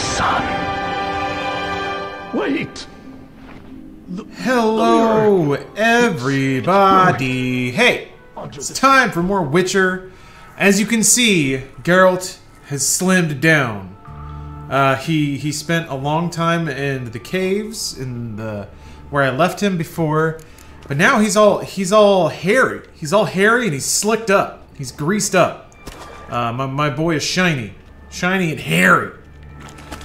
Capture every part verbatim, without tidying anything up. son. Wait. The Hello, everybody. Hey, it's time for more Witcher. As you can see, Geralt has slimmed down. Uh, he he spent a long time in the caves, in the where I left him before, but now he's all he's all hairy. He's all hairy and he's slicked up. He's greased up. Uh, my my boy is shiny, shiny and hairy.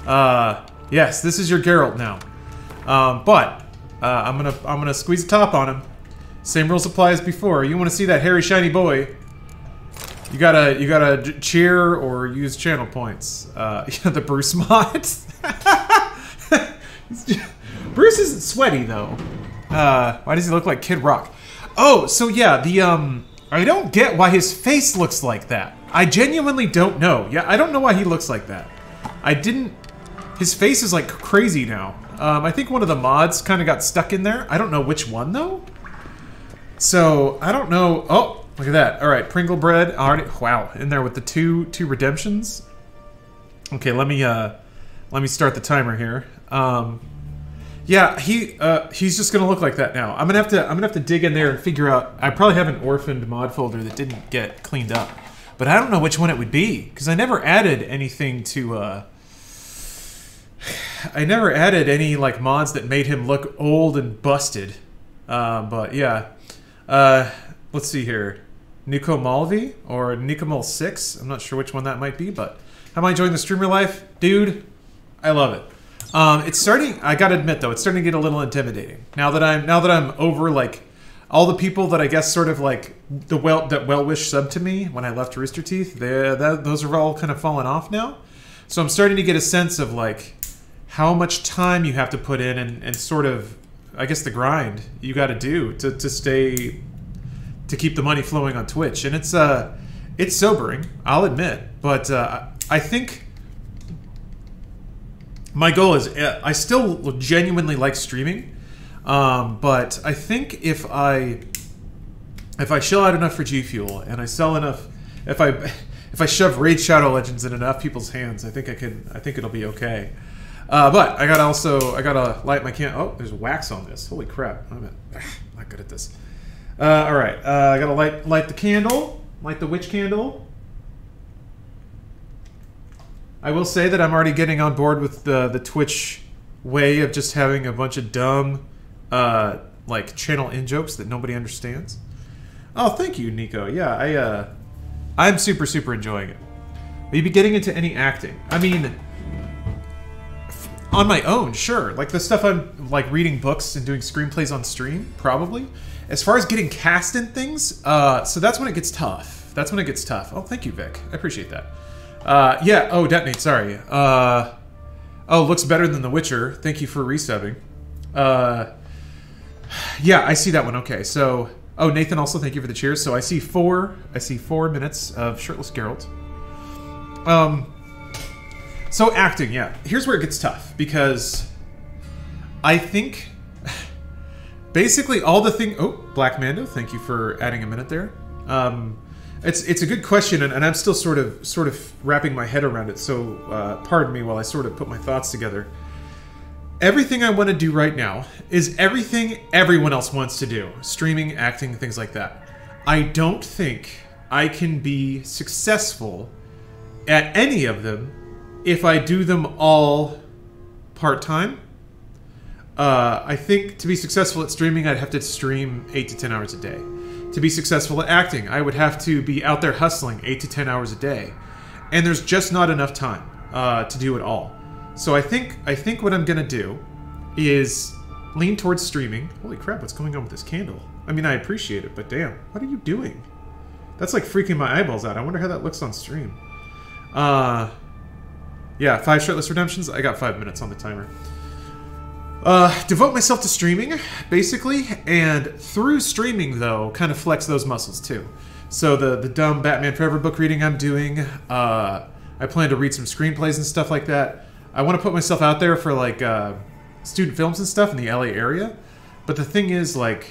Uh, yes, this is your Geralt now. Um, but. Uh, I'm gonna I'm gonna squeeze the top on him. Same rules apply as before. You want to see that hairy shiny boy? You gotta you gotta cheer or use channel points. Uh, the Bruce mod. Bruce isn't sweaty though. Uh, why does he look like Kid Rock? Oh, so yeah, the um I don't get why his face looks like that. I genuinely don't know. Yeah, I don't know why he looks like that. I didn't. His face is like crazy now. Um, I think one of the mods kind of got stuck in there. I don't know which one, though. So, I don't know. Oh, look at that. All right, Pringle Bread. Already, wow, in there with the two two redemptions. Okay, let me uh, let me start the timer here. Um, yeah, he uh, he's just gonna look like that now. I'm gonna have to I'm gonna have to dig in there and figure out. I probably have an orphaned mod folder that didn't get cleaned up, but I don't know which one it would be because I never added anything to. Uh, I never added any, like, mods that made him look old and busted. Uh, but, yeah. Uh, let's see here. Nicomalvi or Nicomol six. I'm not sure which one that might be, but... How am I enjoying the streamer life? Dude, I love it. Um, it's starting... I gotta admit, though, it's starting to get a little intimidating. Now that I'm now that I'm over, like... All the people that I guess sort of, like... the well that well-wish sub to me when I left Rooster Teeth. They, that, those are all kind of falling off now. So I'm starting to get a sense of, like... how much time you have to put in and, and sort of, I guess, the grind you got to do to, to stay, to keep the money flowing on Twitch. And it's uh, it's sobering, I'll admit. But uh, I think my goal is, I still genuinely like streaming. Um, but I think if I, if I shell out enough for G Fuel and I sell enough, if I, if I shove Raid Shadow Legends in enough people's hands, I think I can, I think it'll be okay. Uh, but I gotta also I gotta light my candle. Oh, there's wax on this. Holy crap! I'm not good at this. Uh, all right, uh, I gotta light light the candle, light the witch candle. I will say that I'm already getting on board with the the Twitch way of just having a bunch of dumb uh, like channel in jokes that nobody understands. Oh, thank you, Nico. Yeah, I uh, I'm super super enjoying it. Will you be getting into any acting? I mean. On my own, sure. Like the stuff I'm like reading books and doing screenplays on stream, probably. As far as getting cast in things, uh, so that's when it gets tough. That's when it gets tough. Oh, thank you, Vic. I appreciate that. Uh, yeah. Oh, Detonate. Sorry. Uh, oh, looks better than The Witcher. Thank you for resubbing. Uh, yeah, I see that one. Okay. So, oh, Nathan, also thank you for the cheers. So I see four. I see four minutes of shirtless Geralt. Um. So acting, yeah. Here's where it gets tough because I think basically all the thing. Oh, Black Mando, thank you for adding a minute there. Um, it's it's a good question, and, and I'm still sort of sort of wrapping my head around it. So uh, pardon me while I sort of put my thoughts together. Everything I want to do right now is everything everyone else wants to do: streaming, acting, things like that. I don't think I can be successful at any of them. If I do them all part-time, uh, I think to be successful at streaming, I'd have to stream eight to ten hours a day. To be successful at acting, I would have to be out there hustling eight to ten hours a day. And there's just not enough time uh, to do it all. So I think I think what I'm going to do is lean towards streaming. Holy crap, what's going on with this candle? I mean, I appreciate it, but damn, what are you doing? That's like freaking my eyeballs out. I wonder how that looks on stream. Uh... Yeah, five shirtless redemptions. I got five minutes on the timer. Uh, devote myself to streaming, basically, and through streaming, though, kind of flex those muscles, too. So the, the dumb Batman Forever book reading I'm doing, uh, I plan to read some screenplays and stuff like that. I want to put myself out there for, like, uh, student films and stuff in the L A area. But the thing is, like,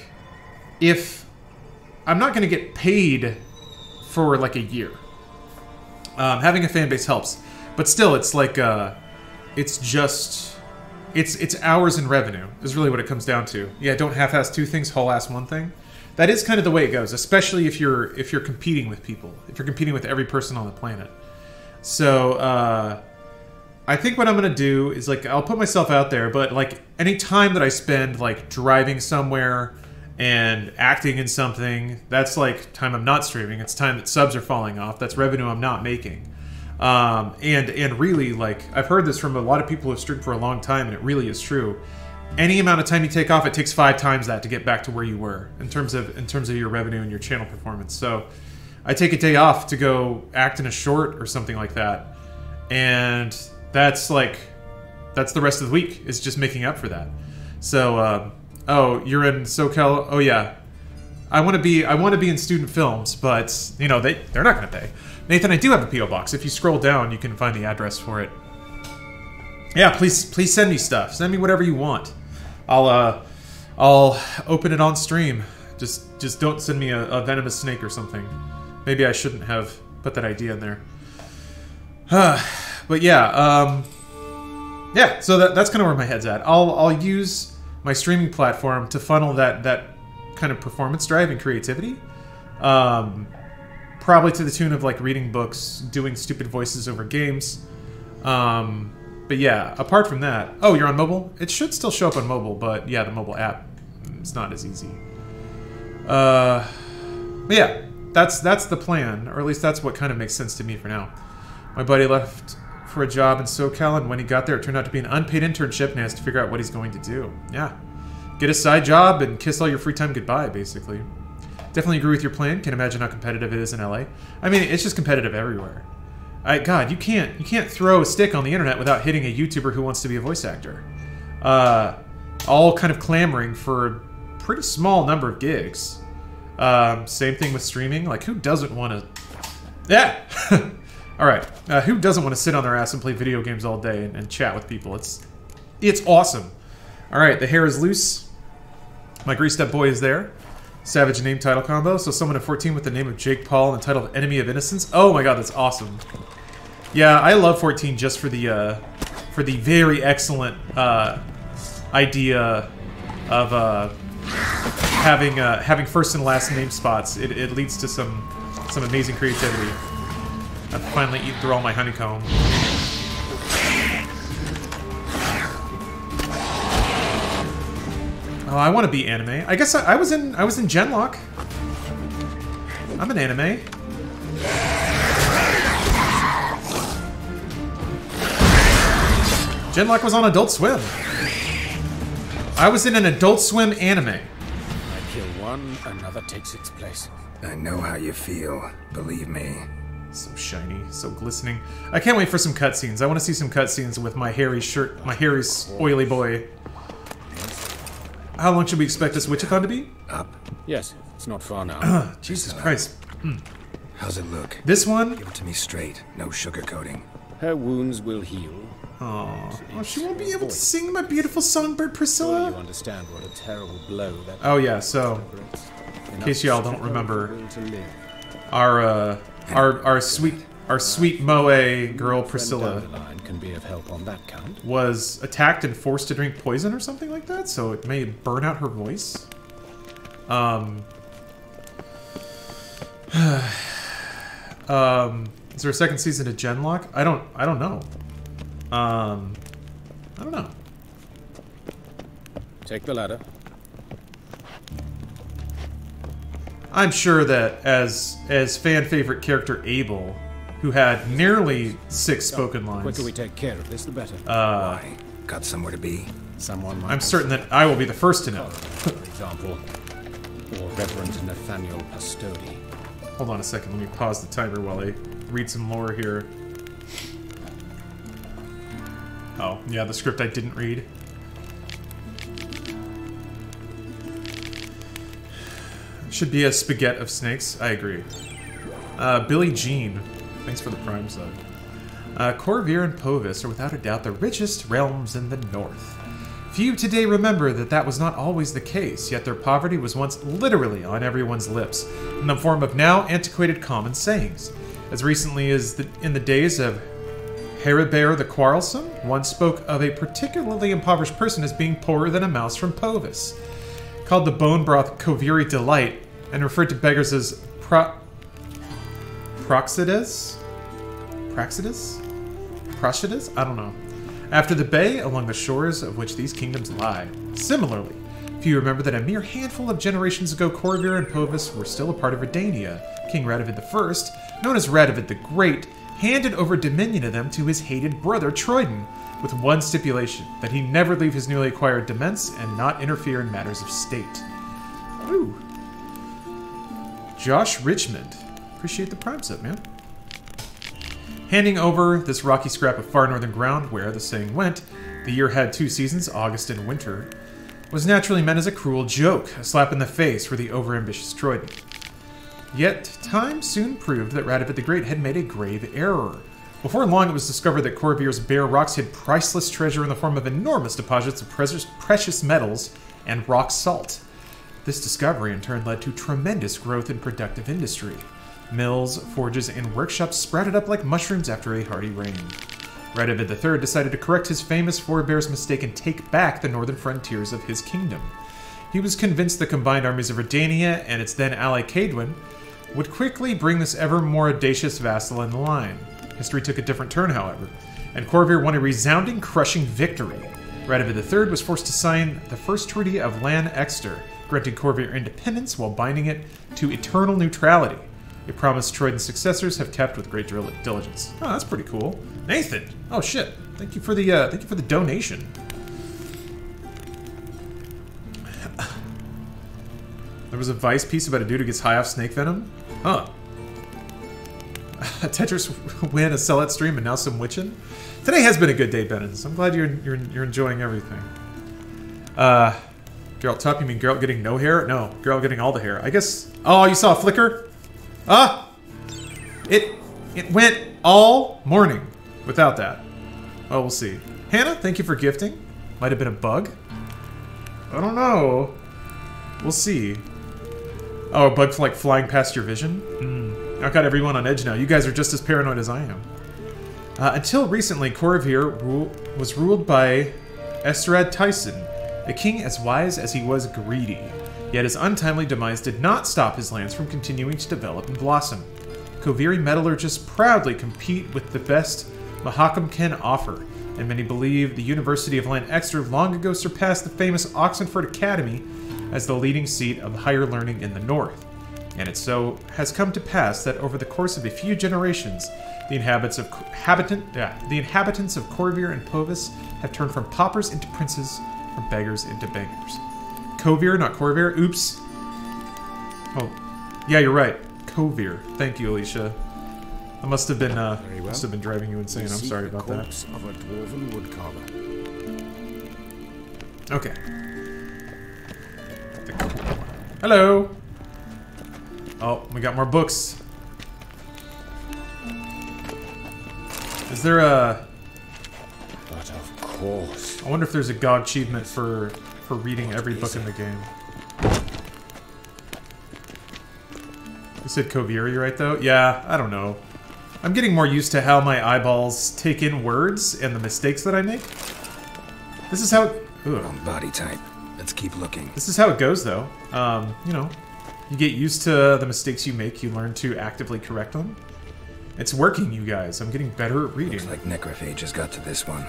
if... I'm not going to get paid for, like, a year. Um, having a fan base helps. But still, it's like, uh, It's just, it's it's hours in revenue is really what it comes down to. Yeah, don't half-ass two things, whole-ass one thing. That is kind of the way it goes, especially if you're if you're competing with people, if you're competing with every person on the planet. So uh, I think what I'm gonna do is, like, I'll put myself out there, but like any time that I spend like driving somewhere and acting in something, that's like time I'm not streaming. It's time that subs are falling off. That's revenue I'm not making. Um, and and really, like, I've heard this from a lot of people who've streamed for a long time, and it really is true. Any amount of time you take off, it takes five times that to get back to where you were in terms of in terms of your revenue and your channel performance. So I take a day off to go act in a short or something like that, and that's like that's the rest of the week is just making up for that. So um, oh, you're in SoCal? Oh yeah, I want to be I want to be in student films, but you know they they're not going to pay. Nathan, I do have a P O box. If you scroll down, you can find the address for it. Yeah, please please send me stuff. Send me whatever you want. I'll uh, I'll open it on stream. Just just don't send me a, a venomous snake or something. Maybe I shouldn't have put that idea in there. But yeah, um, yeah. So that, that's kind of where my head's at. I'll I'll use my streaming platform to funnel that that kind of performance drive and creativity. Um, probably to the tune of like reading books, doing stupid voices over games. Um, But yeah, apart from that... Oh, you're on mobile? It should still show up on mobile, but yeah, the mobile app, it's not as easy. Uh, but yeah, that's, that's the plan, or at least that's what kind of makes sense to me for now. My buddy left for a job in SoCal, and when he got there, it turned out to be an unpaid internship, and he has to figure out what he's going to do. Yeah. Get a side job and kiss all your free time goodbye, basically. Definitely agree with your plan. Can't imagine how competitive it is in L A. I mean, it's just competitive everywhere. I, God, you can't you can't throw a stick on the internet without hitting a YouTuber who wants to be a voice actor. Uh, all kind of clamoring for a pretty small number of gigs. Um, same thing with streaming. Like, who doesn't want to... Yeah! All right. Uh, who doesn't want to sit on their ass and play video games all day and, and chat with people? It's, it's awesome. All right, the hair is loose. My greased up boy is there. Savage name title combo. So someone at fourteen with the name of Jake Paul entitled Enemy of Innocence. Oh my god, that's awesome. Yeah, I love fourteen just for the uh, for the very excellent uh, idea of uh, having uh, having first and last name spots. It, it leads to some some amazing creativity. I've finally eaten through all my honeycomb. Oh, I want to be anime. I guess I, I was in I was in Genlock. I'm an anime. Genlock was on Adult Swim. I was in an Adult Swim anime. I kill one, another takes its place. I know how you feel. Believe me. So shiny, so glistening. I can't wait for some cutscenes. I want to see some cutscenes with my hairy shirt, my hairy oily boy. How long should we expect this Witchathon to be? Up. Yes, it's not far now. Uh, Jesus uh, Christ. Mm. How's it look? This one? Give it to me straight, no sugarcoating. Her wounds will heal. Aww. Oh, she won't be able to sing my beautiful songbird, Priscilla. You understand what a terrible blow that. Oh yeah, so in case y'all don't remember, our uh, our our sweet our sweet moe girl Priscilla can be of help on that count. Was attacked and forced to drink poison or something like that, so it may burn out her voice. Um, um, is there a second season to Genlock? I don't, I don't know. Um, I don't know. Take the ladder. I'm sure that as as fan favorite character Abel, who had nearly six spoken lines. The quicker we take care of this, the better. Uh, Why? Got somewhere to be. Someone. I'm certain that I will be the first to know. For example, or Reverend Nathaniel Pastodi. Hold on a second. Let me pause the timer while I read some lore here. Oh, yeah, the script I didn't read. It should be a spaghetti of snakes. I agree. Uh, Billie Jean. Thanks for the prime sub. Uh, Kovir and Povis are without a doubt the richest realms in the north. Few today remember that that was not always the case, yet their poverty was once literally on everyone's lips, in the form of now antiquated common sayings. As recently as the, in the days of Heribert the Quarrelsome once spoke of a particularly impoverished person as being poorer than a mouse from Povis, called the bone broth Koviri Delight, and referred to beggars as pro... Proxides? Proxides? Proxides? I don't know. After the bay, along the shores of which these kingdoms lie. Similarly, if you remember that a mere handful of generations ago, Kovir and Povis were still a part of Redania, King Radovid the First, known as Radovid the Great, handed over dominion to them to his hated brother Troyden, with one stipulation, that he never leave his newly acquired demesne and not interfere in matters of state. Ooh. Josh Richmond. Appreciate the prime sub, man. Handing over this rocky scrap of far northern ground where, the saying went, the year had two seasons, August and winter, was naturally meant as a cruel joke, a slap in the face for the overambitious Troyden. Yet, time soon proved that Radovid the Great had made a grave error. Before long, it was discovered that Corvir's bare rocks hid priceless treasure in the form of enormous deposits of precious metals and rock salt. This discovery, in turn, led to tremendous growth in productive industry. Mills, forges, and workshops sprouted up like mushrooms after a hearty rain. Radovid the Third decided to correct his famous forebear's mistake and take back the northern frontiers of his kingdom. He was convinced the combined armies of Redania and its then ally Cadwin would quickly bring this ever more audacious vassal in line. History took a different turn, however, and Corvair won a resounding, crushing victory. Radovid the Third was forced to sign the first treaty of Lan Exter, granting Corvair independence while binding it to eternal neutrality. A promise Troyden's successors have kept with great diligence. Oh, that's pretty cool. Nathan! Oh shit! Thank you for the uh, thank you for the donation. There was a Vice piece about a dude who gets high off snake venom. Huh. Tetris win a sellout stream and now some witchin'. Today has been a good day, Benens. I'm glad you're you're you're enjoying everything. Uh, Geralt top. You mean Geralt getting no hair? No, Geralt getting all the hair. I guess. Oh, you saw a flicker. Ah! It it went all morning without that. Oh, we'll see. Hannah, thank you for gifting. Might have been a bug. I don't know. We'll see. Oh, a bug like flying past your vision? Mm. I've got everyone on edge now. You guys are just as paranoid as I am. Uh, until recently, Corvair rule was ruled by Estrad Tyson, a king as wise as he was greedy. Yet his untimely demise did not stop his lands from continuing to develop and blossom. Koviri metallurgists proudly compete with the best Mahakam can offer, and many believe the University of Lan Exter long ago surpassed the famous Oxenford Academy as the leading seat of higher learning in the north. And it so has come to pass that over the course of a few generations, the inhabitants of habitant, uh, the inhabitants of Corvair and Povis have turned from paupers into princes, from beggars into bankers. Kovir, not Corvair. Oops. Oh, yeah, you're right. Kovir. Thank you, Alicia. I must have been, uh, well. must have been driving you insane. I'm sorry about that. Of a dwarven woodcarver. Okay. Hello. Oh, we got more books. Is there a? But of course. I wonder if there's a G O G achievement for. for reading every book in the game. You said Koviri right, though? Yeah, I don't know. I'm getting more used to how my eyeballs take in words and the mistakes that I make. This is how... Wrong body type. Let's keep looking. This is how it goes, though. Um, you know, you get used to the mistakes you make. You learn to actively correct them. It's working, you guys. I'm getting better at reading. Looks like necrophage has got to this one.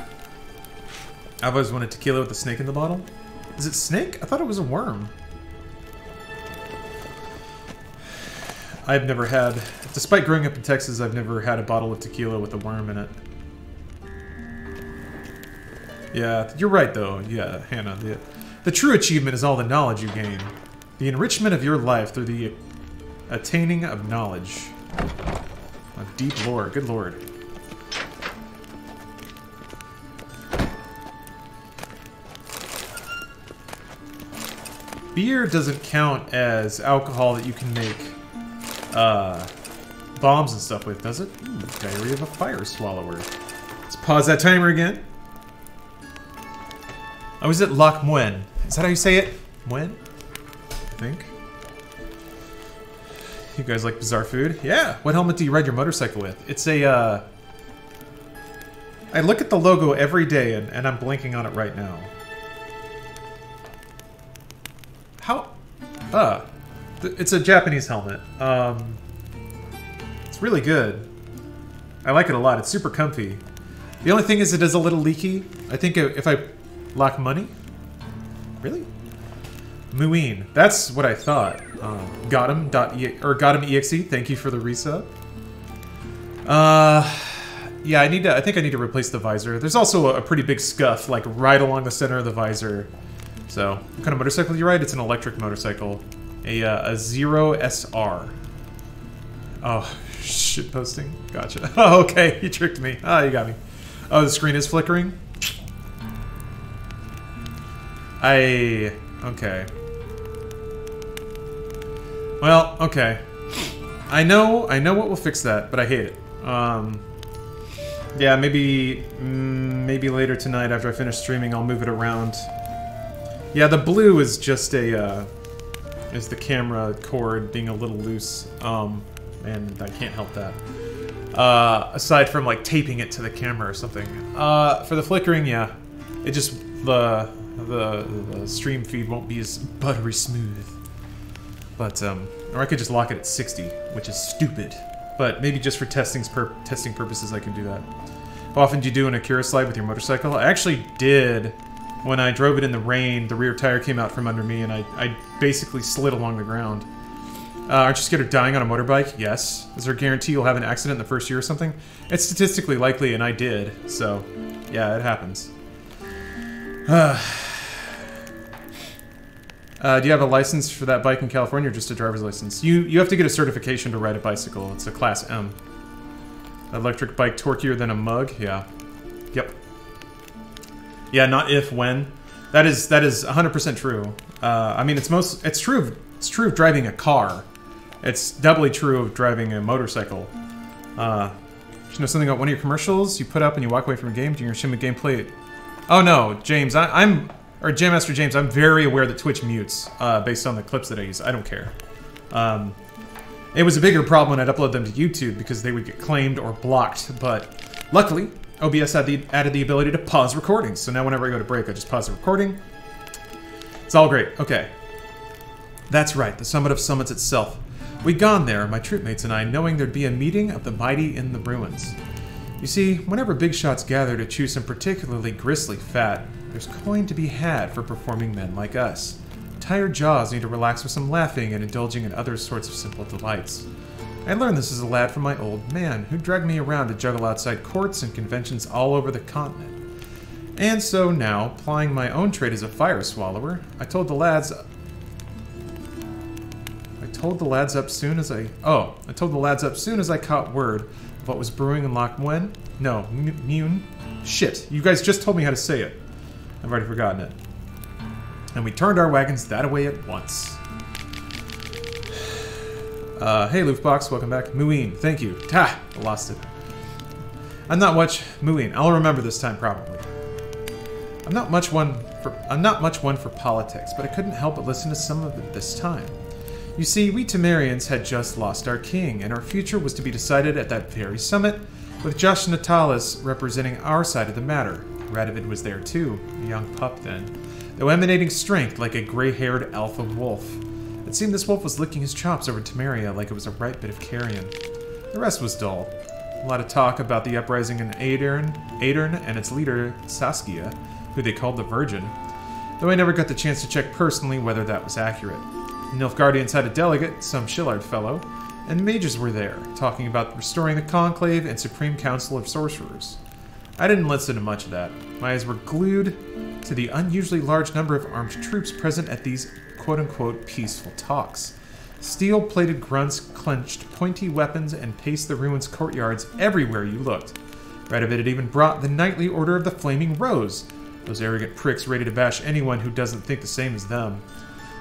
I've always wanted tequila with a snake in the bottle. Is it snake? I thought it was a worm. I've never had... Despite growing up in Texas, I've never had a bottle of tequila with a worm in it. Yeah, you're right, though. Yeah, Hannah. The, the true achievement is all the knowledge you gain. The enrichment of your life through the attaining of knowledge. A deep lore. Good lord. Beer doesn't count as alcohol that you can make uh, bombs and stuff with, does it? Ooh, Diary of a Fire Swallower. Let's pause that timer again. I was at Loc Muinne. Is that how you say it? Muinne? I think. You guys like bizarre food? Yeah! What helmet do you ride your motorcycle with? It's a, uh... I look at the logo every day, and, and I'm blanking on it right now. How? Ah. It's a Japanese helmet. Um, it's really good. I like it a lot. It's super comfy. The only thing is it is a little leaky. I think if I... Loc Muinne? Really? Muinne. That's what I thought. Um, Gotham.exe, or Gotham dot E X E. Thank you for the resub. Uh, yeah, I need to... I think I need to replace the visor. There's also a pretty big scuff, like, right along the center of the visor. So, what kind of motorcycle do you ride? It's an electric motorcycle. A, uh, a zero S R. Oh, shit posting. Gotcha. Oh, okay. You tricked me. Ah, oh, you got me. Oh, the screen is flickering? I... Okay. Well, okay. I know, I know what will fix that, but I hate it. Um... Yeah, maybe... Maybe later tonight after I finish streaming, I'll move it around. Yeah, the blue is just a, uh... is the camera cord being a little loose, um, and I can't help that. Uh, aside from, like, taping it to the camera or something. Uh, for the flickering, yeah. It just, the, the, the stream feed won't be as buttery smooth. But, um, or I could just lock it at sixty, which is stupid. But maybe just for testing, pur testing purposes I can do that. How often do you do an Akira slide with your motorcycle? I actually did. When I drove it in the rain, the rear tire came out from under me, and I, I basically slid along the ground. Uh, aren't you scared of dying on a motorbike? Yes. Is there a guarantee you'll have an accident in the first year or something? It's statistically likely, and I did. So, yeah, it happens. Uh, uh, do you have a license for that bike in California, or just a driver's license? You, you have to get a certification to ride a bicycle. It's a Class M. Electric bike torquier than a mug? Yeah. Yep. Yeah, not if, when. That is that is one hundred percent true. Uh, I mean, it's most it's true of, it's true of driving a car. It's doubly true of driving a motorcycle. Uh, you know something about one of your commercials you put up and you walk away from a game during your stream of gameplay? Oh no, James, I, I'm or Jam Master James, I'm very aware that Twitch mutes uh, based on the clips that I use. I don't care. Um, it was a bigger problem when I'd upload them to YouTube because they would get claimed or blocked. But luckily, O B S had the, added the ability to pause recordings, so now whenever I go to break, I just pause the recording. It's all great. Okay. That's right, the summit of summits itself. We'd gone there, my troopmates and I, knowing there'd be a meeting of the mighty in the ruins. You see, whenever big shots gather to choose some particularly grisly fat, there's coin to be had for performing men like us. Tired jaws need to relax with some laughing and indulging in other sorts of simple delights. I learned this as a lad from my old man, who dragged me around to juggle outside courts and conventions all over the continent. And so now, plying my own trade as a fire swallower, I told the lads... I told the lads up soon as I... Oh, I told the lads up soon as I caught word of what was brewing in Loc Muinne. No, Muinne. Shit, you guys just told me how to say it. I've already forgotten it. And we turned our wagons that away at once. Uh, hey, Loofbox, welcome back. Muinne, thank you. Ta! I lost it. I'm not much... Muinne, I'll remember this time, probably. I'm not much one for... I'm not much one for politics, but I couldn't help but listen to some of it this time. You see, we Temerians had just lost our king, and our future was to be decided at that very summit, with Josh Natalis representing our side of the matter. Radovid was there, too. A young pup, then. Though emanating strength like a gray-haired alpha wolf. It seemed this wolf was licking his chops over Temeria like it was a ripe bit of carrion. The rest was dull. A lot of talk about the uprising in Adern, Adern and its leader, Saskia, who they called the Virgin, though I never got the chance to check personally whether that was accurate. The Nilfgaardians had a delegate, some Shillard fellow, and mages were there, talking about restoring the Conclave and Supreme Council of Sorcerers. I didn't listen to much of that. My eyes were glued to the unusually large number of armed troops present at these quote-unquote peaceful talks. Steel-plated grunts clenched pointy weapons and paced the ruins' courtyards everywhere you looked. Radovid had even brought the knightly order of the Flaming Rose, those arrogant pricks ready to bash anyone who doesn't think the same as them.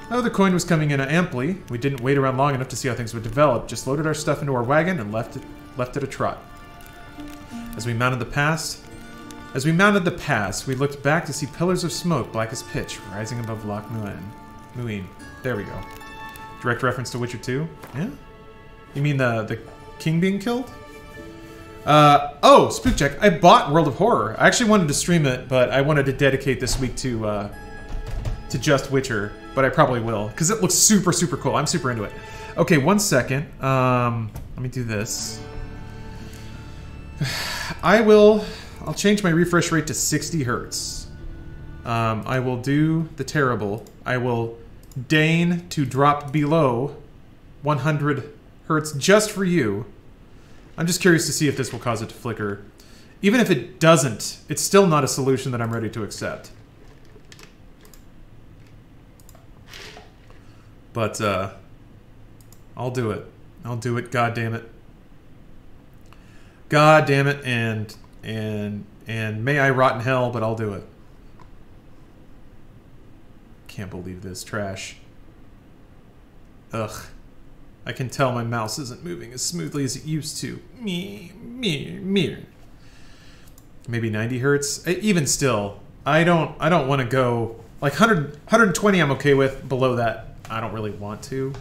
Though the coin was coming in amply, we didn't wait around long enough to see how things would develop, just loaded our stuff into our wagon and left it, left it a trot. As we mounted the pass, as we mounted the pass, we looked back to see pillars of smoke, black as pitch, rising above Loc Muinne. Muinne. There we go. Direct reference to Witcher two? Yeah? You mean the the king being killed? Uh, oh, Spook Check. I bought World of Horror. I actually wanted to stream it, but I wanted to dedicate this week to uh, to just Witcher. But I probably will, because it looks super, super cool. I'm super into it. Okay, one second. Um, let me do this. I will... I'll change my refresh rate to sixty hertz. Um, I will do the terrible. I will deign to drop below one hundred hertz just for you. I'm just curious to see if this will cause it to flicker. Even if it doesn't, it's still not a solution that I'm ready to accept. But, uh... I'll do it. I'll do it, god damn it. God damn it, and... And... And may I rot in hell, but I'll do it. Can't believe this trash. Ugh. I can tell my mouse isn't moving as smoothly as it used to. Me, me, me. Maybe ninety hertz? Even still, I don't I don't want to go... Like, one hundred, one twenty I'm okay with. Below that, I don't really want to.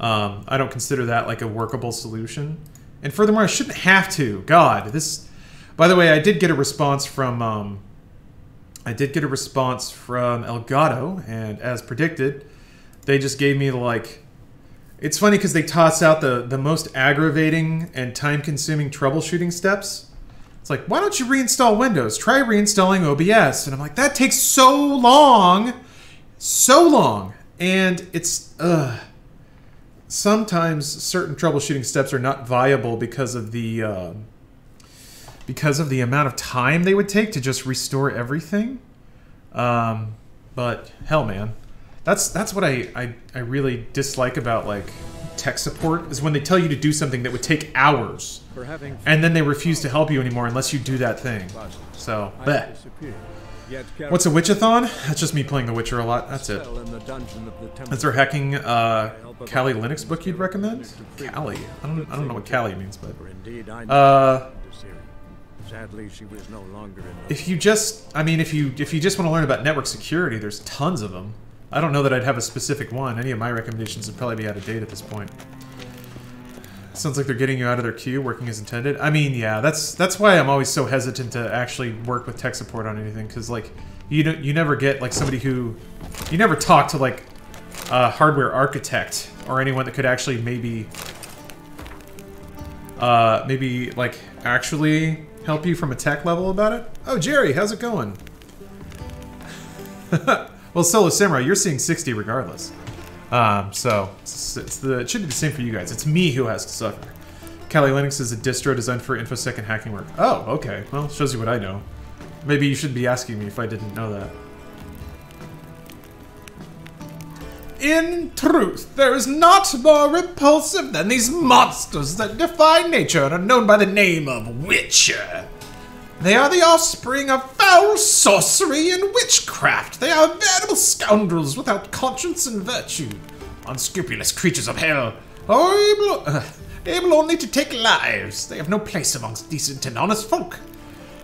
Um, I don't consider that, like, a workable solution. And furthermore, I shouldn't have to. God, this... By the way, I did get a response from... Um, I did get a response from Elgato, and as predicted, they just gave me, like... It's funny because they toss out the, the most aggravating and time-consuming troubleshooting steps. It's like, why don't you reinstall Windows? Try reinstalling O B S. And I'm like, that takes so long. So long. And it's, ugh. Sometimes certain troubleshooting steps are not viable because of the, uh, because of the amount of time they would take to just restore everything. Um, but, hell, man. That's that's what I, I, I really dislike about, like, tech support, is when they tell you to do something that would take hours, and then they refuse to help you anymore unless you do that thing. So, bleh. What's a Witchathon? That's just me playing The Witcher a lot. That's it. Is there a hacking uh, Kali Linux book you'd recommend? Kali? I don't, I don't know what Kali means, but... Uh... Sadly, she was no longer in the... If you just... I mean, if you, if you just want to learn about network security, there's tons of them. I don't know that I'd have a specific one. Any of my recommendations would probably be out of date at this point. Sounds like they're getting you out of their queue, working as intended. I mean, yeah, that's that's why I'm always so hesitant to actually work with tech support on anything, because like, you don't, you never get like somebody who, you never talk to like a hardware architect or anyone that could actually maybe, uh, maybe like actually help you from a tech level about it. Oh, Jerry, how's it going? Well, Solo Samurai, you're seeing sixty regardless. Um, so, it's, it's the, it should be the same for you guys. It's me who has to suffer. Kali Linux is a distro designed for InfoSec and hacking work. Oh, okay. Well, shows you what I know. Maybe you should be asking me if I didn't know that. In truth, there is not more repulsive than these monsters that defy nature and are known by the name of Witcher. They are the offspring of foul sorcery and witchcraft. They are veritable scoundrels without conscience and virtue. Unscrupulous creatures of hell, able, uh, able only to take lives. They have no place amongst decent and honest folk.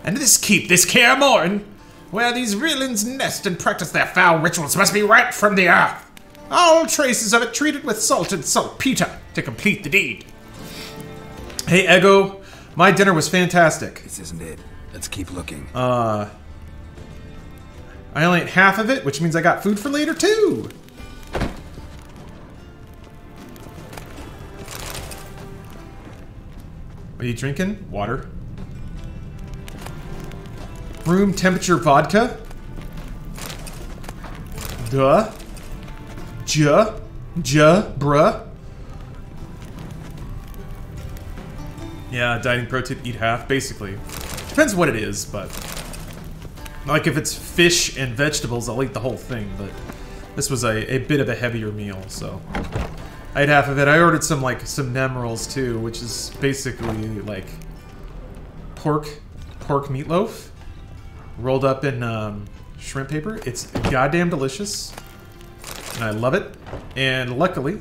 And this keep, this Kaer Morhen, where these realins nest and practice their foul rituals, must be wiped from the earth. All traces of it treated with salt and saltpeter to complete the deed. Hey, Ego. My dinner was fantastic. This isn't it. Let's keep looking. Uh, I only ate half of it, which means I got food for later, too! What are you drinking? Water. Room temperature vodka? Duh. Juh. Juh. Bruh. Yeah, dining pro tip, eat half, basically. Depends what it is, but... Like, if it's fish and vegetables, I'll eat the whole thing, but... This was a, a bit of a heavier meal, so... I ate half of it. I ordered some, like, some nemerals, too, which is basically, like... Pork... Pork meatloaf? Rolled up in, um... shrimp paper. It's goddamn delicious. And I love it. And luckily...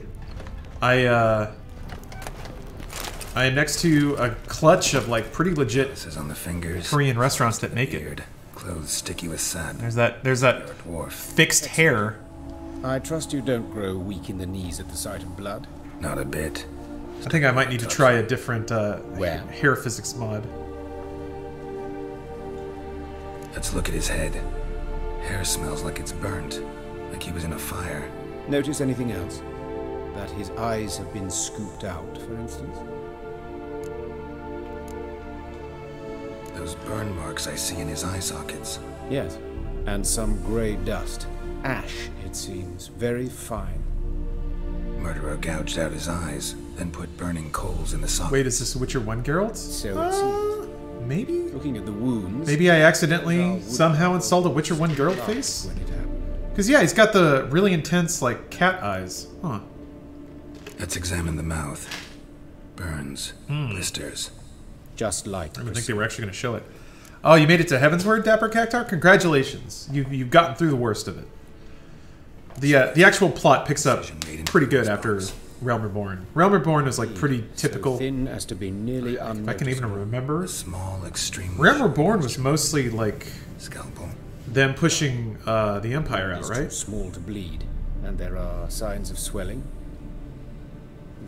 I, uh... I am next to a clutch of like pretty legit this is on the fingers, Korean restaurants that make it. Clothes sticky with sand. There's that. There's that fixed hair. I trust you don't grow weak in the knees at the sight of blood. Not a bit. I think I might need to try a different uh, hair physics mod. Let's look at his head. Hair smells like it's burnt, like he was in a fire. Notice anything else? That his eyes have been scooped out, for instance? Those burn marks I see in his eye sockets. Yes, and some grey dust. Ash, it seems. Very fine. Murderer gouged out his eyes, then put burning coals in the socket. Wait, is this Witcher one Geralt? So uh, it seems. Maybe? Looking at the wounds... Maybe I accidentally somehow installed a Witcher one Geralt face? Because, yeah, he's got the really intense, like, cat eyes. Huh. Let's examine the mouth. Burns. Mm. Blisters. Just like... I didn't think they were actually going to show it. Oh, you made it to Heaven's Word, Dapper Cactar? Congratulations. You, you've gotten through the worst of it. The uh, the actual plot picks up pretty good after Realm Reborn. Realm Reborn is like pretty typical. So thin as to be nearly if I can even remember. Small, extreme Realm Reborn was mostly like scalpel. Them pushing uh, the Empire out, right? Too small to bleed, and there are signs of swelling.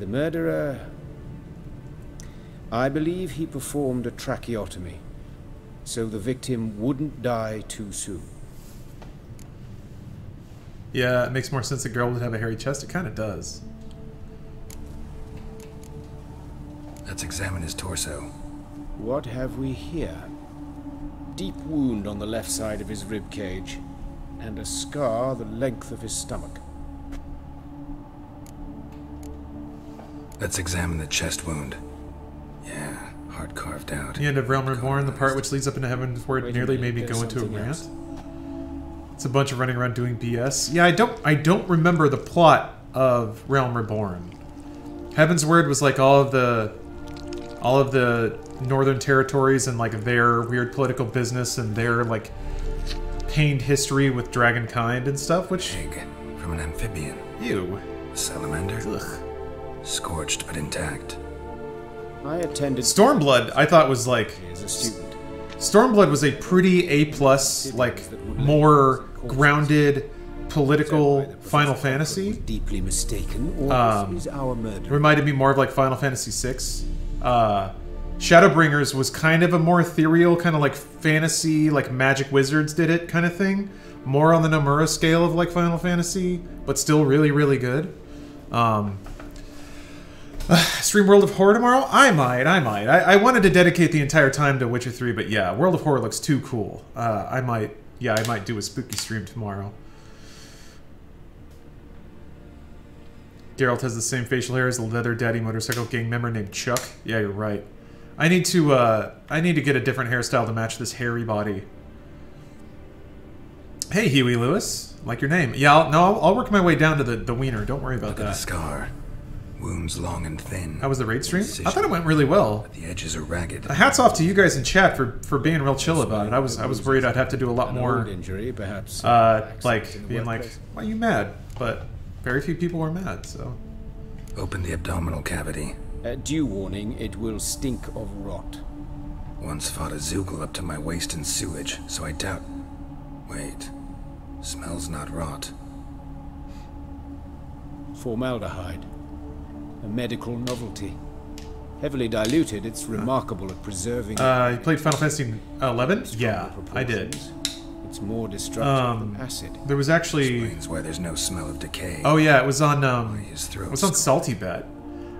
The murderer, I believe, he performed a tracheotomy, so the victim wouldn't die too soon. Yeah, it makes more sense that Geralt would have a hairy chest. It kind of does. Let's examine his torso. What have we here? Deep wound on the left side of his rib cage, and a scar the length of his stomach. Let's examine the chest wound. Yeah, heart carved out. The end of Realm Reborn, the part which leads up into Heaven's Word, nearly made me go into a rant. Else. It's a bunch of running around doing B S. Yeah, I don't I don't remember the plot of Realm Reborn. Heaven's Word was like all of the all of the northern territories and like their weird political business and their like pained history with dragonkind and stuff, which egg from an amphibian. Ew. A salamander. Ugh. Scorched but intact. I attended Stormblood, I thought was like as a student. Stormblood was a pretty A plus, like more grounded political Final Fantasy. Deeply mistaken. Um, reminded me more of like Final Fantasy six. Uh, Shadowbringers was kind of a more ethereal, kind of like fantasy, like Magic Wizards did it kind of thing. More on the Nomura scale of like Final Fantasy, but still really, really good. Um, uh, stream World of Horror tomorrow? I might, I might. I, I wanted to dedicate the entire time to Witcher three, but yeah, World of Horror looks too cool. Uh, I might... Yeah, I might do a spooky stream tomorrow. Geralt has the same facial hair as the leather daddy motorcycle gang member named Chuck. Yeah, you're right. I need to, uh, I need to get a different hairstyle to match this hairy body. Hey, Huey Lewis. Like your name. Yeah, I'll, no, I'll, I'll work my way down to the, the wiener. Don't worry about Look that. At the scar. Wounds long and thin. How was the raid stream? Decision. I thought it went really well. The edges are ragged. Hats off to you guys in chat for for being real chill about it. I was I was worried I'd have to do a lot more injury, perhaps. Uh, like being like, why are you mad? But very few people were mad. So, open the abdominal cavity. Uh, due warning: it will stink of rot. Once fought a Zoogle up to my waist in sewage, so I doubt. Wait, smells not rot. Formaldehyde. A medical novelty. Heavily diluted, it's remarkable at preserving... Uh, you played Final Fantasy eleven? Yeah, I did. It's more destructive um, than acid. There was actually... Explains why there's no smell of decay. Oh yeah, it was on, um... It was on SaltyBet.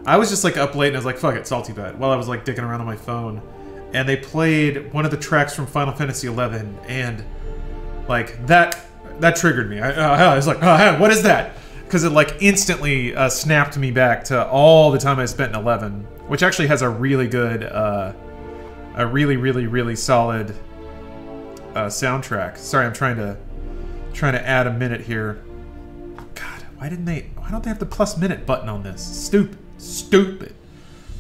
I was just, like, up late and I was like, fuck it, SaltyBet, while I was, like, dicking around on my phone. And they played one of the tracks from Final Fantasy eleven, and, like, that... That triggered me. I, uh, I was like, uh, what is that? Because it like instantly uh, snapped me back to all the time I spent in eleven, which actually has a really good, uh, a really, really, really solid uh, soundtrack. Sorry, I'm trying to trying to add a minute here. God, why didn't they? Why don't they have the plus minute button on this? Stupid, stupid.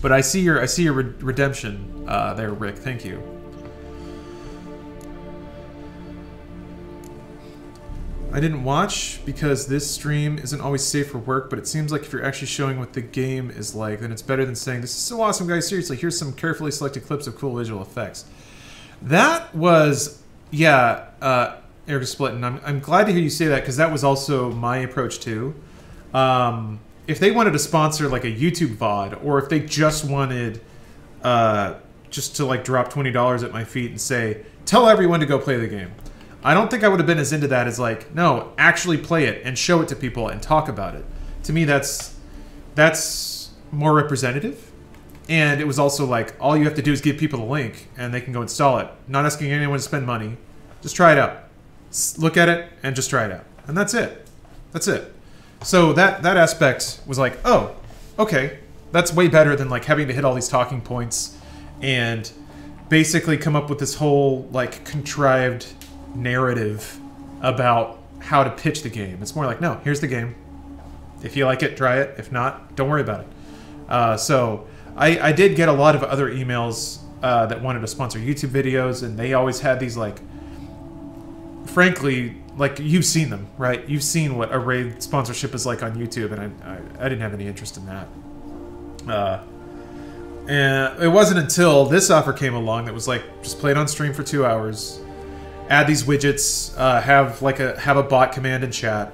But I see your I see your re redemption uh, there, Rick. Thank you. I didn't watch because this stream isn't always safe for work, but it seems like if you're actually showing what the game is like, then it's better than saying, this is so awesome, guys, seriously, here's some carefully selected clips of cool visual effects. That was, yeah, uh, Eric Splitton, I'm, I'm glad to hear you say that because that was also my approach too. Um, if they wanted to sponsor like a YouTube V O D, or if they just wanted uh, just to like drop twenty dollars at my feet and say, tell everyone to go play the game, I don't think I would have been as into that as like, no, actually play it and show it to people and talk about it. To me, that's that's more representative. And it was also like, all you have to do is give people the link and they can go install it. Not asking anyone to spend money. Just try it out. Look at it and just try it out. And that's it. That's it. So that, that aspect was like, oh, okay. That's way better than like having to hit all these talking points and basically come up with this whole like contrived narrative about how to pitch the game. It's more like, no, here's the game. If you like it, try it. If not, don't worry about it. Uh, so I, I did get a lot of other emails uh, that wanted to sponsor YouTube videos, and they always had these like, frankly, like you've seen them, right? You've seen what a raid sponsorship is like on YouTube, and I, I, I didn't have any interest in that. Uh, and it wasn't until this offer came along that was like, just play it on stream for two hours, add these widgets, uh, have like a have a bot command in chat,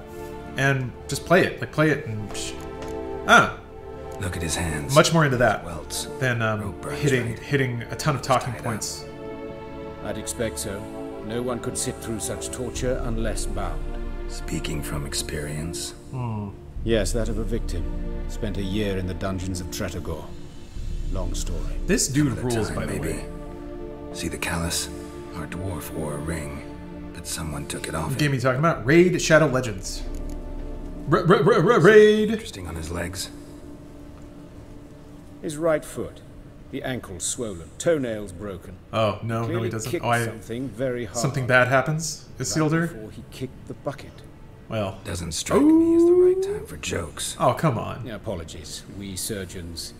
and just play it. Like play it and psh, ah. Look at his hands. Much more into that than um, hitting hitting a ton of talking points. I'd expect so. No one could sit through such torture unless bound. Speaking from experience. Mm. Yes, that of a victim. Spent a year in the dungeons of Tretagor. Long story. This dude rules, by the way. See the callus? Our dwarf wore a ring, but someone took it off. Game you talking about? Raid Shadow Legends. Raid. Interesting on his legs. His right foot, the ankle swollen, toenails broken. Oh no, no, he doesn't. Oh, I, something very hard. Something bad happens. Is right Isildur? Before he kicked the bucket. Well, doesn't strike oh. me as the right time for jokes. Oh come on. Yeah, apologies, we surgeons,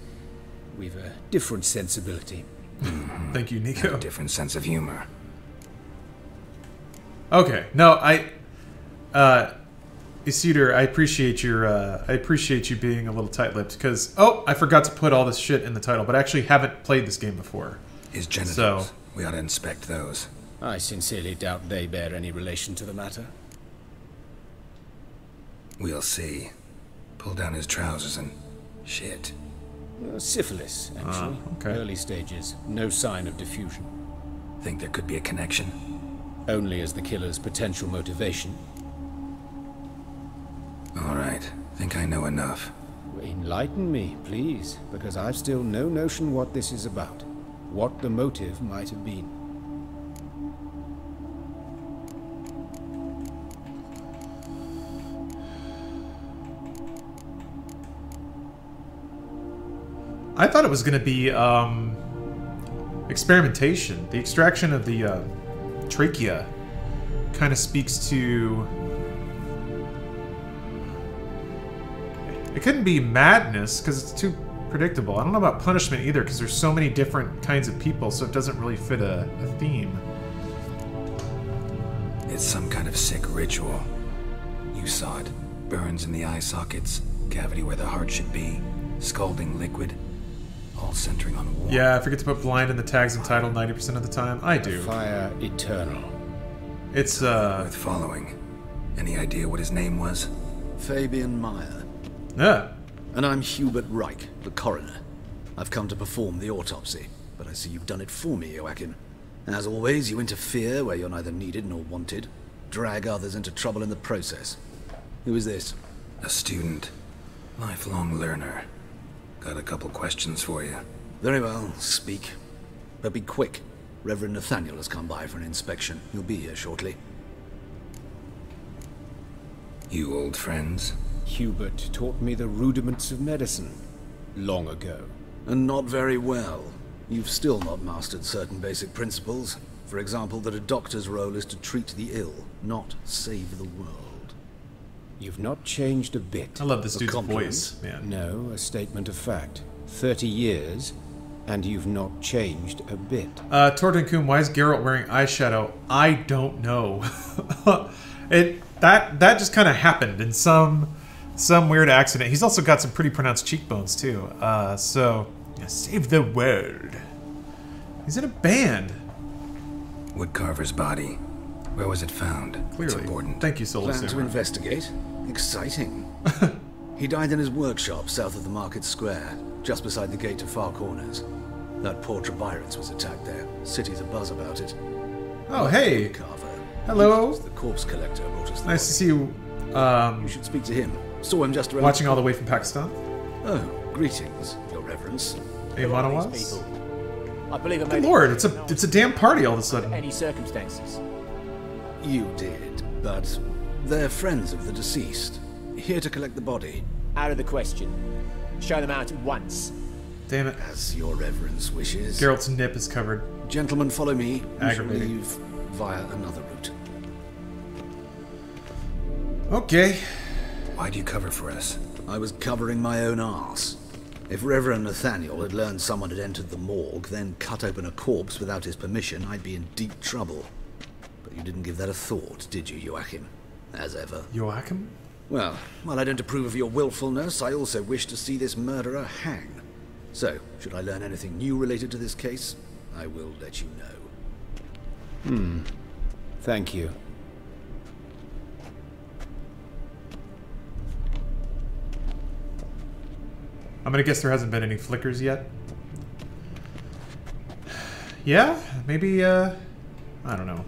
we've a different sensibility. Mm-hmm. Thank you, Nico. A different sense of humor. Okay, no, I, uh, Isildur, I appreciate your, uh, I appreciate you being a little tight-lipped because, oh, I forgot to put all this shit in the title, but I actually haven't played this game before. His genitals. So we ought to inspect those. I sincerely doubt they bear any relation to the matter. We'll see. Pull down his trousers and shit. Uh, syphilis, actually. Uh, okay. Early stages. No sign of diffusion. Think there could be a connection? Only as the killer's potential motivation. All right. Think I know enough. Enlighten me, please, because I've still no notion what this is about. What the motive might have been. I thought it was going to be um, experimentation. The extraction of the uh, trachea kind of speaks to... It couldn't be madness, because it's too predictable. I don't know about punishment either, because there's so many different kinds of people, so it doesn't really fit a, a theme. It's some kind of sick ritual. You saw it. Burns in the eye sockets, cavity where the heart should be, scalding liquid, all centering on war. Yeah, I forget to put blind in the tags and title ninety percent of the time. I do. Fire eternal. It's, uh... worth following. Any idea what his name was? Fabian Meyer. Yeah. And I'm Hubert Reich, the coroner. I've come to perform the autopsy, but I see you've done it for me, Joachim. As always, you interfere where you're neither needed nor wanted, drag others into trouble in the process. Who is this? A student. Lifelong learner. Got a couple questions for you. Very well, speak. But be quick. Reverend Nathaniel has come by for an inspection. He'll be here shortly. You old friends? Hubert taught me the rudiments of medicine long ago. And not very well. You've still not mastered certain basic principles. For example, that a doctor's role is to treat the ill, not save the world. You've not changed a bit. I love this dude's voice, man. No, a statement of fact. Thirty years, and you've not changed a bit. Uh, Tortenkum, why is Geralt wearing eyeshadow? I don't know. it that that just kind of happened in some... Some weird accident. He's also got some pretty pronounced cheekbones, too. Uh, so, yeah, save the world. He's in a band. Woodcarver's body. Where was it found? Clearly. It's important. Thank you, Solar Plan Samurai. To investigate. Exciting. He died in his workshop south of the market square, just beside the gate to Far Corners. That poor Trevirance was attacked there. City's abuzz about it. Oh, hey! Carver. Hello. The corpse collector brought us. Nice to see you. Um, you should speak to him. Saw him just around. Watching all the way from Pakistan. Oh, greetings, Your Reverence. Hey, Manawas. I believe it. Good Lord, it's a it's a damn party all of a sudden. Any circumstances? You did, but they're friends of the deceased, here to collect the body. Out of the question. Show them out at once. Damn it. As Your Reverence wishes. Geralt's nip is covered. Gentlemen, follow me. Aggravating. We shall leave via another route. Okay. Why do you cover for us? I was covering my own arse. If Reverend Nathaniel had learned someone had entered the morgue, then cut open a corpse without his permission, I'd be in deep trouble. But you didn't give that a thought, did you, Joachim? As ever. Joachim? Well, while I don't approve of your willfulness, I also wish to see this murderer hang. So, should I learn anything new related to this case, I will let you know. Hmm. Thank you. I'm gonna guess there hasn't been any flickers yet. Yeah, maybe, uh, I don't know.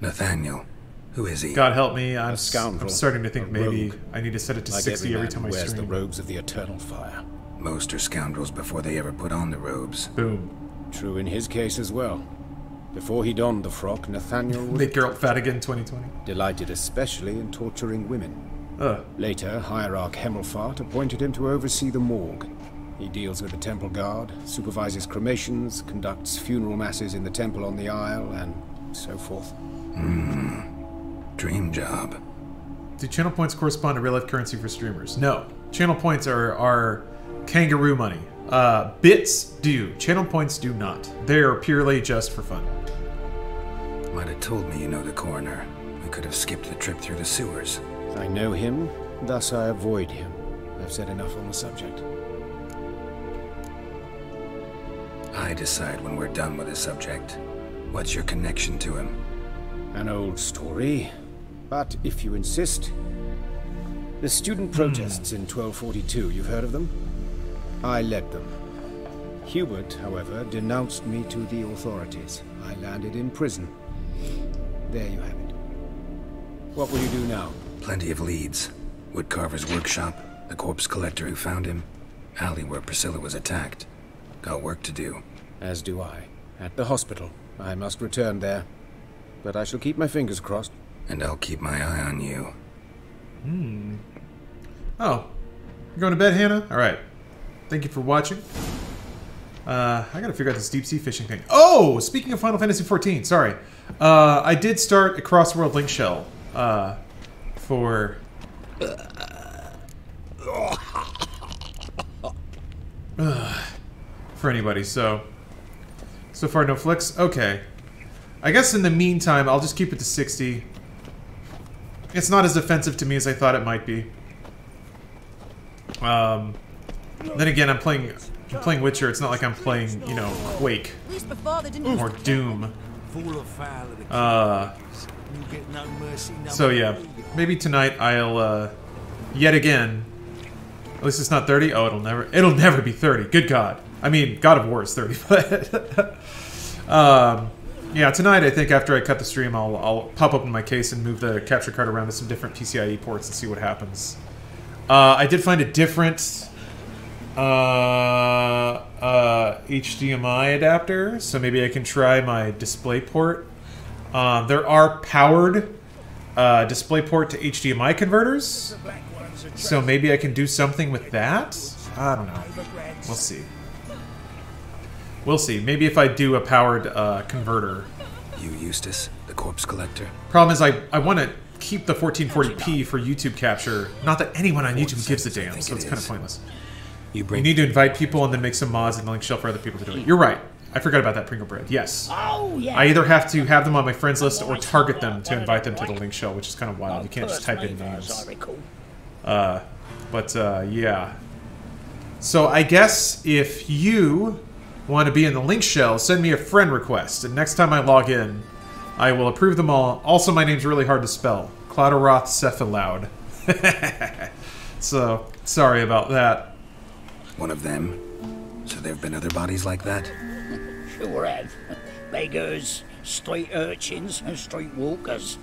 Nathaniel, who is he? God help me, I'm, I'm starting to think maybe rogue. I need to set it to like sixty every, every time I stream. The robes of the Eternal Fire. Most are scoundrels before they ever put on the robes. Boom. True in his case as well. Before he donned the frock, Nathaniel was... Make Geralt fat again twenty twenty. Delighted especially in torturing women. Uh. Later, Hierarch Hemelfart appointed him to oversee the morgue. He deals with the temple guard, supervises cremations, conducts funeral masses in the temple on the Isle, and so forth. Mm. Dream job. Do channel points correspond to real-life currency for streamers? No. Channel points are, are kangaroo money. Uh, bits do. Channel points do not. They are purely just for fun. Might have told me you know the coroner. We could have skipped the trip through the sewers. I know him, thus I avoid him. I've said enough on the subject. I decide when we're done with the subject. What's your connection to him? An old story, but if you insist... The student protests in twelve forty-two, you've heard of them? I led them. Hubert, however, denounced me to the authorities. I landed in prison. There you have it. What will you do now? Plenty of leads. Woodcarver's workshop, the corpse collector who found him, alley where Priscilla was attacked. Got work to do. As do I. At the hospital. I must return there. But I shall keep my fingers crossed. And I'll keep my eye on you. Hmm. Oh. You're going to bed, Hannah? Alright. Thank you for watching. Uh, I gotta figure out this deep sea fishing thing. Oh! Speaking of Final Fantasy fourteen, sorry. Uh, I did start a cross-world link shell. Uh... For uh, for anybody, so so far no flicks. Okay, I guess in the meantime I'll just keep it to sixty. It's not as offensive to me as I thought it might be. Um, then again, I'm playing I'm playing Witcher. It's not like I'm playing, you know, Quake or Doom. Uh, so yeah, maybe tonight I'll uh, yet again. At least it's not thirty. Oh, it'll never, it'll never be thirty. Good God! I mean, God of War is thirty, but um, yeah, tonight I think after I cut the stream, I'll I'll pop open my case and move the capture card around to some different P C I E ports and see what happens. Uh, I did find a different uh, uh, H D M I adapter, so maybe I can try my DisplayPort. Uh, there are powered uh, DisplayPort to H D M I converters, so maybe I can do something with that? I don't know. We'll see. We'll see. Maybe if I do a powered uh, converter. You, Eustace, the corpse collector. Problem is, I, I want to keep the fourteen forty p for YouTube capture. Not that anyone on YouTube gives a damn, so it's kind of pointless. You need to invite people and then make some mods and link shell for other people to do it. You're right. I forgot about that Pringle Bread, yes. Oh, yeah. I either have to have them on my friends list or target them to invite them to the link show, which is kind of wild. You can't just type in names. Uh, but, uh, yeah. So I guess if you want to be in the link shell, send me a friend request. And next time I log in, I will approve them all. Also, my name's really hard to spell. Clodoroth Cephaloud. So, sorry about that. One of them? So there have been other bodies like that? Sure have. Beggars, street urchins, and street walkers.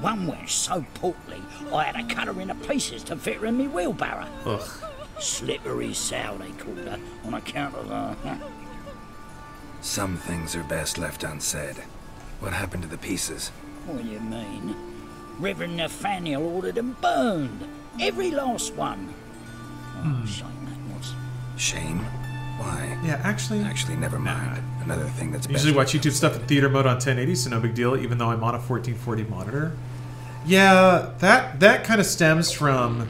One was so portly, I had to cut her into pieces to fit her in me wheelbarrow. Ugh. Slippery sow, they called her, on account of her. Some things are best left unsaid. What happened to the pieces? What do you mean? Reverend Nathaniel ordered them burned. Every last one. Oh, hmm. Shame that was. Shame? Why? Yeah, actually... Actually, never mind. Nah. Another thing that's... I usually watch YouTube stuff in theater mode on ten eighty, so no big deal, even though I'm on a fourteen forty monitor. Yeah, that, that kind of stems from...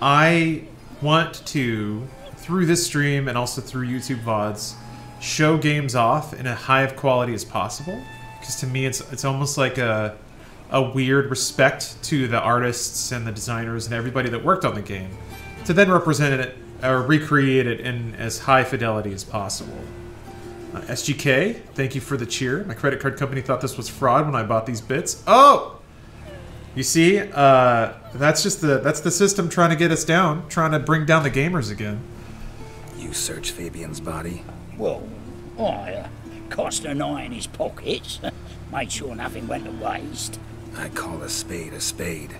I want to, through this stream and also through YouTube V O Ds, show games off in as high of quality as possible. Because to me, it's it's almost like a, a weird respect to the artists and the designers and everybody that worked on the game, to then represent it or recreate it in as high fidelity as possible. Uh, S G K, thank you for the cheer. My credit card company thought this was fraud when I bought these bits. Oh! You see, uh, that's just the that's the system trying to get us down, trying to bring down the gamers again. You search Fabian's body? Well, I uh, cast an eye in his pockets, made sure nothing went to waste. I call a spade a spade.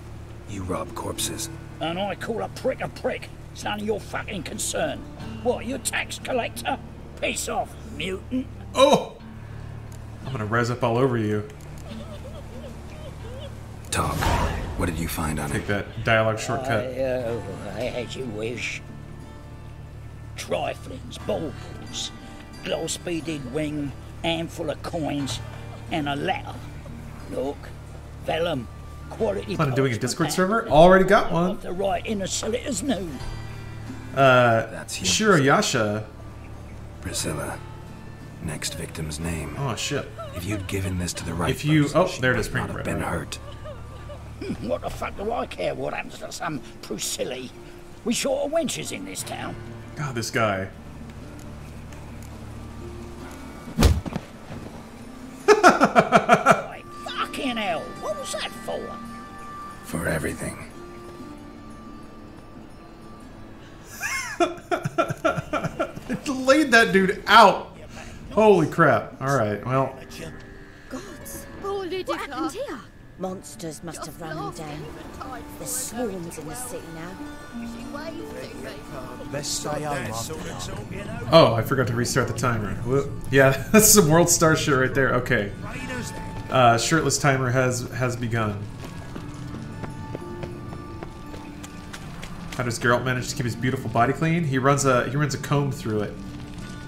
You rob corpses. And I call a prick a prick. It's none of your fucking concern. What, you tax collector? Piss off, mutant. Oh! I'm gonna res up all over you. Talk. What did you find on it? Take that dialogue shortcut. I, uh, I as you wish. Triflings, baubles, gloss beaded wing, handful of coins, and a letter. Look, vellum, quality. Plan on doing a Discord server? Already got one. The right inner solitors new. Uh, That's Shirayasha. Priscilla. Next victim's name. Oh shit! If you'd given this to the right, if you person, oh there it is, not have been hurt. What the fuck do I care what happens to some Priscilla? We short of wenches in this town. God, this guy. Right, fucking hell! What was that for? For everything. It laid that dude out. Holy crap! All right, well. Gods, what happened here? Monsters must have run them down. There's swarms in the city now. Oh, I forgot to restart the timer. Whoop. Yeah, that's the World Star shirt right there. Okay. Uh, shirtless timer has has begun. How does Geralt manage to keep his beautiful body clean? He runs a he runs a comb through it.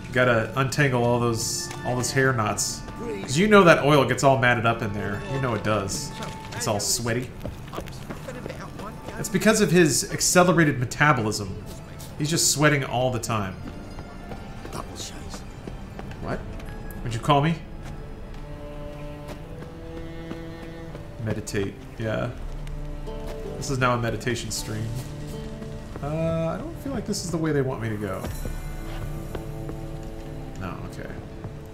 You gotta untangle all those all those hair knots. Cause you know that oil gets all matted up in there. You know it does. It's all sweaty. It's because of his accelerated metabolism. He's just sweating all the time. What? Would you call me? Meditate. Yeah. This is now a meditation stream. Uh, I don't feel like this is the way they want me to go. No, okay.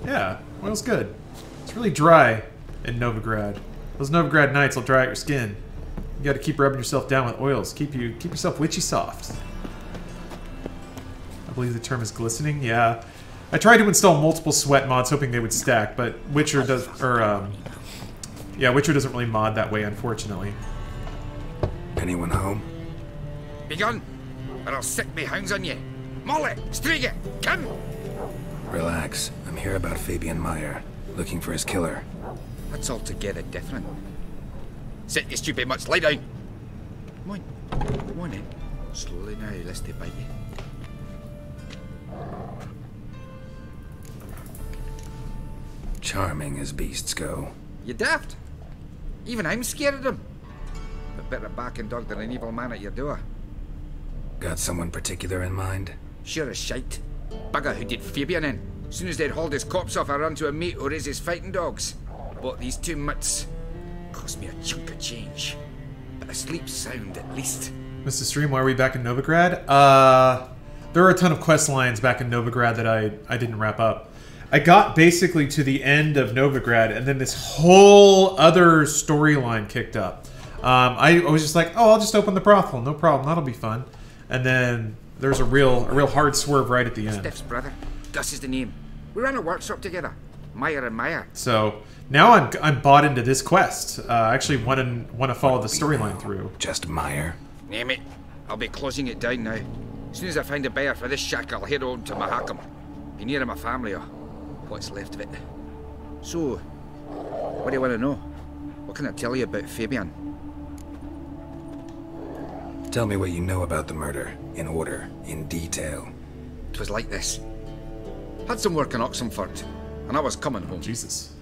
Yeah, oil's good. It's really dry in Novigrad. Those Novigrad nights will dry out your skin. You gotta keep rubbing yourself down with oils. Keep you keep yourself witchy soft. I believe the term is glistening, yeah. I tried to install multiple sweat mods hoping they would stack, but Witcher does or um Yeah, Witcher doesn't really mod that way, unfortunately. Anyone home? Be gone, or I'll set me hounds on you. Molly, Striga, come! Relax. I'm here about Fabian Meyer, looking for his killer. That's altogether different. Sit your stupid mutts, lie down! Come on, come on then. Slowly now, lest they bite you. Charming as beasts go. You daft! Even I'm scared of them. But better barking dog than an evil man at your door. Got someone particular in mind? Sure as shite. Bugger who did Fabian in. Soon as they'd hauled his corpse off, I run to a mate who raises fighting dogs. Bought these two mutts. Cost me a chunk of change. But a sleep sound at least. Mister Stream, why are we back in Novigrad? Uh, there were a ton of quest lines back in Novigrad that I, I didn't wrap up. I got basically to the end of Novigrad, and then this whole other storyline kicked up. Um, I, I was just like, oh, I'll just open the brothel, no problem, that'll be fun. And then there's a real, a real hard swerve right at the end. Steph's brother, Gus is the name. We ran a workshop together, Meyer and Meyer. So now I'm, I'm bought into this quest. Uh, I actually want to want to follow the storyline through. Just Meyer. Name it. I'll be closing it down now. As soon as I find a buyer for this shack, I'll head on to Mahakam. Be near my family or what's left of it. So, what do you want to know? What can I tell you about Fabian? Tell me what you know about the murder, in order, in detail. It was like this. Had some work in Oxenford, and I was coming home. Jesus.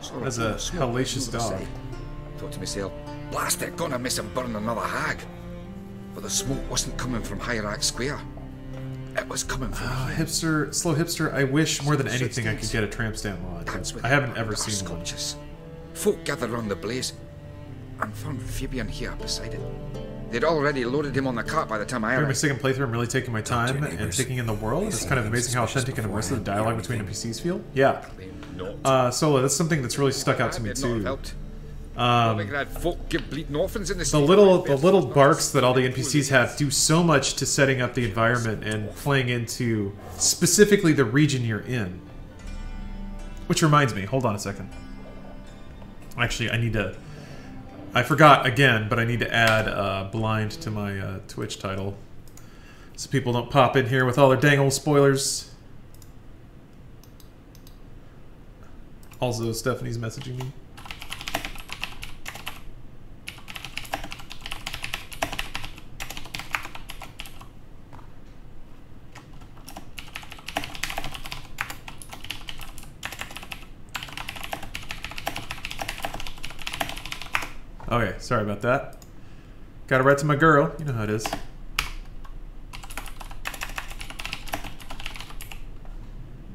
So that's a hellacious dog. Thought to myself, blast it, gonna miss and burn another hag. But the smoke wasn't coming from Hyrax Square. It was coming from uh, hipster, slow hipster. I wish more than anything I could get a tramp stamp lodge. I haven't ever seen one. Folk gathered round the blaze and found Fabian here beside it. They'd already loaded him on the cart by the time I arrived. My second playthrough, I'm really taking my time and taking in the world. It's kind of amazing how authentic and immersive the dialogue between N P Cs feel. Yeah. Uh, Solo, that's something that's really stuck out to me too. Um, the little the little barks that all the N P Cs have do so much to setting up the environment and playing into specifically the region you're in. Which reminds me, hold on a second. Actually, I need to... I forgot again, but I need to add uh, blind to my uh, Twitch title. So people don't pop in here with all their dang old spoilers. Also, Stephanie's messaging me. Okay, sorry about that. Gotta write to my girl. You know how it is.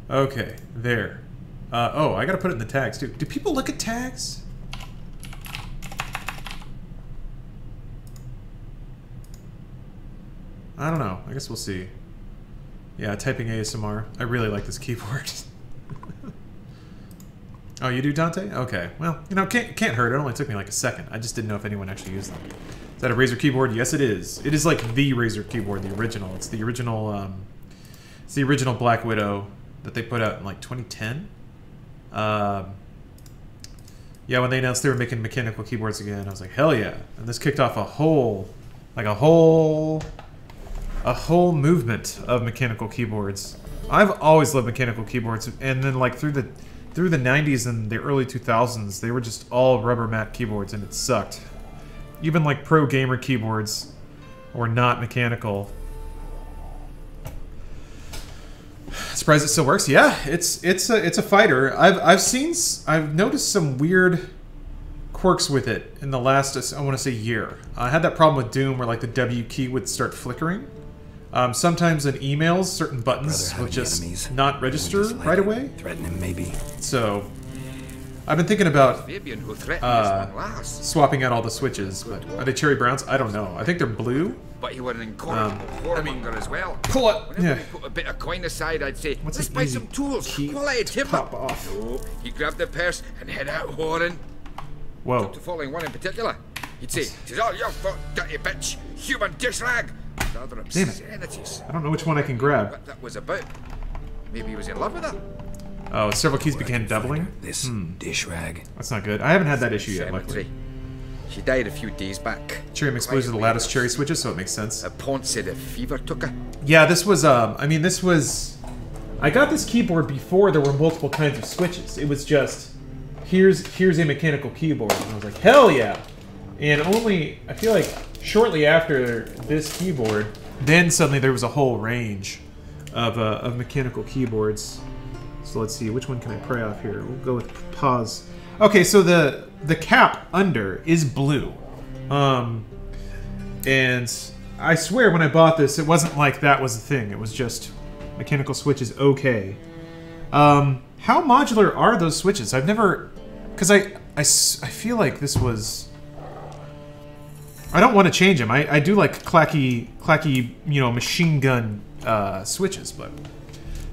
Okay, there. Uh, oh, I gotta put it in the tags, too. Do people look at tags? I don't know. I guess we'll see. Yeah, typing A S M R. I really like this keyboard. Oh, you do, Dante? Okay. Well, you know, can't, can't hurt. It only took me like a second. I just didn't know if anyone actually used them. Is that a Razer keyboard? Yes, it is. It is like the Razer keyboard, the original. It's the original, um... It's the original Black Widow that they put out in like twenty ten. Um... Yeah, when they announced they were making mechanical keyboards again, I was like, hell yeah. And this kicked off a whole... Like a whole... A whole movement of mechanical keyboards. I've always loved mechanical keyboards, and then like through the... Through the nineties and the early two thousands, they were just all rubber mat keyboards, and it sucked. Even like pro gamer keyboards were not mechanical. Surprised it still works. Yeah, it's it's a it's a fighter. I've I've seen I've noticed some weird quirks with it in the last I want to say year. I had that problem with Doom where like the W key would start flickering. Um, sometimes in emails, certain buttons will just not register right away. Threaten him, maybe. So, I've been thinking about uh, swapping out all the switches. But are they cherry browns? I don't know. I think they're blue. But you were an incorrigible warmonger as well. Pull it. Yeah. Put a bit of coin aside, I'd say. Let's buy some tools. Quality pop off. No, he grabbed the purse and head out, Warren. Whoa. Took to following one in particular. He'd say, "'Tis all your fault, dirty bitch, human dish rag." Damn it. I don't know which one I can grab. That was about. Maybe he was in love with her. Oh, several keys began doubling. This hmm. dish rag. That's not good. I haven't had that issue yet, luckily. She died a few days back. Cherry mix blues are the loudest cherry switches, so it makes sense. A pawn said a fever took her. Yeah, this was. Um, I mean, this was. I got this keyboard before there were multiple kinds of switches. It was just, here's here's a mechanical keyboard, and I was like, hell yeah. And only, I feel like, shortly after this keyboard, then suddenly there was a whole range of, uh, of mechanical keyboards. So let's see, which one can I pry off here? We'll go with pause. Okay, so the the cap under is blue. Um, and I swear when I bought this, it wasn't like that was the thing. It was just mechanical switch is okay. Um, how modular are those switches? I've never... Because I, I, I feel like this was... I don't want to change them. I, I do like clacky, clacky, you know, machine gun uh, switches, but...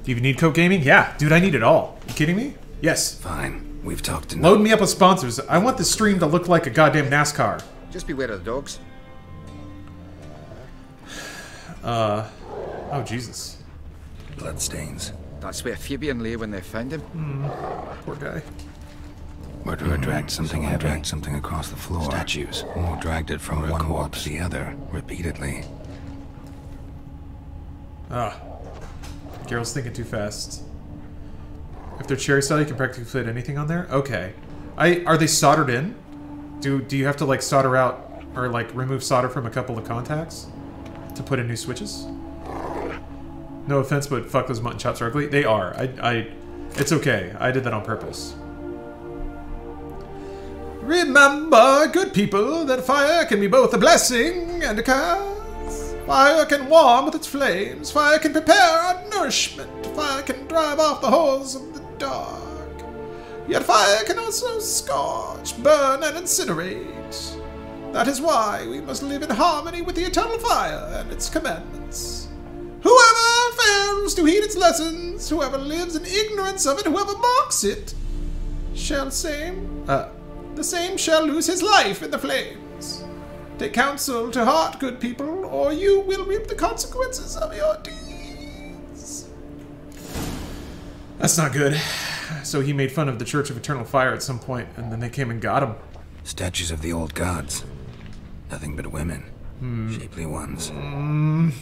Do you need Coke Gaming? Yeah, dude, I need it all. You kidding me? Yes. Fine, we've talked enough. Load me up with sponsors. I want this stream to look like a goddamn NASCAR. Just beware of the dogs. Uh, oh Jesus. Bloodstains. That's where Fabian lay when they found him. Mm. Poor guy. Murderer dragged something heavy. Dragged something across the floor. Statues. Or dragged it from one wall to the other, repeatedly. Ah. Geralt's thinking too fast. If they're cherry style, you can practically fit anything on there? Okay. I are they soldered in? Do do you have to like solder out or like remove solder from a couple of contacts to put in new switches? No offense, but fuck, those mutton chops are ugly. They are. I I it's okay. I did that on purpose. Remember, good people, that fire can be both a blessing and a curse. Fire can warm with its flames. Fire can prepare our nourishment. Fire can drive off the holes of the dark. Yet fire can also scorch, burn, and incinerate. That is why we must live in harmony with the eternal fire and its commandments. Whoever fails to heed its lessons, whoever lives in ignorance of it, whoever mocks it, shall same... Uh... The same shall lose his life in the flames. Take counsel to heart, good people, or you will reap the consequences of your deeds. That's not good. So he made fun of the Church of Eternal Fire at some point, and then they came and got him. Statues of the old gods. Nothing but women. Hmm. Shapely ones. Mm.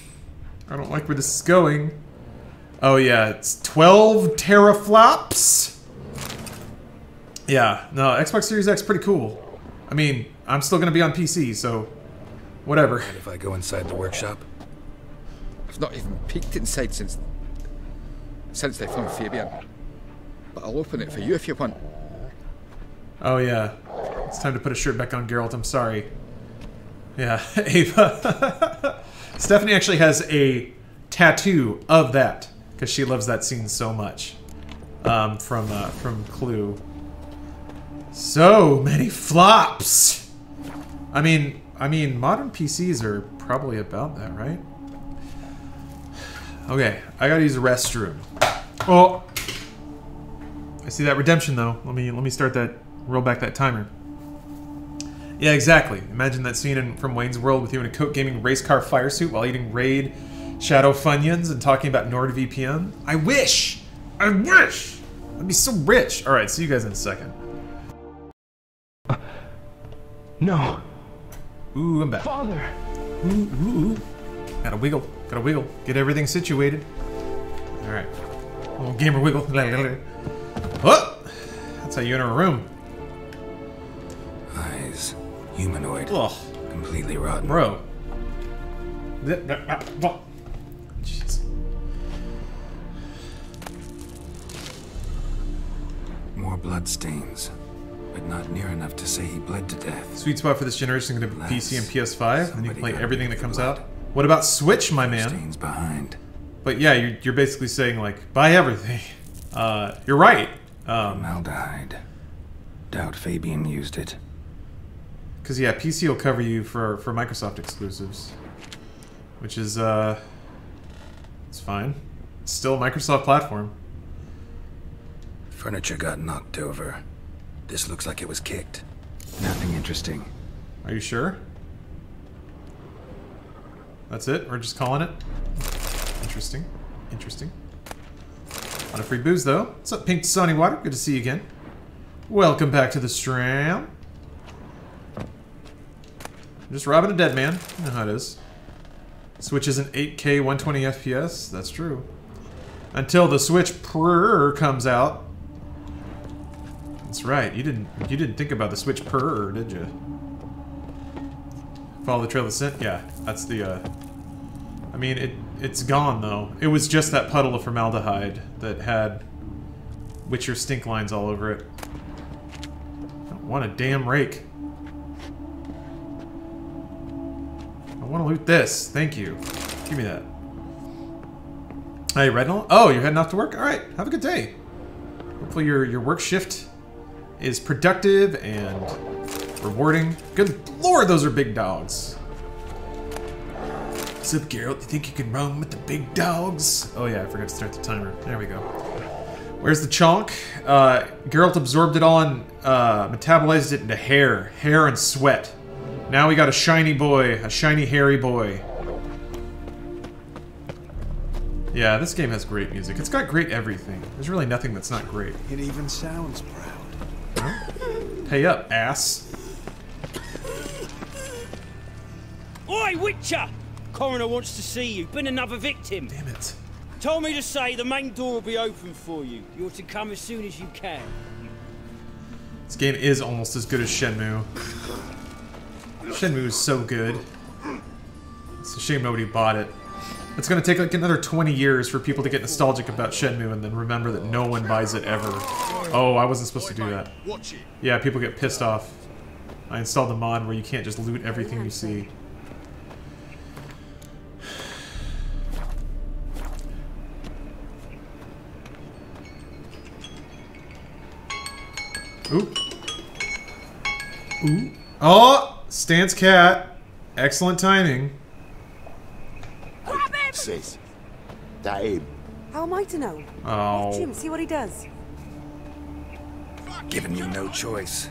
I don't like where this is going. Oh yeah, it's twelve teraflops? Yeah, no, Xbox Series X, pretty cool. I mean, I'm still gonna be on P C, so... whatever. And if I go inside the workshop? I've not even peeked inside since... since they filmed Fabian. But I'll open it for you if you want. Oh yeah. It's time to put a shirt back on, Geralt, I'm sorry. Yeah, Ava. Stephanie actually has a tattoo of that, because she loves that scene so much. Um, from, uh, from Clue. So many flops! I mean, I mean, modern P Cs are probably about that, right? Okay, I gotta use the restroom. Oh! I see that redemption, though. Let me, let me start that, roll back that timer. Yeah, exactly. Imagine that scene in, from Wayne's World with you in a Coke Gaming race car fire suit while eating Raid Shadow Funyuns and talking about NordVPN. I wish! I wish! I'd be so rich! Alright, see you guys in a second. No. Ooh, I'm back. Father. Ooh, ooh, ooh. Gotta wiggle. Gotta wiggle. Get everything situated. All right. Little gamer wiggle. Oh! That's how you enter a room. Eyes. Humanoid. Ugh. Completely rotten. Bro. Jeez. More bloodstains. But not near enough to say he bled to death. Sweet spot for this generation is going to be P C and P S five, and you can play everything that comes out. What about Switch, my man? Stains behind. But yeah, you're, you're basically saying, like, buy everything. Uh, you're right. Um, Formaldehyde. Doubt Fabian used it. Because, yeah, P C will cover you for, for Microsoft exclusives. Which is, uh... it's fine. It's still a Microsoft platform. Furniture got knocked over. This looks like it was kicked. Nothing interesting. Are you sure? That's it? We're just calling it? Interesting. Interesting. A lot of free booze, though. What's up, Pink Sunny Water? Good to see you again. Welcome back to the stream. I'm just robbing a dead man. You know how it is. Switch is an eight K one twenty F P S. That's true. Until the Switch Pro comes out. That's right. You didn't. You didn't think about the Switch Purr, did you? Follow the trail of scent. Yeah, that's the. Uh, I mean, it. It's gone though. It was just that puddle of formaldehyde that had Witcher stink lines all over it. I don't want a damn rake. I want to loot this. Thank you. Give me that. Hey, Reginald. Oh, you're heading off to work. All right. Have a good day. Hopefully your your work shift is productive and rewarding. Good lord, those are big dogs. What's up, Geralt? You think you can roam with the big dogs? Oh yeah, I forgot to start the timer. There we go. Where's the chonk? Uh, Geralt absorbed it all and uh, metabolized it into hair. Hair and sweat. Now we got a shiny boy. A shiny, hairy boy. Yeah, this game has great music. It's got great everything. There's really nothing that's not great. It even sounds proud. Pay up, ass. Oi, Witcher! Coroner wants to see you. Been another victim. Damn it. Told me to say the main door will be open for you. You're to come as soon as you can. This game is almost as good as Shenmue. Shenmue is so good. It's a shame nobody bought it. It's gonna take like another twenty years for people to get nostalgic about Shenmue and then remember that no one buys it ever. Oh, I wasn't supposed to do that. Yeah, people get pissed off. I installed the mod where you can't just loot everything you see. Ooh. Ooh. Oh! Stance cat. Excellent timing. Says, that him. How am I to know? Oh. Let him see what he does. Giving you no choice.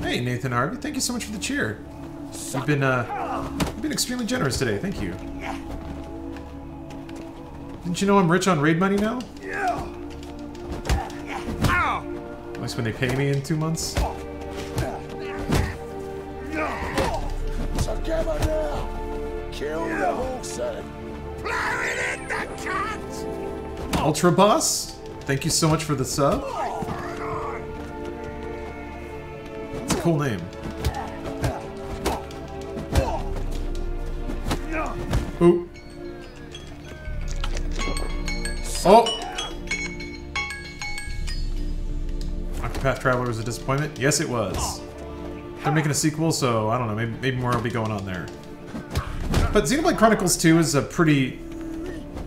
Hey, Nathan Harvey, thank you so much for the cheer. You've been, uh, you've been extremely generous today. Thank you. Didn't you know I'm rich on raid money now? At least when they pay me in two months. Ultra Boss, thank you so much for the sub. It's a cool name. Ooh. Oh! Octopath Traveler was a disappointment? Yes, it was. They're making a sequel, so I don't know, maybe, maybe more will be going on there. But Xenoblade Chronicles two is a pretty...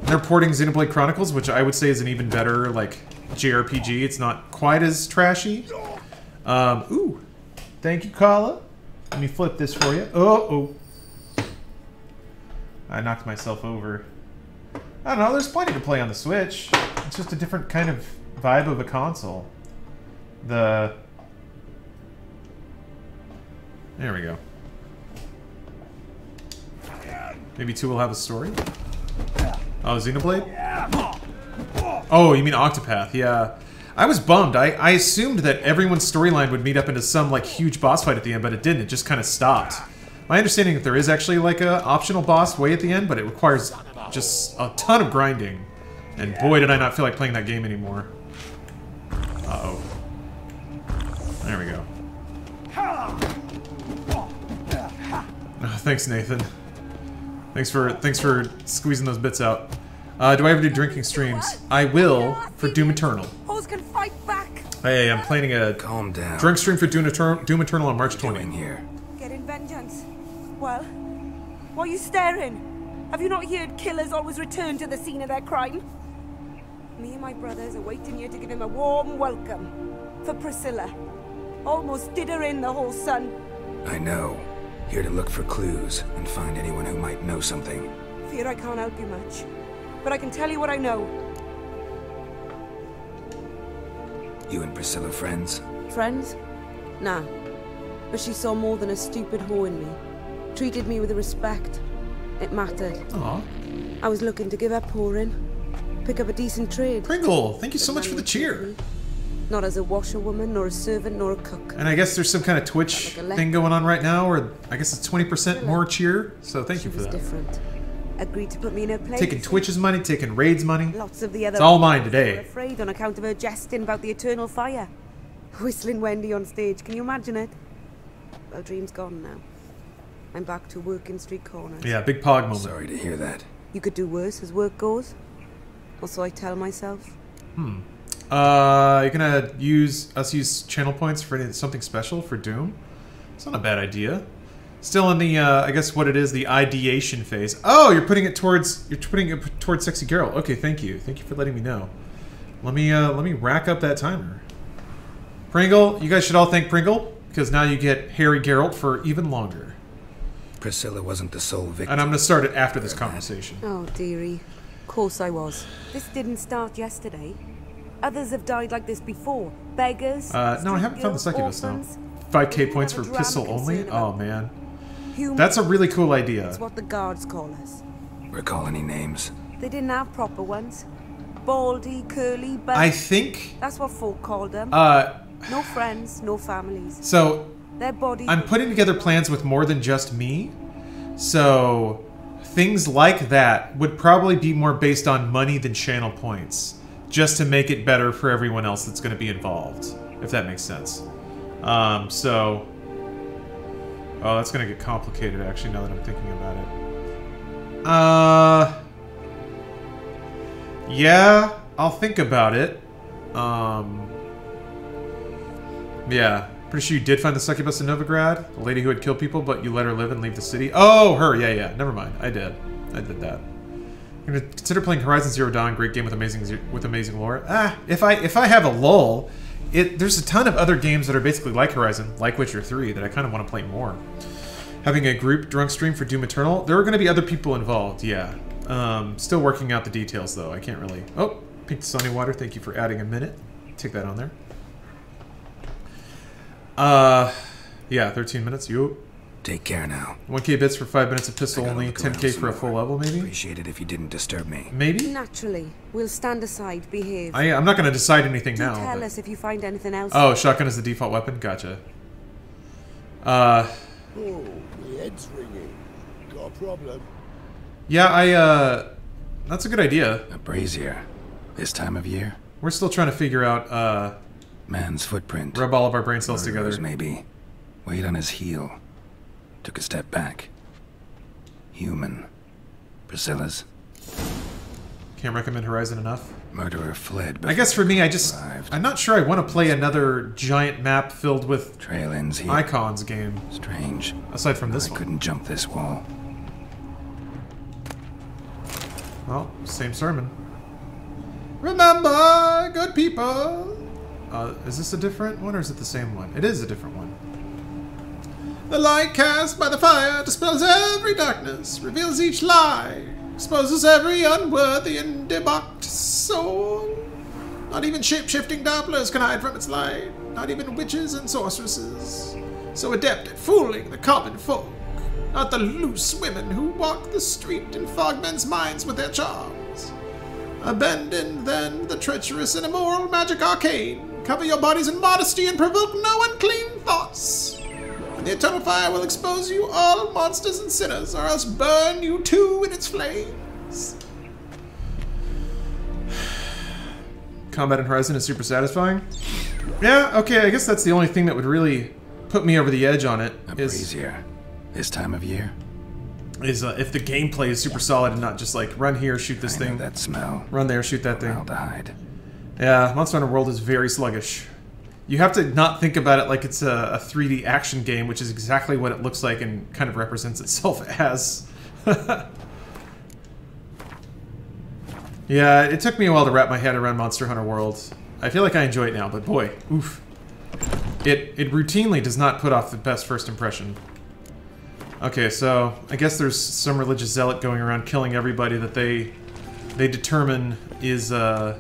They're porting Xenoblade Chronicles, which I would say is an even better, like, J R P G. It's not quite as trashy. Um, ooh! Thank you, Kala. Let me flip this for you. Oh, oh. I knocked myself over. I don't know, there's plenty to play on the Switch. It's just a different kind of vibe of a console. The... There we go. Maybe two will have a story? Oh, Xenoblade? Oh, you mean Octopath, yeah. I was bummed. I, I assumed that everyone's storyline would meet up into some, like, huge boss fight at the end, but it didn't. It just kind of stopped. My understanding is that there is actually, like, a optional boss way at the end, but it requires... just a ton of grinding. And boy, did I not feel like playing that game anymore. Uh-oh. There we go. Oh, thanks, Nathan. Thanks for thanks for squeezing those bits out. Uh, do I ever do drinking streams? I will for Doom Eternal. Hey, I'm planning a Calm down. drink stream for Doom Eternal, Doom Eternal on March twentieth. Here. Get in vengeance. Well, what are you staring? Have you not heard killers always return to the scene of their crime? Me and my brothers are waiting here to give him a warm welcome. For Priscilla. Almost did her in, the whole son. I know. Here to look for clues and find anyone who might know something. Fear I can't help you much. But I can tell you what I know. You and Priscilla friends? Friends? Nah. But she saw more than a stupid whore in me. Treated me with respect. It mattered. Aww. I was looking to give up pouring, pick up a decent trade. Pringle, thank you so much for the cheer. Not as a washerwoman, nor a servant, nor a cook. And I guess there's some kind of Twitch thing going on right now, or I guess it's twenty percent more cheer, so thank you for that. Different. Agreed to put me in her place. Taking Twitch's money, taking Raid's money. Lots of the other. It's all mine today. Afraid on account of her jesting about the Eternal Fire. Whistling Wendy on stage, can you imagine it? Well, dream's gone now. I'm back to work in street corners. Yeah, big pog moment. Sorry to hear that. You could do worse as work goes. Also, I tell myself. Hmm. Uh, you're gonna use us use channel points for any, something special for Doom? It's not a bad idea. Still in the uh, I guess what it is the ideation phase. Oh, you're putting it towards you're putting it towards sexy Geralt. Okay, thank you, thank you for letting me know. Let me uh, let me rack up that timer. Pringle, you guys should all thank Pringle because now you get Harry Geralt for even longer. Priscilla wasn't the sole victim. And I'm going to start it after this conversation. Oh, dearie. Of course I was. This didn't start yesterday. Others have died like this before. Beggars. Uh, no, I haven't found the succubus though. five K points for pistol only? Oh, man. That's a really cool idea. That's what the guards call us. Recall any names? They didn't have proper ones. Baldy, curly, but I think that's what folk called them. Uh, no friends, no families. So their body. I'm putting together plans with more than just me. So things like that would probably be more based on money than channel points, just to make it better for everyone else that's going to be involved, if that makes sense. Um, so, oh, that's going to get complicated, actually, now that I'm thinking about it. Uh, yeah, I'll think about it. Um, yeah, pretty sure you did find the succubus in Novigrad, the lady who had killed people, but you let her live and leave the city. Oh, her, yeah, yeah, never mind, I did. I did that. Consider playing Horizon Zero Dawn, great game with amazing with amazing lore. Ah, if I if I have a lull, it there's a ton of other games that are basically like Horizon, like Witcher three, that I kind of want to play more. Having a group drunk stream for Doom Eternal, there are going to be other people involved. Yeah, um, still working out the details though. I can't really. Oh, pink sunny water. Thank you for adding a minute. Take that on there. Uh, yeah, thirteen minutes. You. Take care now. one K bits for five minutes of pistol only, ten K for a full level, maybe? Appreciate it if you didn't disturb me. Maybe? Naturally. We'll stand aside, behave. I, I'm not going to decide anything now. Tell us if you find anything else. Oh, shotgun is the default weapon? Gotcha. Uh... Oh, the head's ringing. Got a problem. Yeah, I, uh... That's a good idea. A brazier. This time of year? We're still trying to figure out, uh... man's footprint. Rub all of our brain cells together. Maybe. Weight on his heel. Took a step back. Human. Priscilla's. Can't recommend Horizon enough. Murderer fled. I guess for me, I just... Arrived. I'm not sure I want to play another giant map filled with trail ends here. Icons game. Strange. Aside from this I one. I couldn't jump this wall. Well, same sermon. Remember, good people! Uh, is this a different one or is it the same one? It is a different one. The light cast by the fire dispels every darkness, reveals each lie, exposes every unworthy and debauched soul. Not even shape-shifting dapplers can hide from its light, not even witches and sorceresses, so adept at fooling the common folk, not the loose women who walk the street and fog men's minds with their charms. Abandon, then, the treacherous and immoral magic arcane. Cover your bodies in modesty and provoke no unclean thoughts. The eternal fire will expose you all monsters and sinners, or else burn you too in its flames. Combat in Horizon is super satisfying. Yeah, okay, I guess that's the only thing that would really put me over the edge on it. A is breezier. This time of year. Is uh, if the gameplay is super solid and not just like run here, shoot this I thing. Know that smell. Run there, shoot that thing. I'll hide. Yeah, Monster Hunter World is very sluggish. You have to not think about it like it's a, a three D action game, which is exactly what it looks like and kind of represents itself as. Yeah, it took me a while to wrap my head around Monster Hunter World. I feel like I enjoy it now, but boy, oof. It, it routinely does not put off the best first impression. Okay, so I guess there's some religious zealot going around killing everybody that they they determine is... Uh,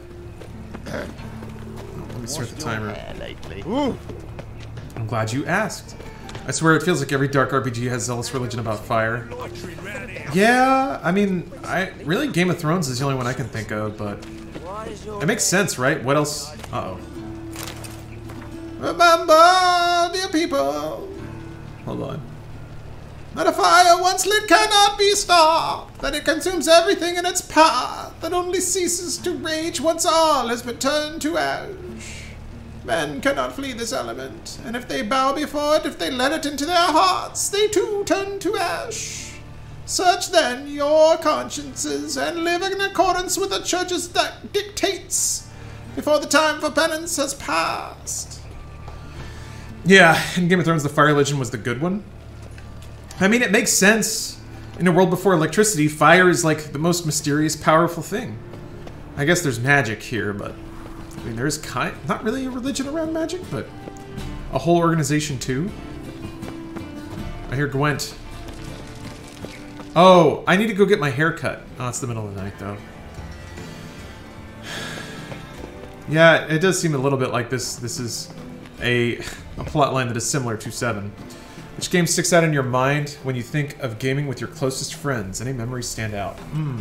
Start the timer. Ooh. I'm glad you asked. I swear it feels like every dark R P G has zealous religion about fire. Yeah, I mean, I really Game of Thrones is the only one I can think of, but it makes sense, right? What else? Uh oh. Remember, dear people. Hold on. That a fire once lit cannot be stopped. That it consumes everything in its path. That only ceases to rage once all has been turned to ash. Men cannot flee this element, and if they bow before it, if they let it into their hearts, they too turn to ash. Search then your consciences, and live in accordance with the church's that dictates, before the time for penance has passed. Yeah, in Game of Thrones, the fire religion was the good one. I mean, it makes sense. In a world before electricity, fire is like the most mysterious, powerful thing. I guess there's magic here, but... I mean, there's kind of, not really a religion around magic, but a whole organization too. I hear Gwent. Oh, I need to go get my hair cut. Oh, it's the middle of the night, though. Yeah, it does seem a little bit like this. This is a, a plotline that is similar to seven. Which game sticks out in your mind when you think of gaming with your closest friends? Any memories stand out? Hmm.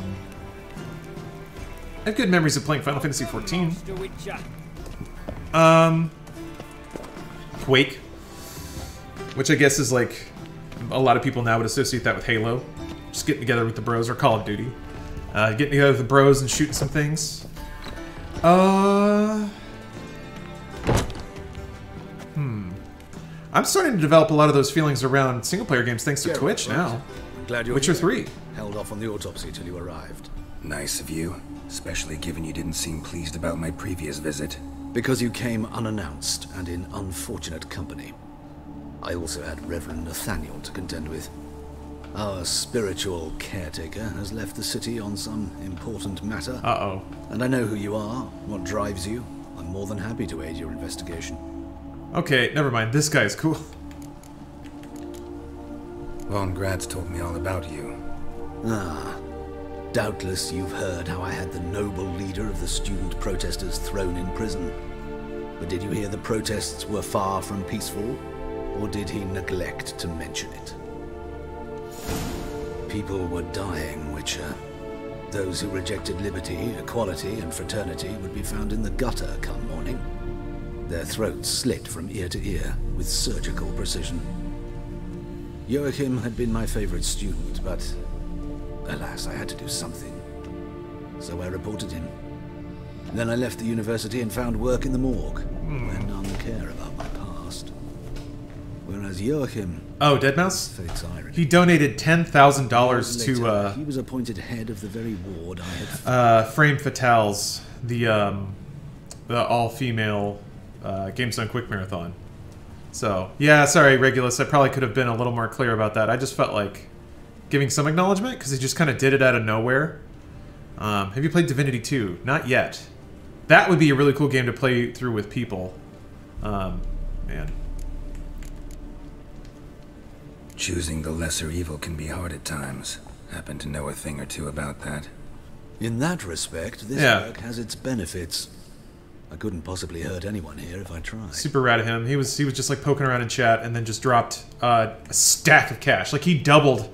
I have good memories of playing Final Fantasy fourteen. Um, Quake. Which I guess is like, a lot of people now would associate that with Halo. Just getting together with the bros, or Call of Duty. Uh, getting together with the bros and shooting some things. Uh... Hmm. I'm starting to develop a lot of those feelings around single-player games thanks to Geralt, Twitch right? now. I'm glad you're Witcher here. three. Held off on the autopsy till you arrived. Nice of you, especially given you didn't seem pleased about my previous visit. Because you came unannounced and in unfortunate company. I also had Reverend Nathaniel to contend with. Our spiritual caretaker has left the city on some important matter. Uh-oh. And I know who you are, what drives you. I'm more than happy to aid your investigation. Okay, never mind. This guy's cool. Von Gratz told me all about you. Ah. Doubtless you've heard how I had the noble leader of the student protesters thrown in prison. But did you hear the protests were far from peaceful? Or did he neglect to mention it? People were dying, Witcher. Those who rejected liberty, equality, and fraternity would be found in the gutter come morning. Their throats slit from ear to ear, with surgical precision. Joachim had been my favorite student, but alas, I had to do something. So I reported him. Then I left the university and found work in the morgue, where none care about my past. Whereas Joachim... Oh, Deadmau5? He donated ten thousand dollars to, uh... He was appointed head of the very ward I had... Uh, Frame Fatales, the, um... the all-female... Uh, Games Done Quick Marathon. So, yeah, sorry, Regulus. I probably could have been a little more clear about that. I just felt like giving some acknowledgement, because he just kind of did it out of nowhere. Um, have you played Divinity two? Not yet. That would be a really cool game to play through with people. Um, man. Choosing the lesser evil can be hard at times. Happen to know a thing or two about that. In that respect, this yeah. work has its benefits. I couldn't possibly hurt anyone here if I tried. Super rad of him. He was he was just like poking around in chat and then just dropped uh, a stack of cash. Like he doubled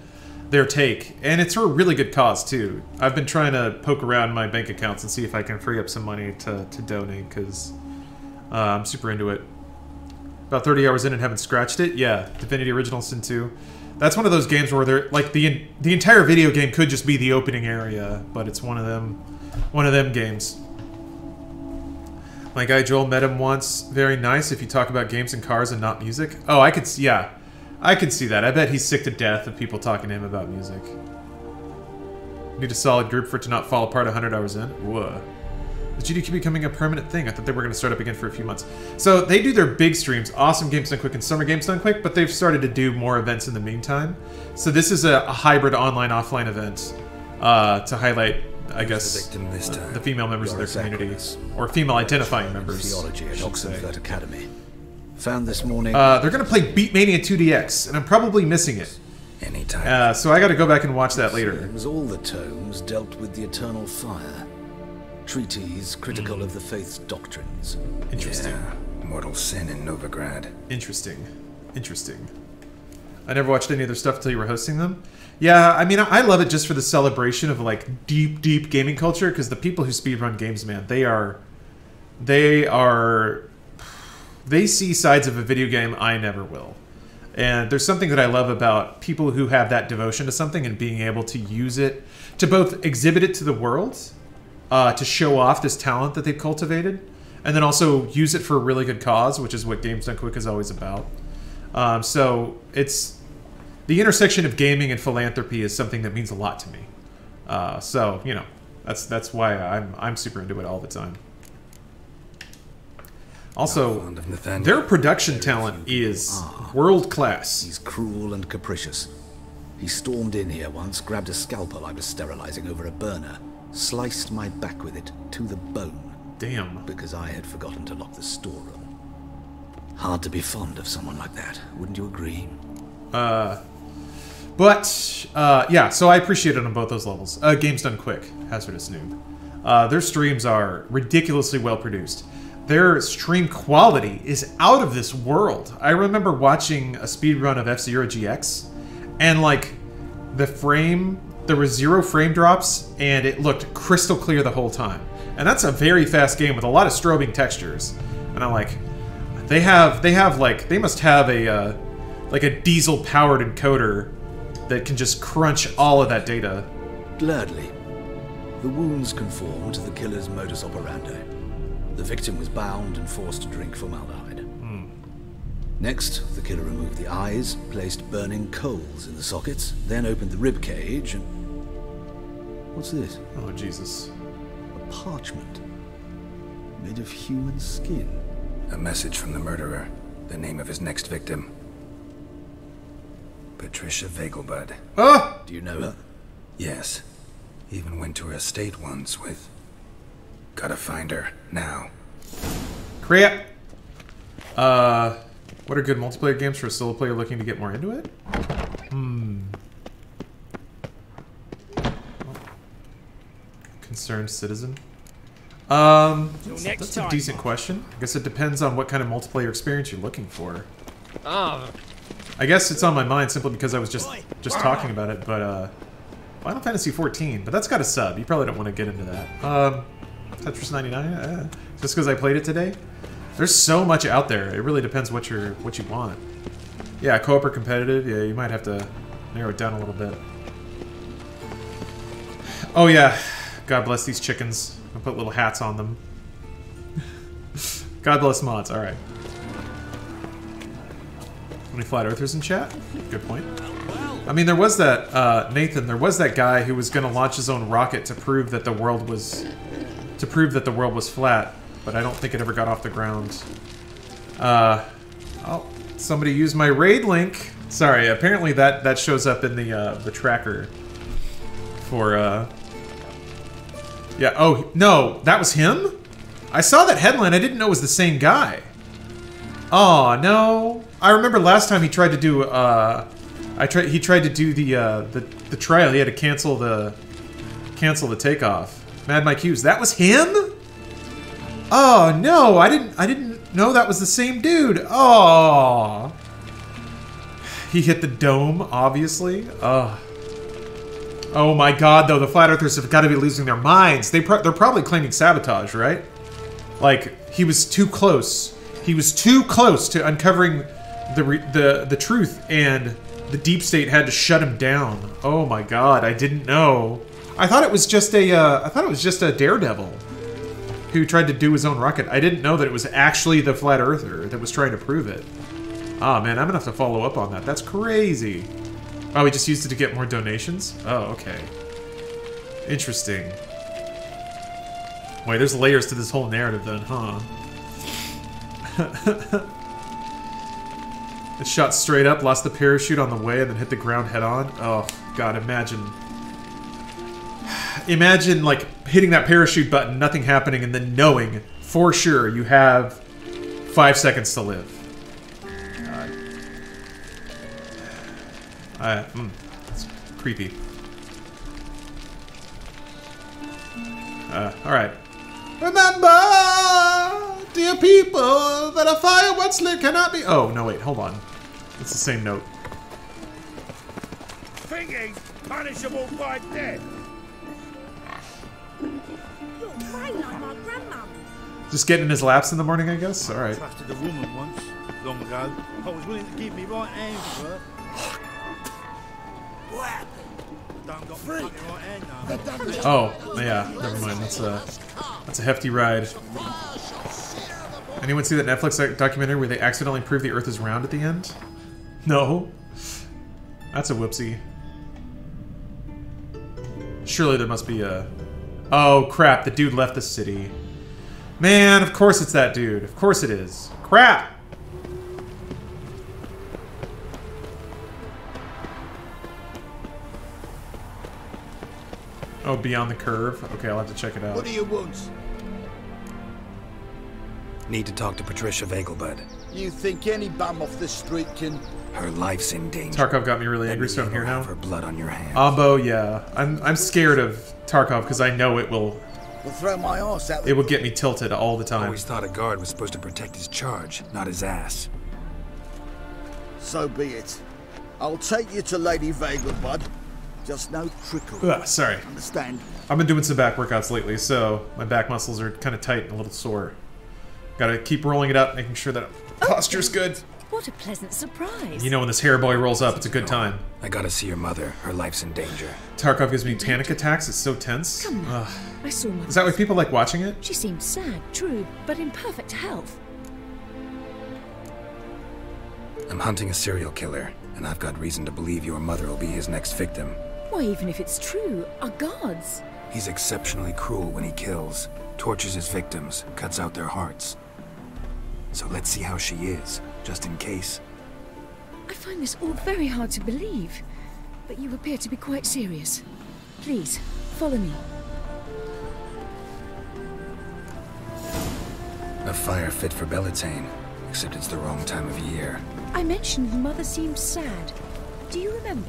their take. And it's for a really good cause too. I've been trying to poke around my bank accounts and see if I can free up some money to, to donate because uh, I'm super into it. About thirty hours in and haven't scratched it. Yeah, Divinity Original Sin two. That's one of those games where they're like the the entire video game could just be the opening area, but it's one of them one of them games. My guy Joel met him once. Very nice if you talk about games and cars and not music. Oh, I could see, yeah. I could see that. I bet he's sick to death of people talking to him about music. Need a solid group for it to not fall apart one hundred hours in. Whoa. Is G D Q becoming a permanent thing? I thought they were going to start up again for a few months. So they do their big streams, awesome Games Done Quick and Summer Games Done Quick, but they've started to do more events in the meantime. So this is a, a hybrid online-offline event uh, to highlight I guess the, uh, the female members You're of their exactly. communities, or female-identifying members. Theology at Oxenford Academy. Found this morning. Uh, they're gonna play Beatmania two D X, and I'm probably missing it. Anytime. Uh, so I got to go back and watch that later. All the tomes dealt with the Eternal Fire, treaties critical mm. of the faith's doctrines. Interesting. Yeah. Mortal sin in Novigrad. Interesting. Interesting. I never watched any of their stuff until you were hosting them. Yeah, I mean, I love it just for the celebration of, like, deep, deep gaming culture, because the people who speedrun games, man, they are... They are... They see sides of a video game I never will. And there's something that I love about people who have that devotion to something and being able to use it, to both exhibit it to the world, uh, to show off this talent that they've cultivated, and then also use it for a really good cause, which is what Games Done Quick is always about. Um, so, it's... The intersection of gaming and philanthropy is something that means a lot to me. Uh, so, you know, that's that's why I'm I'm super into it all the time. Also, their production talent is world class. He's cruel and capricious. He stormed in here once, grabbed a scalpel I was sterilizing over a burner, sliced my back with it to the bone. Damn. Because I had forgotten to lock the storeroom. Hard to be fond of someone like that, wouldn't you agree? Uh... But, uh, yeah, so I appreciate it on both those levels. Uh, game's done quick, Hazardous Noob. Uh, their streams are ridiculously well-produced. Their stream quality is out of this world. I remember watching a speedrun of F-Zero G X, and, like, the frame... There were zero frame drops, and it looked crystal clear the whole time. And that's a very fast game with a lot of strobing textures. And I'm like, they have, they have like, they must have a, uh, like a diesel-powered encoder that can just crunch all of that data. Gladly. The wounds conform to the killer's modus operandi. The victim was bound and forced to drink formaldehyde. Mm. Next, the killer removed the eyes, placed burning coals in the sockets, then opened the rib cage and... What's this? Oh, Jesus. A parchment made of human skin. A message from the murderer. The name of his next victim. Patricia Vagelbud. Oh! Do you know her? Yes. Even went to her estate once with... Gotta find her, now. Crap! Uh... What are good multiplayer games for a solo player looking to get more into it? Hmm. Concerned citizen. Um, that's, that's a decent question. I guess it depends on what kind of multiplayer experience you're looking for. I guess it's on my mind simply because I was just just talking about it, but uh, Final Fantasy fourteen, but that's got a sub. You probably don't want to get into that. Um, Tetris ninety-nine, uh, just because I played it today. There's so much out there. It really depends what you're what you want. Yeah, co-op or competitive. Yeah, you might have to narrow it down a little bit. Oh yeah, God bless these chickens. I put little hats on them. God bless mods. All right. Any flat earthers in chat? Good point. I mean, there was that uh, Nathan. There was that guy who was going to launch his own rocket to prove that the world was to prove that the world was flat. But I don't think it ever got off the ground. Uh, oh, somebody used my raid link. Sorry, apparently that, that shows up in the uh, the tracker for, uh... yeah, oh, no, that was him? I saw that headline, I didn't know it was the same guy. Oh no. I remember last time he tried to do, uh... I tried. He tried to do the, uh, the, the trial, he had to cancel the... Cancel the takeoff. Mad Mike Hughes, that was him? Oh no, I didn't I didn't know that was the same dude. Oh. He hit the dome, obviously. Oh. Oh my god, though, the flat earthers have got to be losing their minds. They pro they're probably claiming sabotage, right? Like he was too close. He was too close to uncovering the re the the truth and the deep state had to shut him down. Oh my god, I didn't know. I thought it was just a uh, I thought it was just a daredevil who tried to do his own rocket. I didn't know that it was actually the Flat Earther that was trying to prove it. Ah, oh, man, I'm gonna have to follow up on that. That's crazy. Oh, we just used it to get more donations? Oh, okay. Interesting. Wait, there's layers to this whole narrative then, huh? It shot straight up, lost the parachute on the way, and then hit the ground head on. Oh, God, imagine... Imagine, like, hitting that parachute button, nothing happening, and then knowing for sure you have five seconds to live. God. I, mm, that's creepy. Uh, alright. Remember, dear people, that a fire once lit cannot be... Oh, no, wait, hold on. It's the same note. Thinking punishable by death. Just getting in his laps in the morning, I guess? Alright. I trusted a woman once, long ago. I was willing to give me right hand for her. What happened? Don't got free. Right hand, oh, yeah. Never mind. That's a, that's a hefty ride. Anyone see that Netflix documentary where they accidentally prove the Earth is round at the end? No. That's a whoopsie. Surely there must be a... Oh, crap. The dude left the city. Man, of course it's that dude. Of course it is. Crap! Oh, beyond the curve? Okay, I'll have to check it out. What do you want? Need to talk to Patricia Vagelbud. You think any bum off the street can Her life's in danger. Tarkov got me really angry, so I'm here now. Her blood on your hands. Abo, yeah. I'm I'm scared of Tarkov because I know it will. We'll throw my ass out. It will get me tilted all the time. I always thought a guard was supposed to protect his charge, not his ass. So be it. I'll take you to Lady Vagelbud. Just no trickery. Ugh, sorry. Understand? I've been doing some back workouts lately, so my back muscles are kind of tight and a little sore. Gotta keep rolling it up, making sure that oh, posture's good. What a pleasant surprise. You know, when this hair boy rolls up, it's a good time. I gotta see your mother. Her life's in danger. Tarkov gives me panic attacks. It's so tense. Come on. I saw my Is that why people like watching it? She seems sad, true, but in perfect health. I'm hunting a serial killer, and I've got reason to believe your mother will be his next victim. Why, even if it's true, our gods. He's exceptionally cruel when he kills, tortures his victims, cuts out their hearts. So let's see how she is, just in case. I find this all very hard to believe, but you appear to be quite serious. Please, follow me. A fire fit for Bellatane, except it's the wrong time of year. I mentioned Mother seems sad. Do you remember?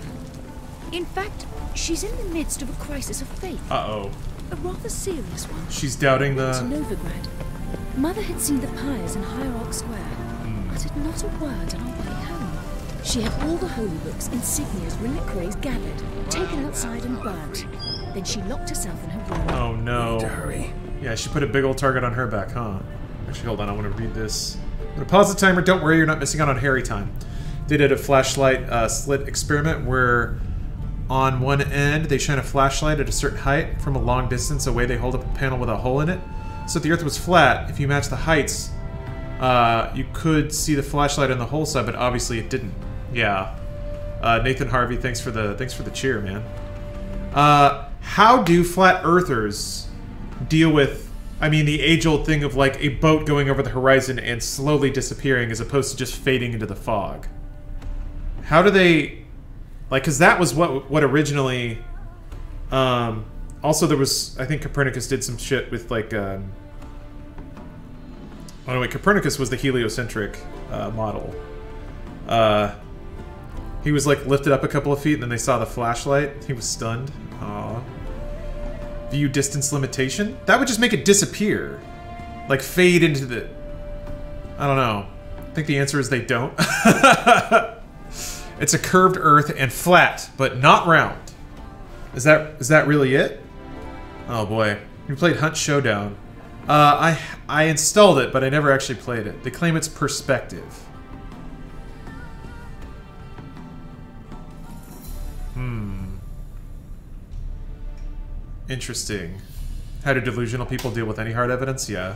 In fact, she's in the midst of a crisis of faith. Uh-oh. A rather serious one. She's doubting the... Novigrad. Mother had seen the pyres in Hierarch Square, mm. uttered not a word on our way home. She had all the holy books, insignias, reliquaries gathered, taken outside and burnt. Then she locked herself in her room. Oh no. To hurry. Yeah, she put a big old target on her back, huh? Actually, hold on, I want to read this. I'm gonna pause the timer. Don't worry, you're not missing out on Harry time. They did a flashlight uh, slit experiment where on one end they shine a flashlight at a certain height. From a long distance away, they hold up a panel with a hole in it. So if the earth was flat, if you match the heights, uh, you could see the flashlight on the whole side, but obviously it didn't. Yeah. Uh, Nathan Harvey, thanks for the thanks for the cheer, man. Uh, how do flat earthers deal with, I mean, the age-old thing of like a boat going over the horizon and slowly disappearing as opposed to just fading into the fog? How do they, like, because that was what what originally. Um, Also, there was, I think Copernicus did some shit with, like, um... oh, no, wait, Copernicus was the heliocentric, uh, model. Uh... He was, like, lifted up a couple of feet, and then they saw the flashlight. He was stunned. Aww. View distance limitation? That would just make it disappear. Like, fade into the... I don't know. I think the answer is they don't. It's a curved Earth and flat, but not round. Is that, is that really it? Oh boy, we played Hunt Showdown. Uh, I I installed it, but I never actually played it. They claim it's perspective. Hmm. Interesting. How do delusional people deal with any hard evidence? Yeah.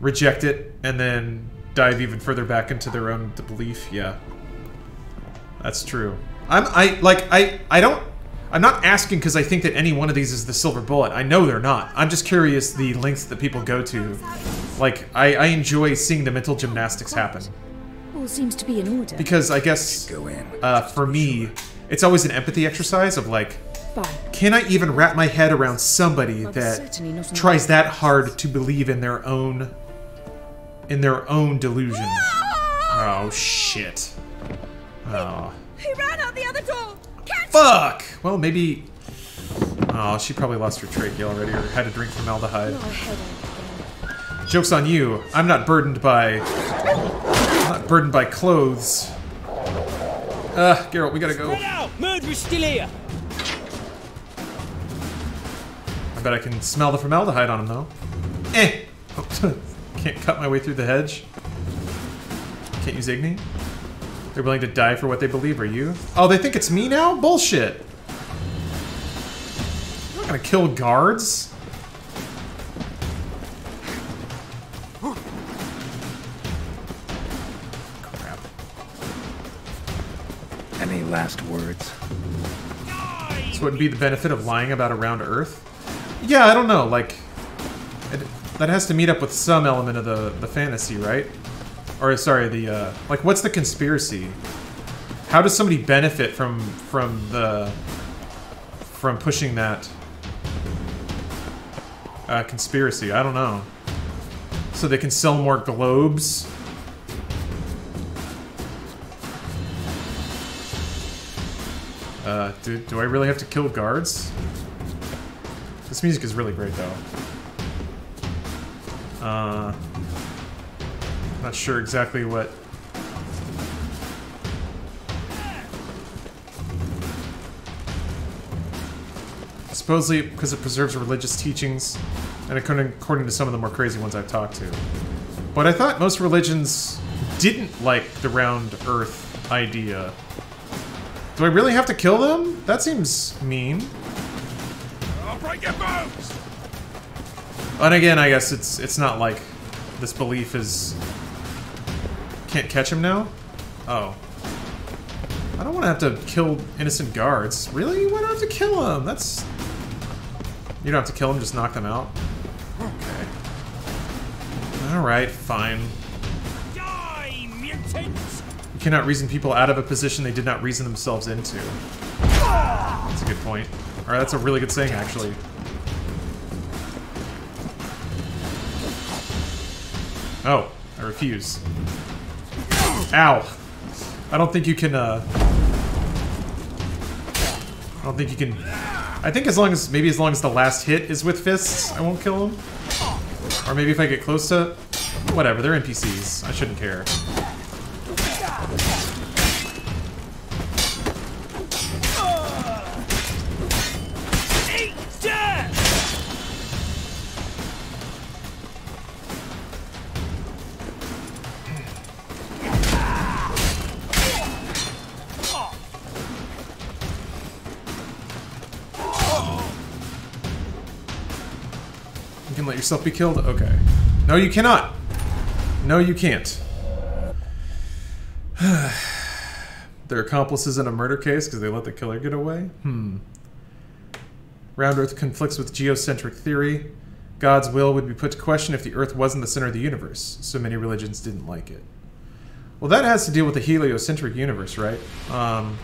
Reject it, and then dive even further back into their own belief? Yeah. That's true. I'm, I, like, I, I don't... I'm not asking because I think that any one of these is the silver bullet. I know they're not. I'm just curious the lengths that people go to. Like, I, I enjoy seeing the mental gymnastics happen. All seems to be in order. Because I guess, uh, for me, it's always an empathy exercise of like, can I even wrap my head around somebody that tries that hard to believe in their own, in their own delusion? Oh shit! Oh. He ran out the other door. Fuck! Well, maybe... Oh, she probably lost her trachea already or had a drink from formaldehyde. Joke's on you. I'm not burdened by... I'm not burdened by clothes. Uh, Geralt, we gotta go. Murderer's still here. I bet I can smell the formaldehyde on him, though. Eh! Can't cut my way through the hedge. Can't use Igni. They're willing to die for what they believe, are you? Oh, they think it's me now? Bullshit. I'm not gonna kill guards. Crap. Any last words? This wouldn't be the benefit of lying about a round Earth? Yeah, I don't know, like... It, that has to meet up with some element of the, the fantasy, right? Or, sorry, the, uh, like, what's the conspiracy? How does somebody benefit from, from the, from pushing that, uh, conspiracy? I don't know. So they can sell more globes? Uh, do, do I really have to kill guards? This music is really great, though. Uh, not sure exactly what... Supposedly because it preserves religious teachings, and according, according to some of the more crazy ones I've talked to. But I thought most religions didn't like the round earth idea. Do I really have to kill them? That seems mean. I'll break your bones! And again, I guess it's it's not like this belief is... Can't catch him now? Oh. I don't want to have to kill innocent guards. Really? Why do I have to kill them? That's... You don't have to kill them, just knock them out. Okay. Alright, fine. Die, mutant! You cannot reason people out of a position they did not reason themselves into. That's a good point. Alright, that's a really good saying, actually. Oh, I refuse. Ow! I don't think you can, uh... I don't think you can... I think as long as, maybe as long as the last hit is with fists, I won't kill them. Or maybe if I get close to... Whatever, they're N P Cs. I shouldn't care. Yourself be killed? Okay. No, you cannot. No, you can't. They're accomplices in a murder case because they let the killer get away? Hmm. Round Earth conflicts with geocentric theory. God's will would be put to question if the Earth wasn't the center of the universe. So many religions didn't like it. Well, that has to deal with the heliocentric universe, right? Um...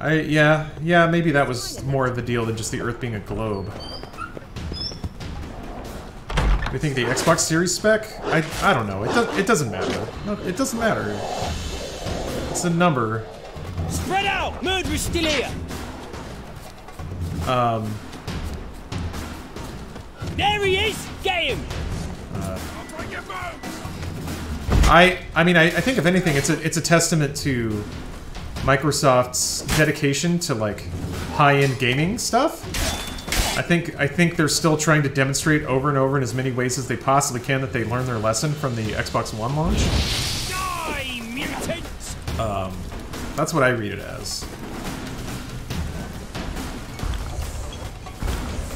I... yeah. Yeah, maybe that was more of the deal than just the Earth being a globe. You think the Xbox Series spec? I I don't know. It does, it doesn't matter. No, it doesn't matter. It's a number. Spread out. Murder's still here. Um. There he is. Get him. Uh, I I mean I, I think if anything it's a it's a testament to Microsoft's dedication to like high-end gaming stuff. I think I think they're still trying to demonstrate over and over in as many ways as they possibly can that they learned their lesson from the Xbox One launch. Die, mutants! Um, that's what I read it as.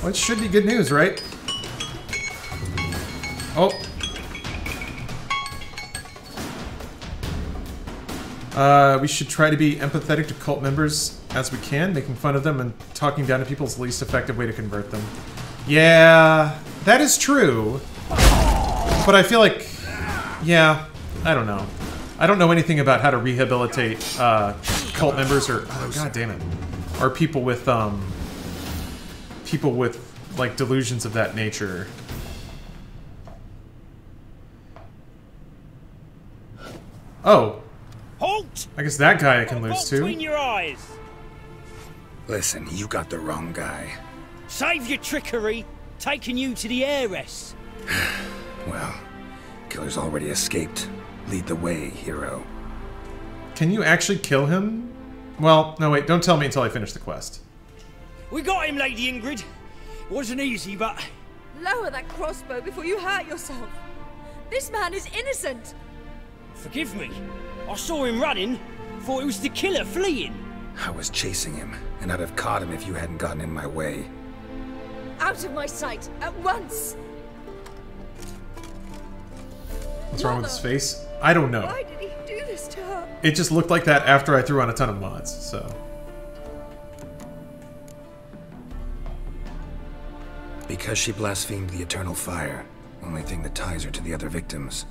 Well, it should be good news, right? Oh. Uh, we should try to be empathetic to cult members as we can, making fun of them and talking down to people is the least effective way to convert them. Yeah, that is true. But I feel like, yeah, I don't know. I don't know anything about how to rehabilitate uh, cult members or oh, God damn it, or people with um, people with like delusions of that nature. Oh. Halt! I guess that guy I can lose too. Between your eyes. Listen, you got the wrong guy. Save your trickery, taking you to the heiress. Well, killer's already escaped. Lead the way, hero. Can you actually kill him? Well, no wait, don't tell me until I finish the quest. We got him, Lady Ingrid. Wasn't easy, but... Lower that crossbow before you hurt yourself. This man is innocent. Forgive me. I saw him running, thought it was the killer fleeing. I was chasing him, and I'd have caught him if you hadn't gotten in my way. Out of my sight, at once! What's Mother. wrong with his face? I don't know. Why did he do this to her? It just looked like that after I threw on a ton of mods, so... Because she blasphemed the Eternal Fire, only thing that ties her to the other victims.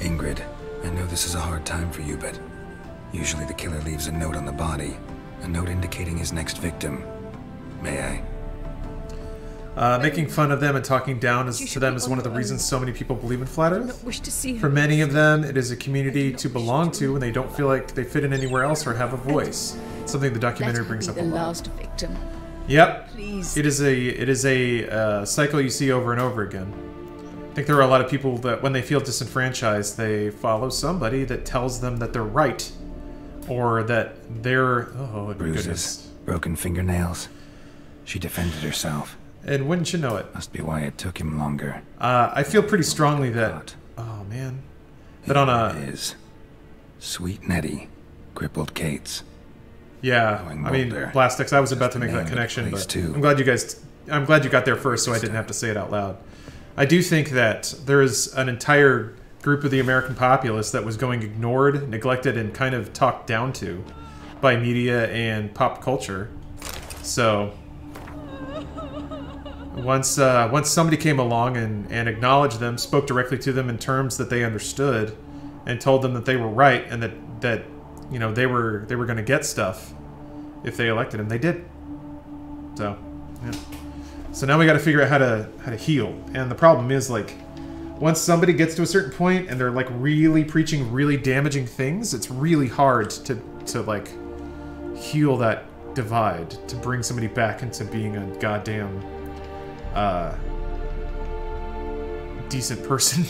Ingrid, I know this is a hard time for you, but usually the killer leaves a note on the body, a note indicating his next victim. May I? Uh, making fun of them and talking down as, to them is one of the reasons so many people believe in Flat Earth. Wish to see For many of them, it is a community to belong to when they don't feel like they fit in anywhere else or have a voice. It's something the documentary brings up a lot. Last victim. Yep. Please. It is a it is a uh, cycle you see over and over again. I think there are a lot of people that when they feel disenfranchised, they follow somebody that tells them that they're right, or that they're oh bruises, goodness. broken fingernails. She defended herself. And wouldn't you know it? Must be why it took him longer. Uh, I feel pretty strongly that. Oh man. That on a is sweet Nettie, crippled Kate's. Yeah, I mean, Blastex, I was about to make that connection, but I'm glad you guys, I'm glad you got there first so I didn't have to say it out loud. I do think that there is an entire group of the American populace that was going ignored, neglected, and kind of talked down to by media and pop culture. So, once uh, once somebody came along and, and acknowledged them, spoke directly to them in terms that they understood, and told them that they were right and that... that you know, they were they were going to get stuff if they elected him. They did. So, yeah. So now we got to figure out how to how to heal. And the problem is, like, once somebody gets to a certain point and they're like really preaching really damaging things, it's really hard to to like heal that divide, to bring somebody back into being a goddamn uh, decent person.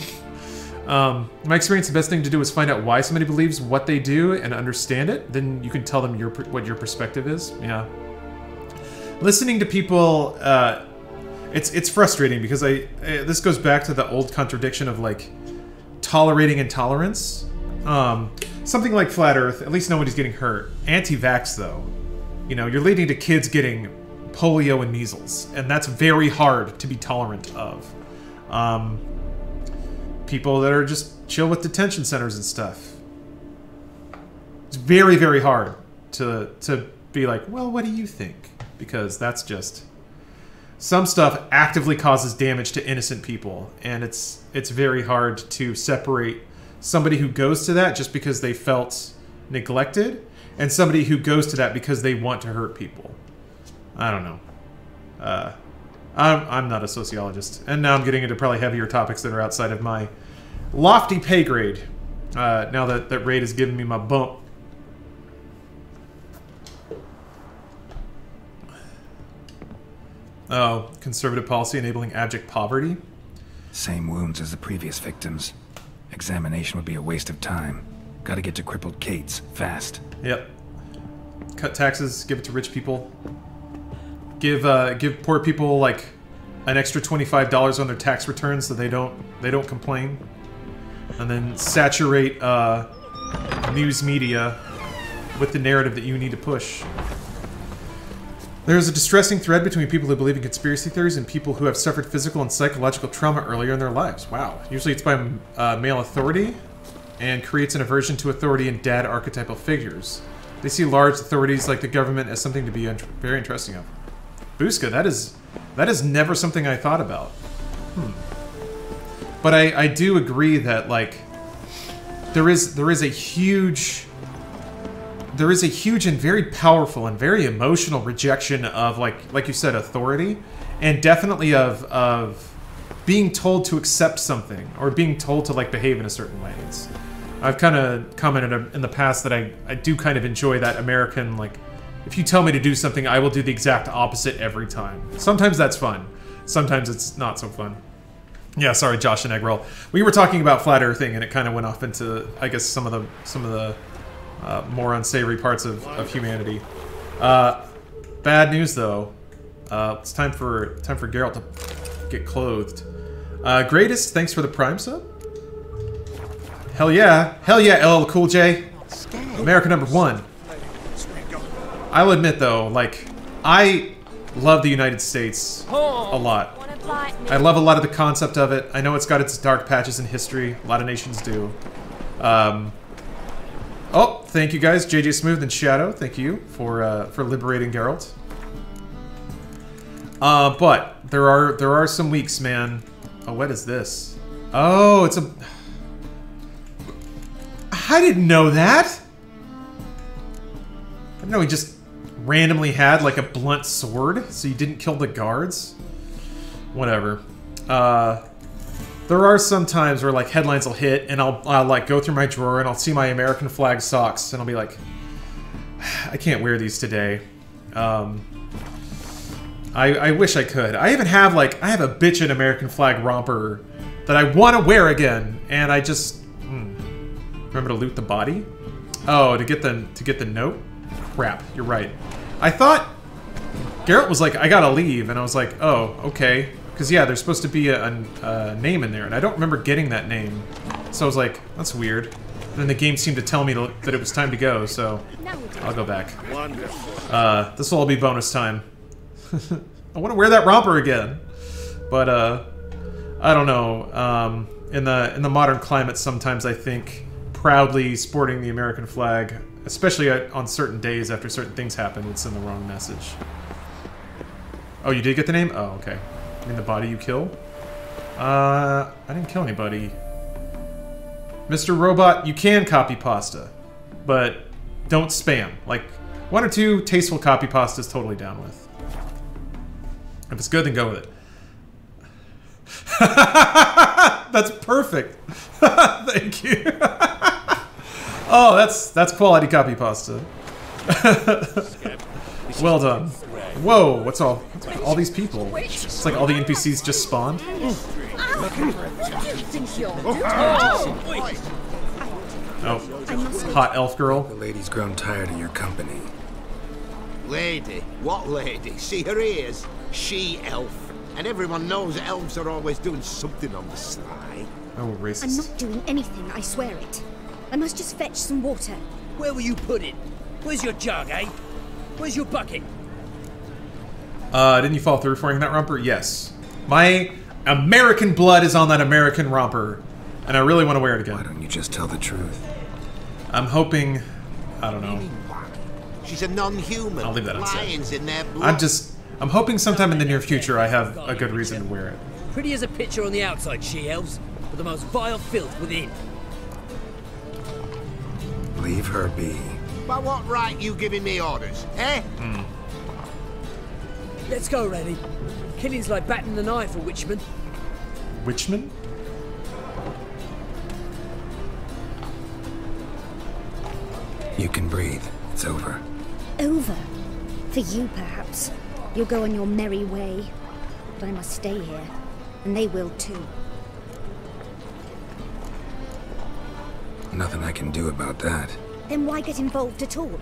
Um, in my experience, the best thing to do is find out why somebody believes what they do and understand it. Then you can tell them your, what your perspective is. Yeah. Listening to people, uh, it's it's frustrating because I, I this goes back to the old contradiction of like tolerating intolerance. Um, something like Flat Earth, at least nobody's getting hurt. Anti-vax though, you know, you're leading to kids getting polio and measles, and that's very hard to be tolerant of. Um... People that are just chill with detention centers and stuff. It's very, very hard to to be like, well, what do you think? Because that's just... Some stuff actively causes damage to innocent people, and it's it's very hard to separate somebody who goes to that just because they felt neglected and somebody who goes to that because they want to hurt people. I don't know. Uh... I'm, I'm not a sociologist, and now I'm getting into probably heavier topics that are outside of my lofty pay grade, uh, now that, that Raid has given me my bump. Oh, conservative policy enabling abject poverty? Same wounds as the previous victims. Examination would be a waste of time. Gotta get to crippled Kate's, fast. Yep. Cut taxes, give it to rich people. Give uh, give poor people like an extra twenty-five dollars on their tax returns so they don't they don't complain, and then saturate uh, news media with the narrative that you need to push. There is a distressing thread between people who believe in conspiracy theories and people who have suffered physical and psychological trauma earlier in their lives. Wow. Usually it's by uh, male authority, and creates an aversion to authority in dad archetypal figures. They see large authorities like the government as something to be int very interesting of. Buska, that is, that is never something I thought about. Hmm. But I, I do agree that like, there is there is a huge, there is a huge and very powerful and very emotional rejection of like like you said authority, and definitely of of being told to accept something or being told to like behave in a certain way. It's, I've kind of commented in the past that I I do kind of enjoy that American like. If you tell me to do something, I will do the exact opposite every time. Sometimes that's fun. Sometimes it's not so fun. Yeah, sorry, Josh and Eggroll. We were talking about flat earthing, and it kind of went off into, I guess, some of the some of the uh, more unsavory parts of, of humanity. Uh, bad news, though. Uh, it's time for time for Geralt to get clothed. Uh, greatest, thanks for the prime sub. Hell yeah, hell yeah, L L Cool J. America number one. I'll admit though, like, I love the United States a lot. I love a lot of the concept of it. I know it's got its dark patches in history. A lot of nations do. Um, oh, thank you guys, J J Smooth and Shadow. Thank you for uh, for liberating Geralt. Uh, but there are there are some weeks, man. Oh, what is this? Oh, it's a. I didn't know that. I don't know, he just randomly had like a blunt sword, so you didn't kill the guards. whatever. Uh, there are some times where like headlines will hit, and I'll, I'll like go through my drawer and I'll see my American flag socks, and I'll be like, I can't wear these today. Um, I, I wish I could. I even have like I have a bitchin' American flag romper that I want to wear again, and I just mm, remember to loot the body. Oh, to get the to get the note. Crap, you're right. I thought Geralt was like, I gotta leave, and I was like, oh, okay. Because, yeah, there's supposed to be a, a, a name in there, and I don't remember getting that name. So I was like, that's weird. And then the game seemed to tell me to, that it was time to go, so I'll go back. Uh, this will all be bonus time. I want to wear that romper again. But, uh, I don't know. Um, in the in the modern climate, sometimes I think proudly sporting the American flag, especially on certain days after certain things happen, would send the wrong message. Oh, you did get the name? Oh, okay. I mean the body you kill? Uh, I didn't kill anybody. Mister Robot, you can copy pasta, but don't spam. Like, one or two tasteful copy pastas totally down with. If it's good, then go with it. That's perfect. Thank you. Oh, that's that's quality copy pasta. Well done. Whoa, what's all what's all these people? It's like all the N P Cs just spawned. Oh, hot elf girl. The lady's grown tired of your company. Lady? What lady? See her ears? She elf. And everyone knows elves are always doing something on the sly. Oh, racist. I'm not doing anything, I swear it. I must just fetch some water. Where will you put it? Where's your jug, eh? Where's your bucket? Uh, didn't you fall through for wearing that romper? Yes. My American blood is on that American romper, and I really want to wear it again. Why don't you just tell the truth? I'm hoping... I don't know. She's a non-human. I'll leave that on. I'm just... I'm hoping sometime in the near future I have a good reason to wear it. Pretty as a picture on the outside, she-elves, but the most vile filth within. Leave her be. By what right you giving me orders, eh? Mm. Let's go, Reddy. Killing's like batting the knife for Witchman. Witchman? You can breathe. It's over. Over? For you, perhaps. You'll go on your merry way. But I must stay here. And they will, too. Nothing I can do about that. Then why get involved at all?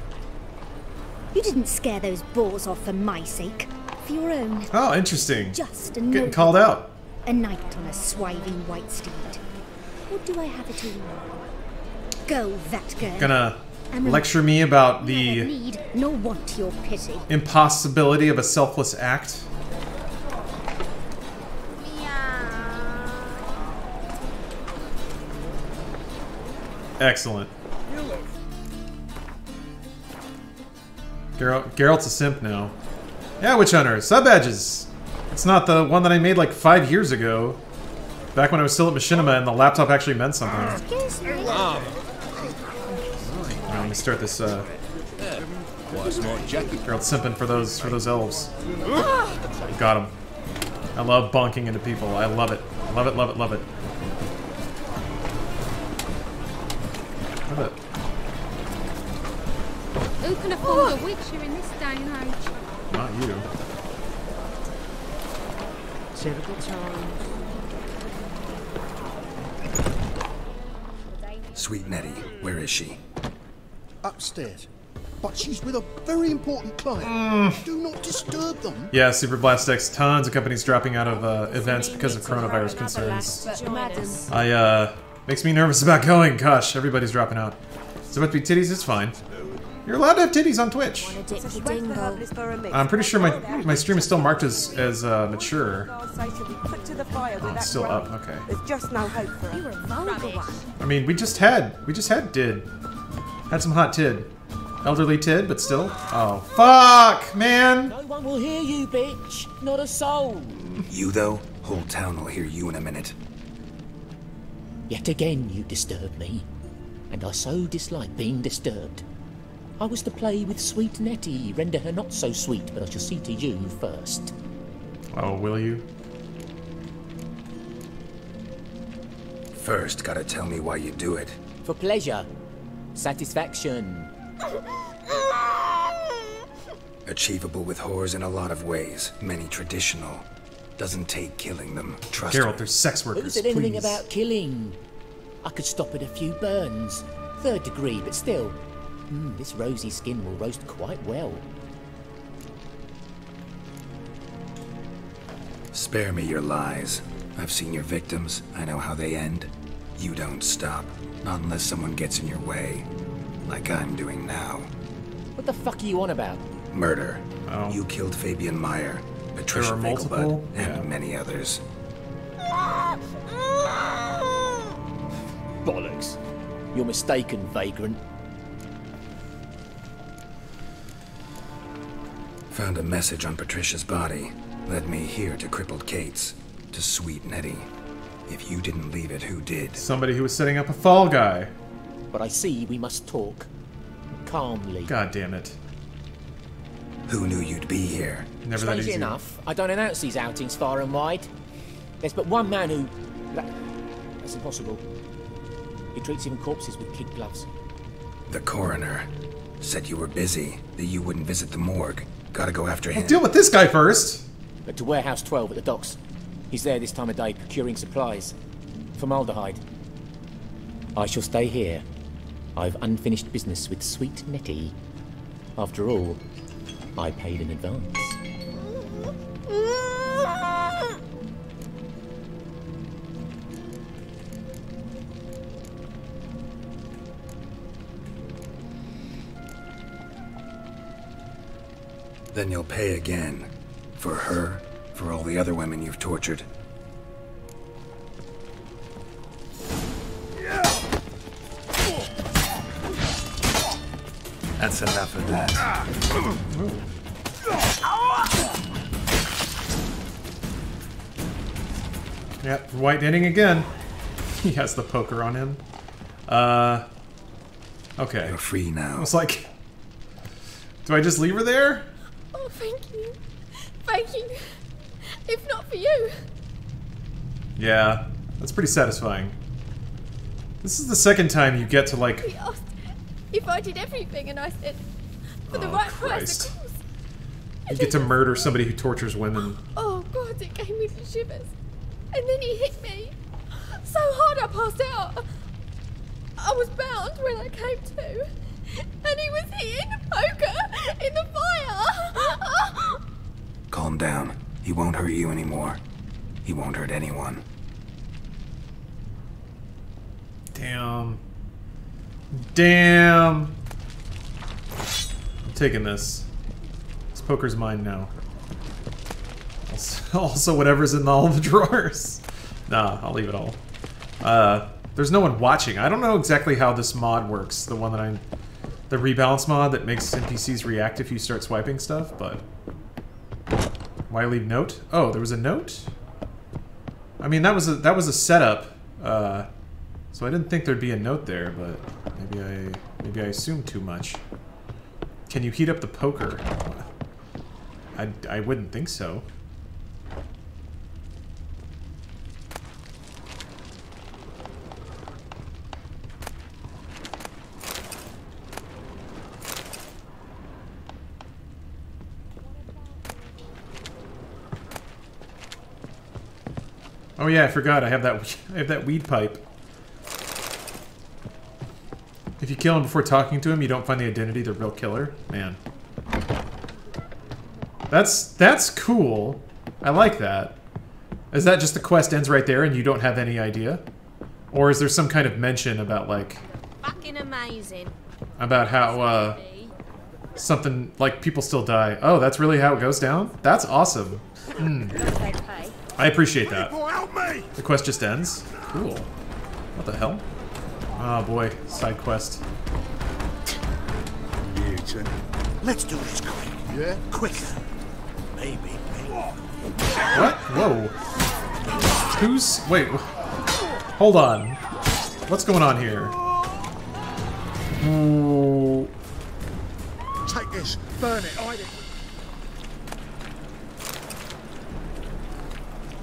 You didn't scare those boars off for my sake. For your own. Oh, interesting. Just a Getting called out. A knight on a swiving white steed. What do I have it in? Go, that girl. Gonna lecture me about the need nor want your pity. Impossibility of a selfless act. Excellent. Geralt, Geralt's a simp now. Yeah, Witch Hunter, sub badges. It's not the one that I made like five years ago. Back when I was still at Machinima and the laptop actually meant something. Excuse me. Now, let me start this. Uh, Geralt's simping for those for those elves. Got him. I love bonking into people. I love it. Love it. Love it. Love it. Love it. Who can afford a Witcher in this day and age? Not you. Sweet Nettie, where is she? Upstairs. But she's with a very important client. Mm. Do not disturb them. Yeah, Super Blast X, tons of companies dropping out of uh, events because of coronavirus concerns. I, uh, makes me nervous about going. Gosh, everybody's dropping out. It's about to be titties, it's fine. You're allowed to have titties on Twitch. I'm pretty sure my my stream is still marked as as uh, mature. Oh, it's still up. Okay. There's just no hope for it. I mean, we just had we just had did had some hot tid, elderly tid, but still. Oh fuck, man! No one will hear you, bitch. Not a soul. You though, whole town will hear you in a minute. Yet again, you disturb me, and I so dislike being disturbed. I was to play with sweet Nettie, render her not so sweet, but I shall see to you first. Oh, will you? First, gotta tell me why you do it. For pleasure. Satisfaction. Achievable with whores in a lot of ways. Many traditional. Doesn't take killing them. Trust me. Geralt, they're sex workers. Who said anything about killing? I could stop at a few burns. Third degree, but still. Mm, this rosy skin will roast quite well. Spare me your lies. I've seen your victims. I know how they end. You don't stop. Not unless someone gets in your way. Like I'm doing now. What the fuck are you on about? Murder. Oh. You killed Fabian Meyer, Patricia Vagelbud, and yeah. many others. Bollocks. You're mistaken, vagrant. Found a message on Patricia's body. Led me here to crippled Kate's. To sweet Nettie. If you didn't leave it, who did? Somebody who was setting up a fall guy. But I see we must talk. Calmly. God damn it. Who knew you'd be here? Never Strangely that easy. enough, I don't announce these outings far and wide. There's but one man who... That, that's impossible. He treats even corpses with kid gloves. The coroner. Said you were busy, that you wouldn't visit the morgue. Gotta go after him. I'll deal with this guy first. But to Warehouse twelve at the docks. He's there this time of day procuring supplies. Formaldehyde. I shall stay here. I've unfinished business with sweet Nettie. After all, I paid in advance. Then you'll pay again. For her, for all the other women you've tortured. That's enough of that. Yep, white knitting again. He has the poker on him. Uh, okay. You're free now. I was like, do I just leave her there? Oh, thank you. Thank you. If not for you. Yeah, that's pretty satisfying. This is the second time you get to like... He asked if I did everything and I said, for the oh, right Christ. price, of course. You get to murder somebody who tortures women. Oh God, it gave me the shivers. And then he hit me. So hard I passed out. I was bound when I came to. And he was hitting the poker in the fire. Calm down. He won't hurt you anymore. He won't hurt anyone. Damn. Damn. I'm taking this. This poker's mine now. Also, also whatever's in all the drawers. Nah, I'll leave it all. Uh, there's no one watching. I don't know exactly how this mod works. The one that I'm... The rebalance mod that makes N P Cs react if you start swiping stuff, but... Why leave note? Oh, there was a note? I mean, that was a, that was a setup. Uh... So I didn't think there'd be a note there, but maybe I maybe I assumed too much. Can you heat up the poker? I, I wouldn't think so. Oh yeah, I forgot. I have that I have that weed pipe. If you kill him before talking to him, you don't find the identity of the real killer. Man. That's that's cool. I like that. Is that just the quest ends right there and you don't have any idea? Or is there some kind of mention about like... Fucking amazing. About how, uh... something, like, people still die. Oh, that's really how it goes down? That's awesome. Mm. I appreciate that. The quest just ends. Cool. What the hell? Oh boy, side quest. Newton. Let's do this quick. Yeah? Quicker. Maybe. maybe. What? Whoa. Who's... Wait. Hold on. What's going on here? Ooh. Take this. Burn it. Hide it.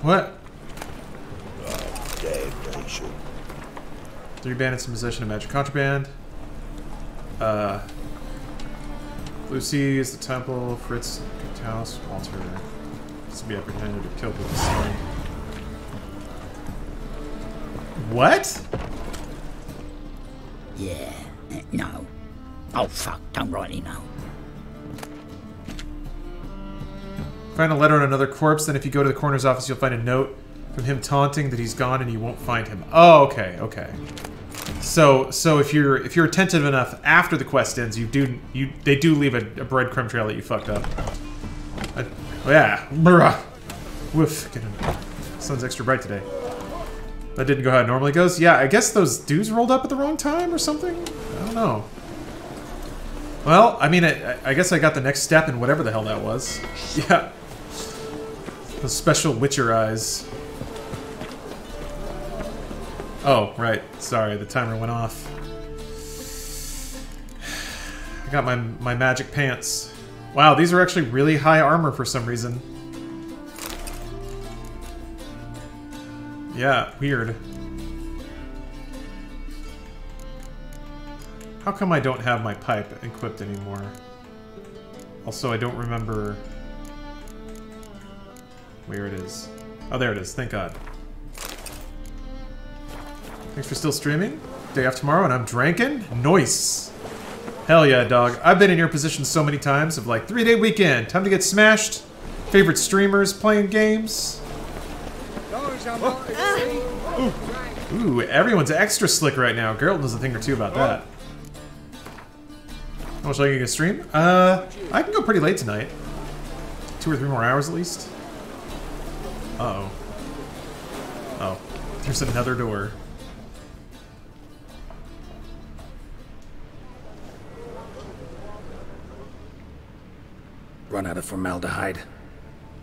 What? Oh, damn, they should. Three bandits in possession of magic contraband. Uh, Lucy is the temple. Fritz, the house. Walter is to be apprehended or killed with a sword. What? Yeah. No. Oh fuck! Don't rightly know. Find a letter on another corpse. Then, if you go to the coroner's office, you'll find a note from him taunting that he's gone and you won't find him. Oh, okay, okay. So, so if you're if you're attentive enough after the quest ends, you do you they do leave a, a breadcrumb trail that you fucked up. I, oh yeah, bruh. Woof. Get him. Sun's extra bright today. That didn't go how it normally goes. Yeah, I guess those dudes rolled up at the wrong time or something. I don't know. Well, I mean, I, I guess I got the next step in whatever the hell that was. Yeah. Those special Witcher eyes. Oh, right. Sorry, the timer went off. I got my, my magic pants. Wow, these are actually really high armor for some reason. Yeah, weird. How come I don't have my pipe equipped anymore? Also, I don't remember where it is. Oh, there it is. Thank God. Thanks for still streaming. Day off tomorrow and I'm drinking. Nice. Hell yeah, dog. I've been in your position so many times of like, three-day weekend. Time to get smashed. Favorite streamers playing games. Oh. Ooh. Ooh, everyone's extra slick right now. Geralt knows a thing or two about that. How much longer you can stream? Uh, I can go pretty late tonight. Two or three more hours at least. Uh-oh. Oh, there's another door. Run out of formaldehyde.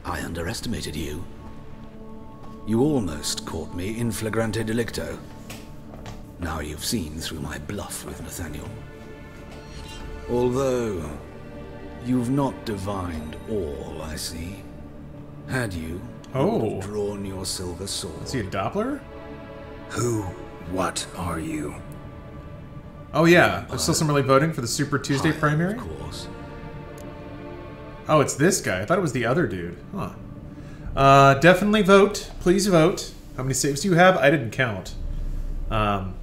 I underestimated you. You almost caught me in flagrante delicto. Now you've seen through my bluff with Nathaniel. Although, you've not divined all, I see. Had you, oh. you drawn your silver sword. Is he a Doppler? Who, what are you? Oh yeah, there's still some early voting for the Super Tuesday Higher, primary? Of course. Oh, it's this guy. I thought it was the other dude. Huh. Uh, definitely vote. Please vote. How many saves do you have? I didn't count. Um.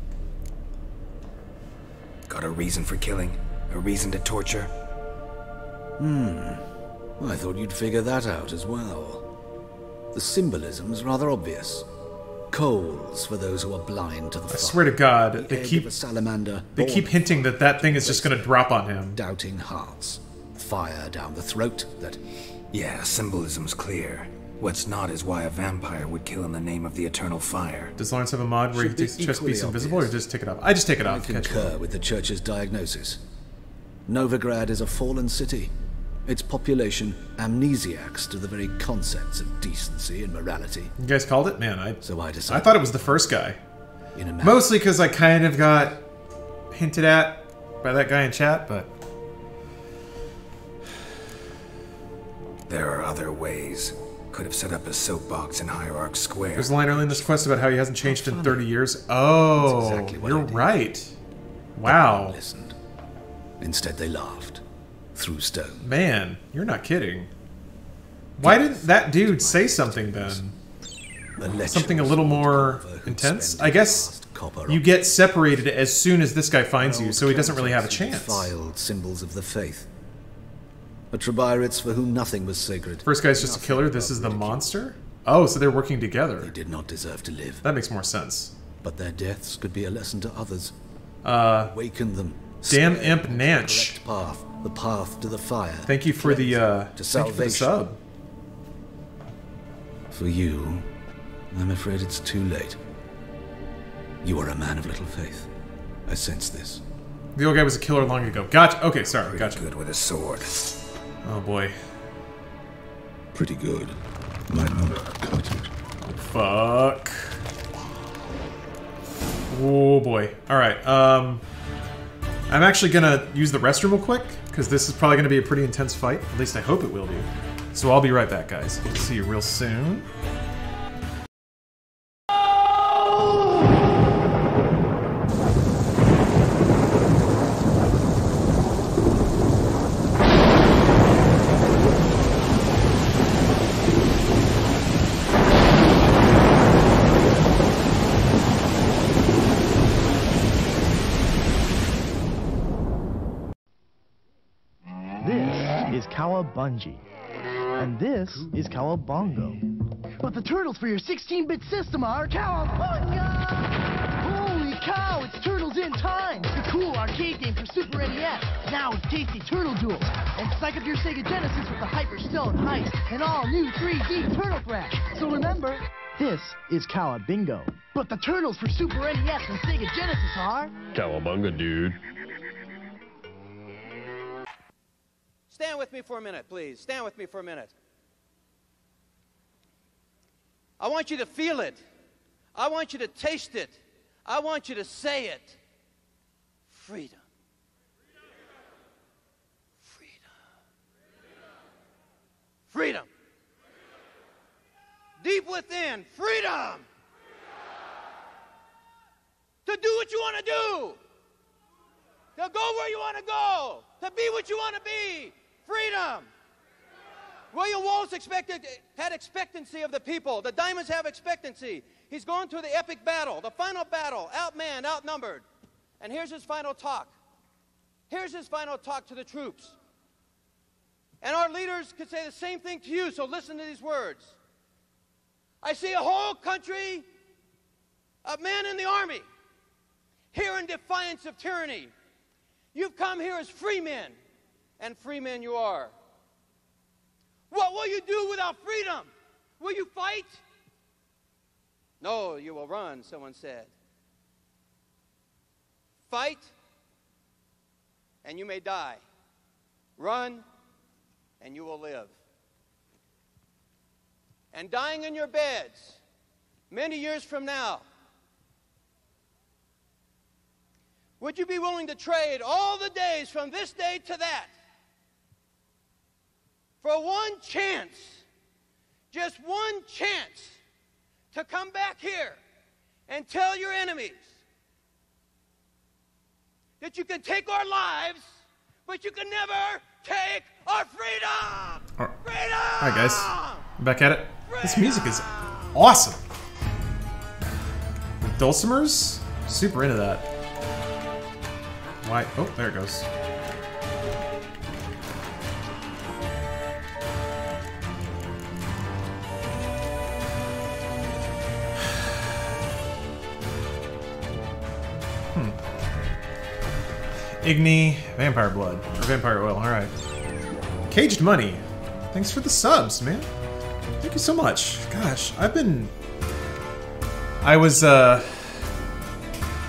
Got a reason for killing. A reason to torture. Hmm. Well, I thought you'd figure that out as well. The symbolism's rather obvious. Coals for those who are blind to the fire. I swear to God, they keep salamander. They keep hinting that that thing is just going to drop on him. Doubting hearts, fire down the throat. That. Yeah, symbolism's clear. What's not is why a vampire would kill in the name of the Eternal Fire. Does Lawrence have a mod where he takes the chest piece invisible, or just take it off? I just take it off. I concur with the church's diagnosis. Novigrad is a fallen city. Its population amnesiacs to the very concepts of decency and morality. You guys called it? Man, I, so I, decided I thought it was the first guy. In a Mostly because I kind of got hinted at by that guy in chat, but... There are other ways. Could have set up a soapbox in Hierarch Square. There's a line early in this quest about how he hasn't changed in thirty years. Oh, exactly you're right. Wow. Instead, they laughed through stone. Man, you're not kidding. Why didn't that dude say something then? Something a little more intense? I guess you get separated as soon as this guy finds you, so he doesn't really have a chance. Defiled symbols of the faith. A Trebirites for whom nothing was sacred. First guy's just a killer. This is the monster. Oh, so they're working together. They did not deserve to live. That makes more sense. But their deaths could be a lesson to others. Uh, Awaken them. Damn imp Nanch. The path, the path to the fire. Thank you for the uh, to salvation. Thank you for the sub. For you, I'm afraid it's too late. You are a man of little faith. I sense this. The old guy was a killer long ago. Gotcha. Okay, sorry. Pretty gotcha. Good with a sword. Oh boy. Pretty good. Might not have got it. Fuck. Oh boy. All right. Um. I'm actually gonna use the restroom real quick, because this is probably gonna be a pretty intense fight. At least I hope it will be. So I'll be right back, guys. See you real soon. is Cowabungie. And this is Cowabongo. But the turtles for your sixteen bit system are Cowabunga! Holy cow, it's Turtles in Time! The cool arcade game for Super N E S. Now it's tasty turtle duels. And psych up your Sega Genesis with the Hyper Stone Heist and all new three D Turtle Crash. So remember, this is Cowabingo. But the turtles for Super N E S and Sega Genesis are... Cowabunga, dude. Stand with me for a minute, please. Stand with me for a minute. I want you to feel it. I want you to taste it. I want you to say it. Freedom. Freedom. Freedom. Freedom. Deep within, freedom. To do what you want to do. To go where you want to go. To be what you want to be. Freedom. William Wallace expected, had expectancy of the people. The diamonds have expectancy. He's going through the epic battle, the final battle, outmanned, outnumbered. And here's his final talk. Here's his final talk to the troops. And our leaders could say the same thing to you, so listen to these words. I see a whole country of men in the army here in defiance of tyranny. You've come here as free men, and free men you are. What will you do without freedom? Will you fight? No, you will run, someone said. Fight, and you may die. Run, and you will live. And dying in your beds, many years from now, would you be willing to trade all the days from this day to that for one chance, just one chance, to come back here and tell your enemies that you can take our lives, but you can never take our freedom? Freedom! Alright guys, back at it. Freedom! This music is awesome. The dulcimers? Super into that. Why? Oh, there it goes. hmm. Igni, vampire blood, or vampire oil, alright. Caged money. Thanks for the subs, man. Thank you so much. Gosh, I've been... I was, uh...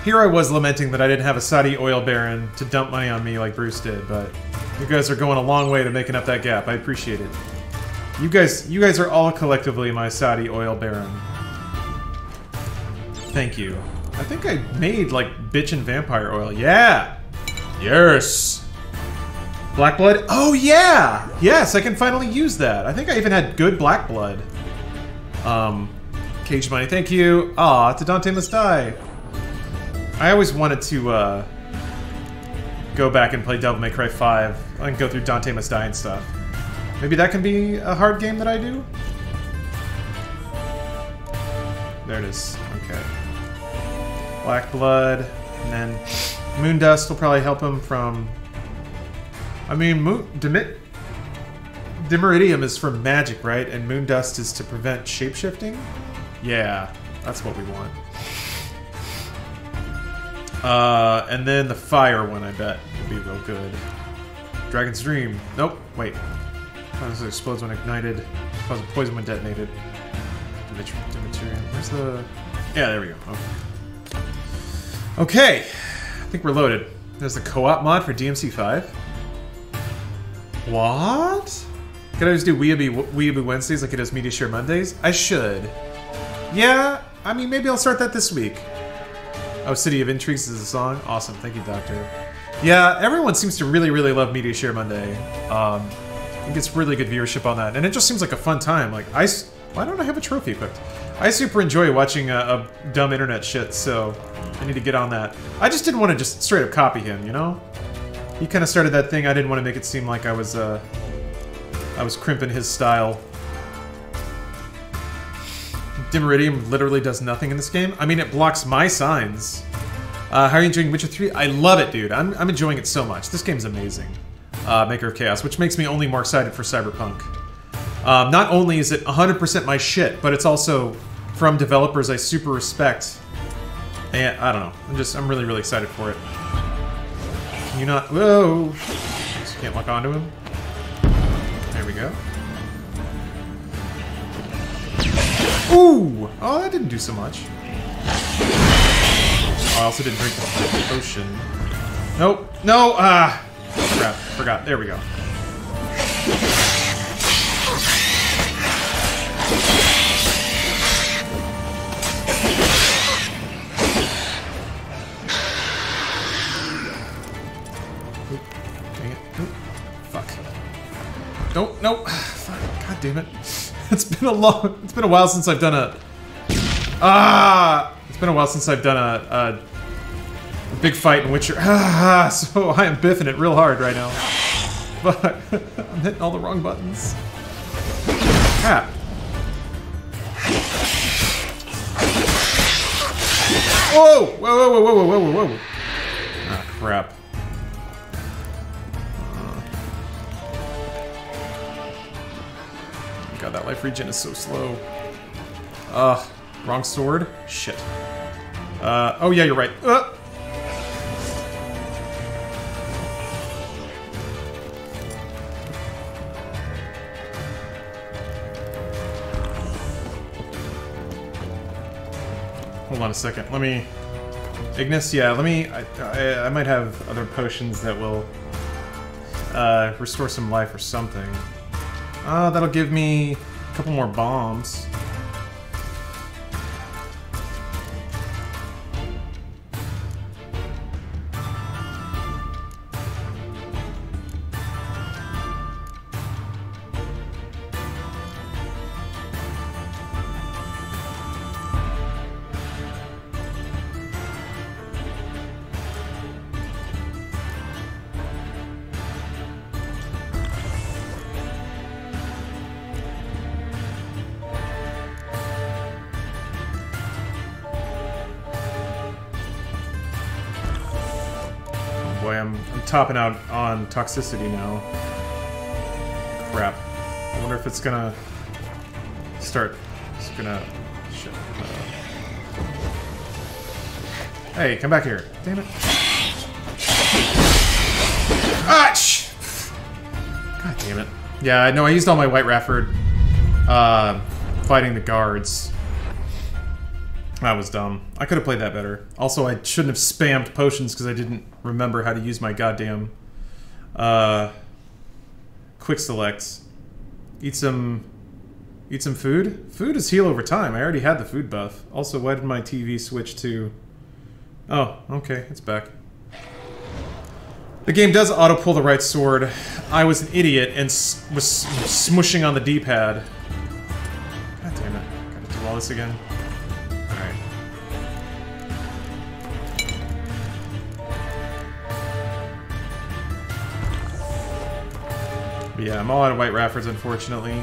Here I was lamenting that I didn't have a Saudi oil baron to dump money on me like Bruce did, but you guys are going a long way to making up that gap. I appreciate it. You guys, you guys are all collectively my Saudi oil baron. Thank you. I think I made like bitchin' vampire oil. Yeah. Yes. Black blood. Oh yeah. Yes, I can finally use that. I think I even had good black blood. Um, cage money. Thank you. Ah, to Dante must die. I always wanted to uh, go back and play Devil May Cry five and go through Dante Must Die and stuff. Maybe that can be a hard game that I do? There it is. Okay. Black Blood, and then Moondust will probably help him from... I mean, Moon... Demit... Dimeridium is for magic, right? And Moondust is to prevent shapeshifting? Yeah, that's what we want. Uh, and then the fire one, I bet, would be real good. Dragon's Dream. Nope, wait. This explodes when ignited. Poison when detonated. Dimitri- Where's the... Yeah, there we go. Okay. Okay. I think we're loaded. There's the co-op mod for D M C five. What? Could I just do Weeaboo, Weeaboo Wednesdays like it does Media Share Mondays? I should. Yeah, I mean, maybe I'll start that this week. Oh, City of Intrigues is a song? Awesome, thank you, Doctor. Yeah, everyone seems to really, really love Media Share Monday. Um, it gets really good viewership on that, and it just seems like a fun time. Like, I... Why don't I have a trophy equipped? I super enjoy watching uh, a dumb internet shit, so I need to get on that. I just didn't want to just straight up copy him, you know? He kind of started that thing, I didn't want to make it seem like I was, uh... I was crimping his style. Dimeridium literally does nothing in this game. I mean, it blocks my signs. Uh, how are you enjoying Witcher three? I love it, dude. I'm, I'm enjoying it so much. This game's amazing. uh, Maker of Chaos, which makes me only more excited for Cyberpunk. Um, not only is it one hundred percent my shit, but it's also from developers I super respect. And I don't know. I'm just, I'm really, really excited for it. Can you not? Whoa! Just can't lock onto him. There we go. Ooh! Oh, that didn't do so much. Oh, I also didn't drink the potion. Nope. No! Ah! Crap. Forgot. There we go. Nope, nope. God damn it. It's been a long. It's been a while since I've done a. Ah! It's been a while since I've done a, a big fight in Witcher. Ah! So I am biffing it real hard right now. Fuck. I'm hitting all the wrong buttons. Crap. Whoa! Whoa! Whoa! Whoa! Whoa! Whoa! Whoa! Whoa! Ah, crap. God, that life regen is so slow. Uh, wrong sword? Shit. Uh, oh yeah, you're right. Uh. Hold on a second. Let me... Ignis, yeah, let me... I, I, I might have other potions that will uh, restore some life or something. Ah, uh, that'll give me a couple more bombs. Topping out on toxicity now. Crap. I wonder if it's gonna start. It's gonna. Shit. Uh... Hey, come back here. Damn it. Ah, shh. God damn it. Yeah, I know I used all my White Rafford uh, fighting the guards. That was dumb. I could have played that better. Also, I shouldn't have spammed potions because I didn't remember how to use my goddamn uh, quick selects. Eat some, eat some food. Food is heal over time. I already had the food buff. Also, why did my T V switch to? Oh, okay, it's back. The game does auto pull the right sword. I was an idiot and s was smushing on the D-pad. God damn it! Gotta do all this again. But yeah, I'm all out of White Raffords, unfortunately.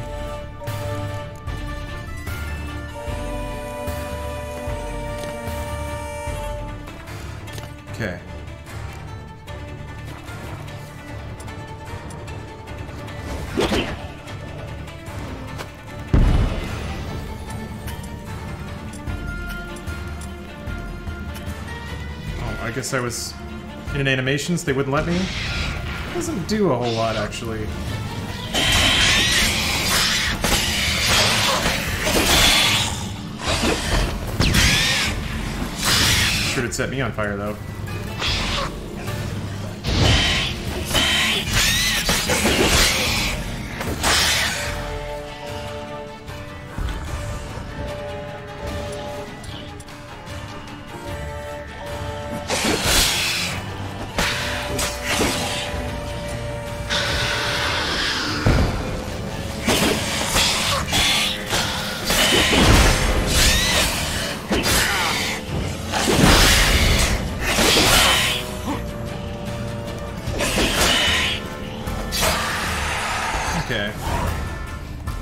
Okay. Oh, I guess I was in an animation, so they wouldn't let me. It doesn't do a whole lot, actually. It set me on fire though.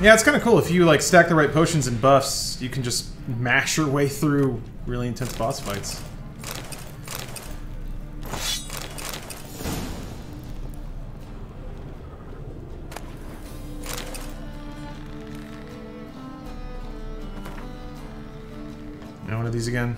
Yeah, it's kind of cool. If you, like, stack the right potions and buffs, you can just mash your way through really intense boss fights. these again.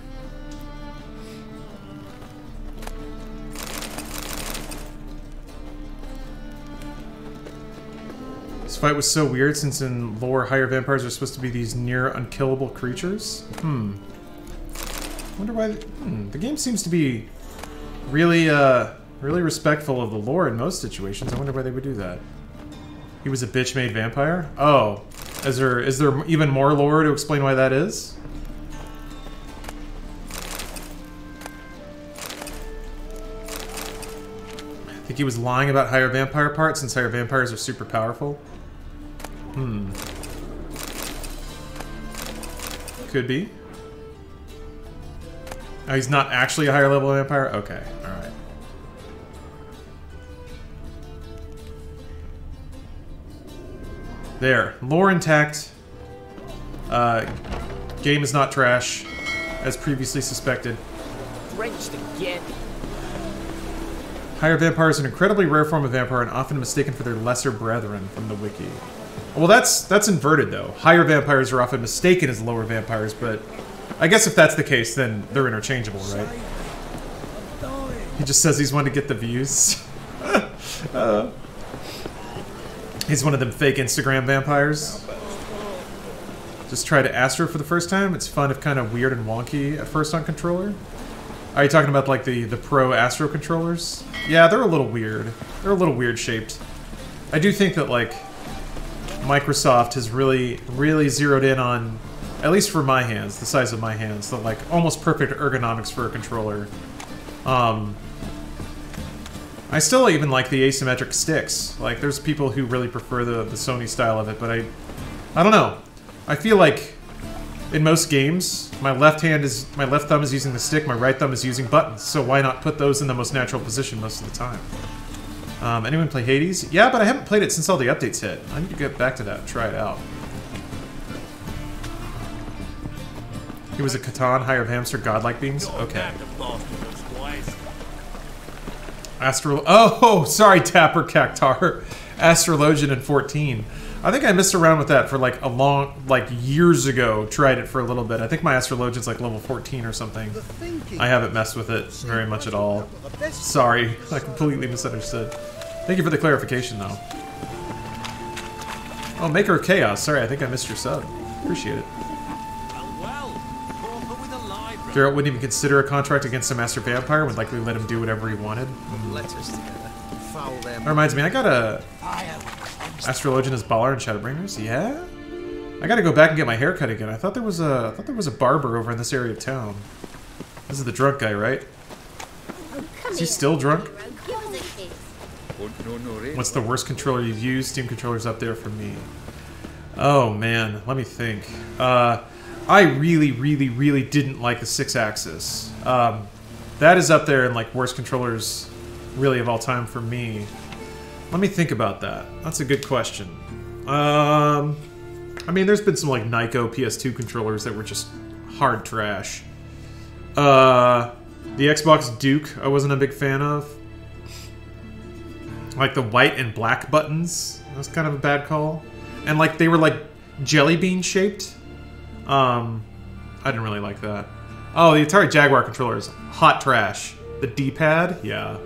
This fight was so weird since in lore, higher vampires are supposed to be these near unkillable creatures. Hmm. Wonder why. The, hmm, the game seems to be really, uh, really respectful of the lore in most situations. I wonder why they would do that. He was a bitch-made vampire? Oh. Is there, is there even more lore to explain why that is? I think he was lying about higher vampire parts since higher vampires are super powerful. Hmm. Could be. Oh, he's not actually a higher level vampire? Okay, alright. There. Lore intact. Uh, game is not trash, as previously suspected. Drenched again. Higher vampire is an incredibly rare form of vampire and often mistaken for their lesser brethren from the wiki. Well, that's that's inverted, though. Higher vampires are often mistaken as lower vampires, but... I guess if that's the case, then they're interchangeable, right? He just says he's one to get the views. uh, he's one of them fake Instagram vampires. Just tried to Astro for the first time. It's fun if kind of weird and wonky at first on controller. Are you talking about like the, the pro Astro controllers? Yeah, they're a little weird. They're a little weird shaped. I do think that like Microsoft has really, really zeroed in on, at least for my hands, the size of my hands, the like almost perfect ergonomics for a controller. Um, I still even like the asymmetric sticks. Like there's people who really prefer the, the Sony style of it, but I, I don't know. I feel like in most games, my left hand is, my left thumb is using the stick, my right thumb is using buttons. So why not put those in the most natural position most of the time? Um, anyone play Hades? Yeah, but I haven't played it since all the updates hit. I need to get back to that and try it out. He was a Catan, higher of hamster, godlike beings? Okay. Astro... Oh! Sorry, Tapper Cactar. Astrologian in fourteen. I think I messed around with that for like a long... Like years ago, tried it for a little bit. I think my Astrologian's like level fourteen or something. I haven't messed with it very much at all. Sorry, I completely misunderstood. Thank you for the clarification, though. Oh, Maker of Chaos. Sorry, I think I missed your sub. Appreciate it. Geralt wouldn't even consider a contract against a master vampire, would likely let him do whatever he wanted. Mm. That reminds me, I got a Astrologian as Baller in Shadowbringers. Yeah, I got to go back and get my hair cut again. I thought there was a I thought there was a barber over in this area of town. This is the drunk guy, right? Is he still drunk? What's the worst controller you've used? Steam controller's up there for me. Oh man, let me think. Uh. I really, really, really didn't like the six axis. Um, that is up there in, like, worst controllers really of all time for me. Let me think about that. That's a good question. Um, I mean, there's been some, like, Nyko P S two controllers that were just hard trash. Uh, the Xbox Duke I wasn't a big fan of. Like, the white and black buttons. That was kind of a bad call. And, like, they were, like, jelly bean shaped. Um, I didn't really like that. Oh, the Atari Jaguar controller is hot trash. The D-pad? Yeah.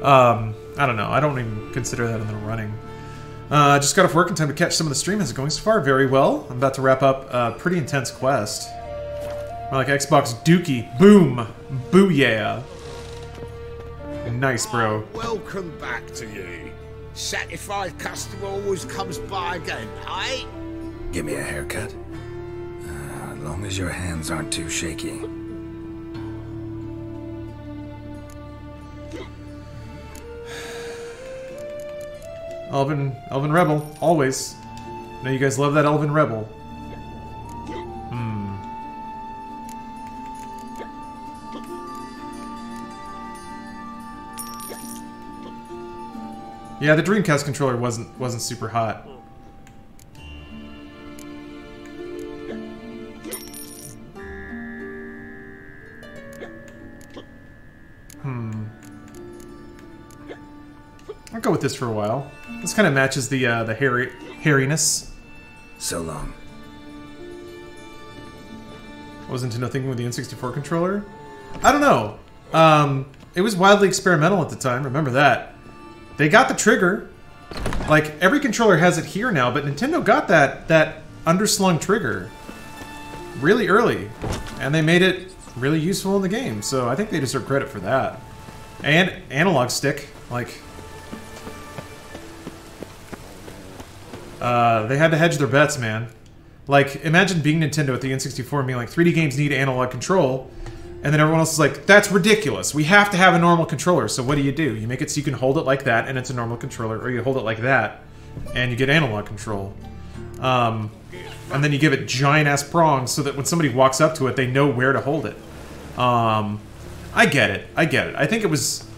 Um, I don't know. I don't even consider that in the running. Uh, just got off work in time to catch some of the stream. How's it going so far? Very well. I'm about to wrap up a pretty intense quest. More like Xbox Dookie. Boom! Booyah! Nice, bro. Oh, welcome back to you. Satisfied customer always comes by again, eh? Give me a haircut. As long as your hands aren't too shaky. Elven, Elven Rebel, always. Now you guys love that Elven Rebel. Hmm. Yeah, the Dreamcast controller wasn't wasn't super hot. Hmm. I'll go with this for a while. This kind of matches the uh, the hairy hairiness. So long. was into nothing with the N sixty-four controller? I don't know. Um, it was wildly experimental at the time, remember that. They got the trigger. Like, every controller has it here now, but Nintendo got that, that underslung trigger really early. And they made it really useful in the game, so I think they deserve credit for that. And analog stick, like... Uh, they had to hedge their bets, man. Like, imagine being Nintendo at the N sixty-four and being like, three D games need analog control. And then everyone else is like, that's ridiculous. We have to have a normal controller. So what do you do? You make it so you can hold it like that and it's a normal controller. Or you hold it like that and you get analog control. Um, and then you give it giant-ass prongs so that when somebody walks up to it, they know where to hold it. Um, I get it. I get it. I think it was...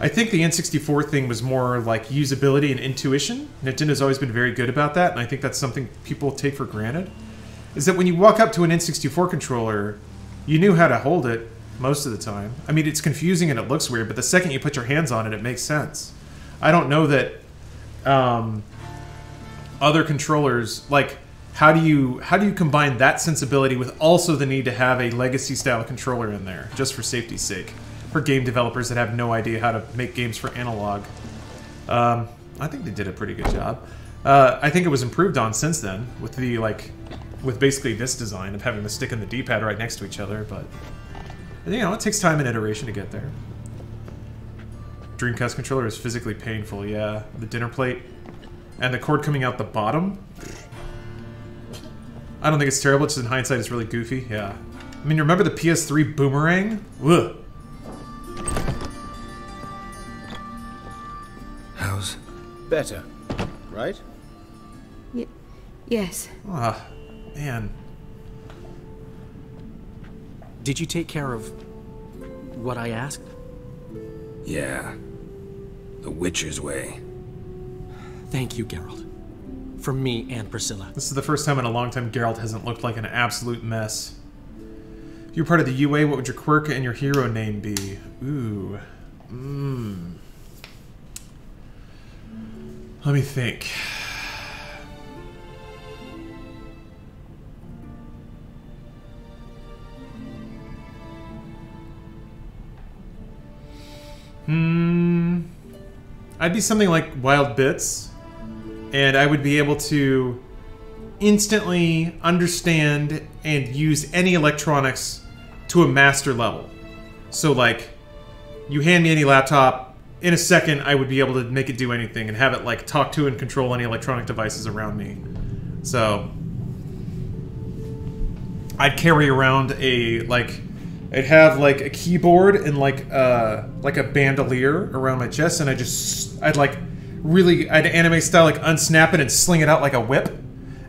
I think the N sixty-four thing was more like usability and intuition. Nintendo's always been very good about that, and I think that's something people take for granted. Is that when you walk up to an N sixty-four controller, you knew how to hold it most of the time. I mean, it's confusing and it looks weird, but the second you put your hands on it, it makes sense. I don't know that um, other controllers, like, how do you how do you combine that sensibility with also the need to have a legacy-style controller in there, just for safety's sake? For game developers that have no idea how to make games for analog. Um, I think they did a pretty good job. Uh, I think it was improved on since then with the, like, with basically this design of having the stick and the D-pad right next to each other, but, you know, it takes time and iteration to get there. Dreamcast controller is physically painful, yeah. The dinner plate and the cord coming out the bottom. I don't think it's terrible, just in hindsight it's really goofy, yeah. I mean, remember the P S three boomerang? Ugh. How's better, right? Y yes. Ah, oh, man. Did you take care of what I asked? Yeah. The Witcher's way. Thank you, Geralt. From me and Priscilla. This is the first time in a long time Geralt hasn't looked like an absolute mess. If you're part of the U A, what would your quirk and your hero name be? Ooh. Mmm. Let me think. Hmm. I'd be something like Wild Bits, and I would be able to instantly understand and use any electronics to a master level. So like, you hand me any laptop, in a second I would be able to make it do anything and have it like talk to and control any electronic devices around me. So I'd carry around a, like, I'd have like a keyboard and like uh like a bandolier around my chest, and I just I'd like really I'd anime style like unsnap it and sling it out like a whip.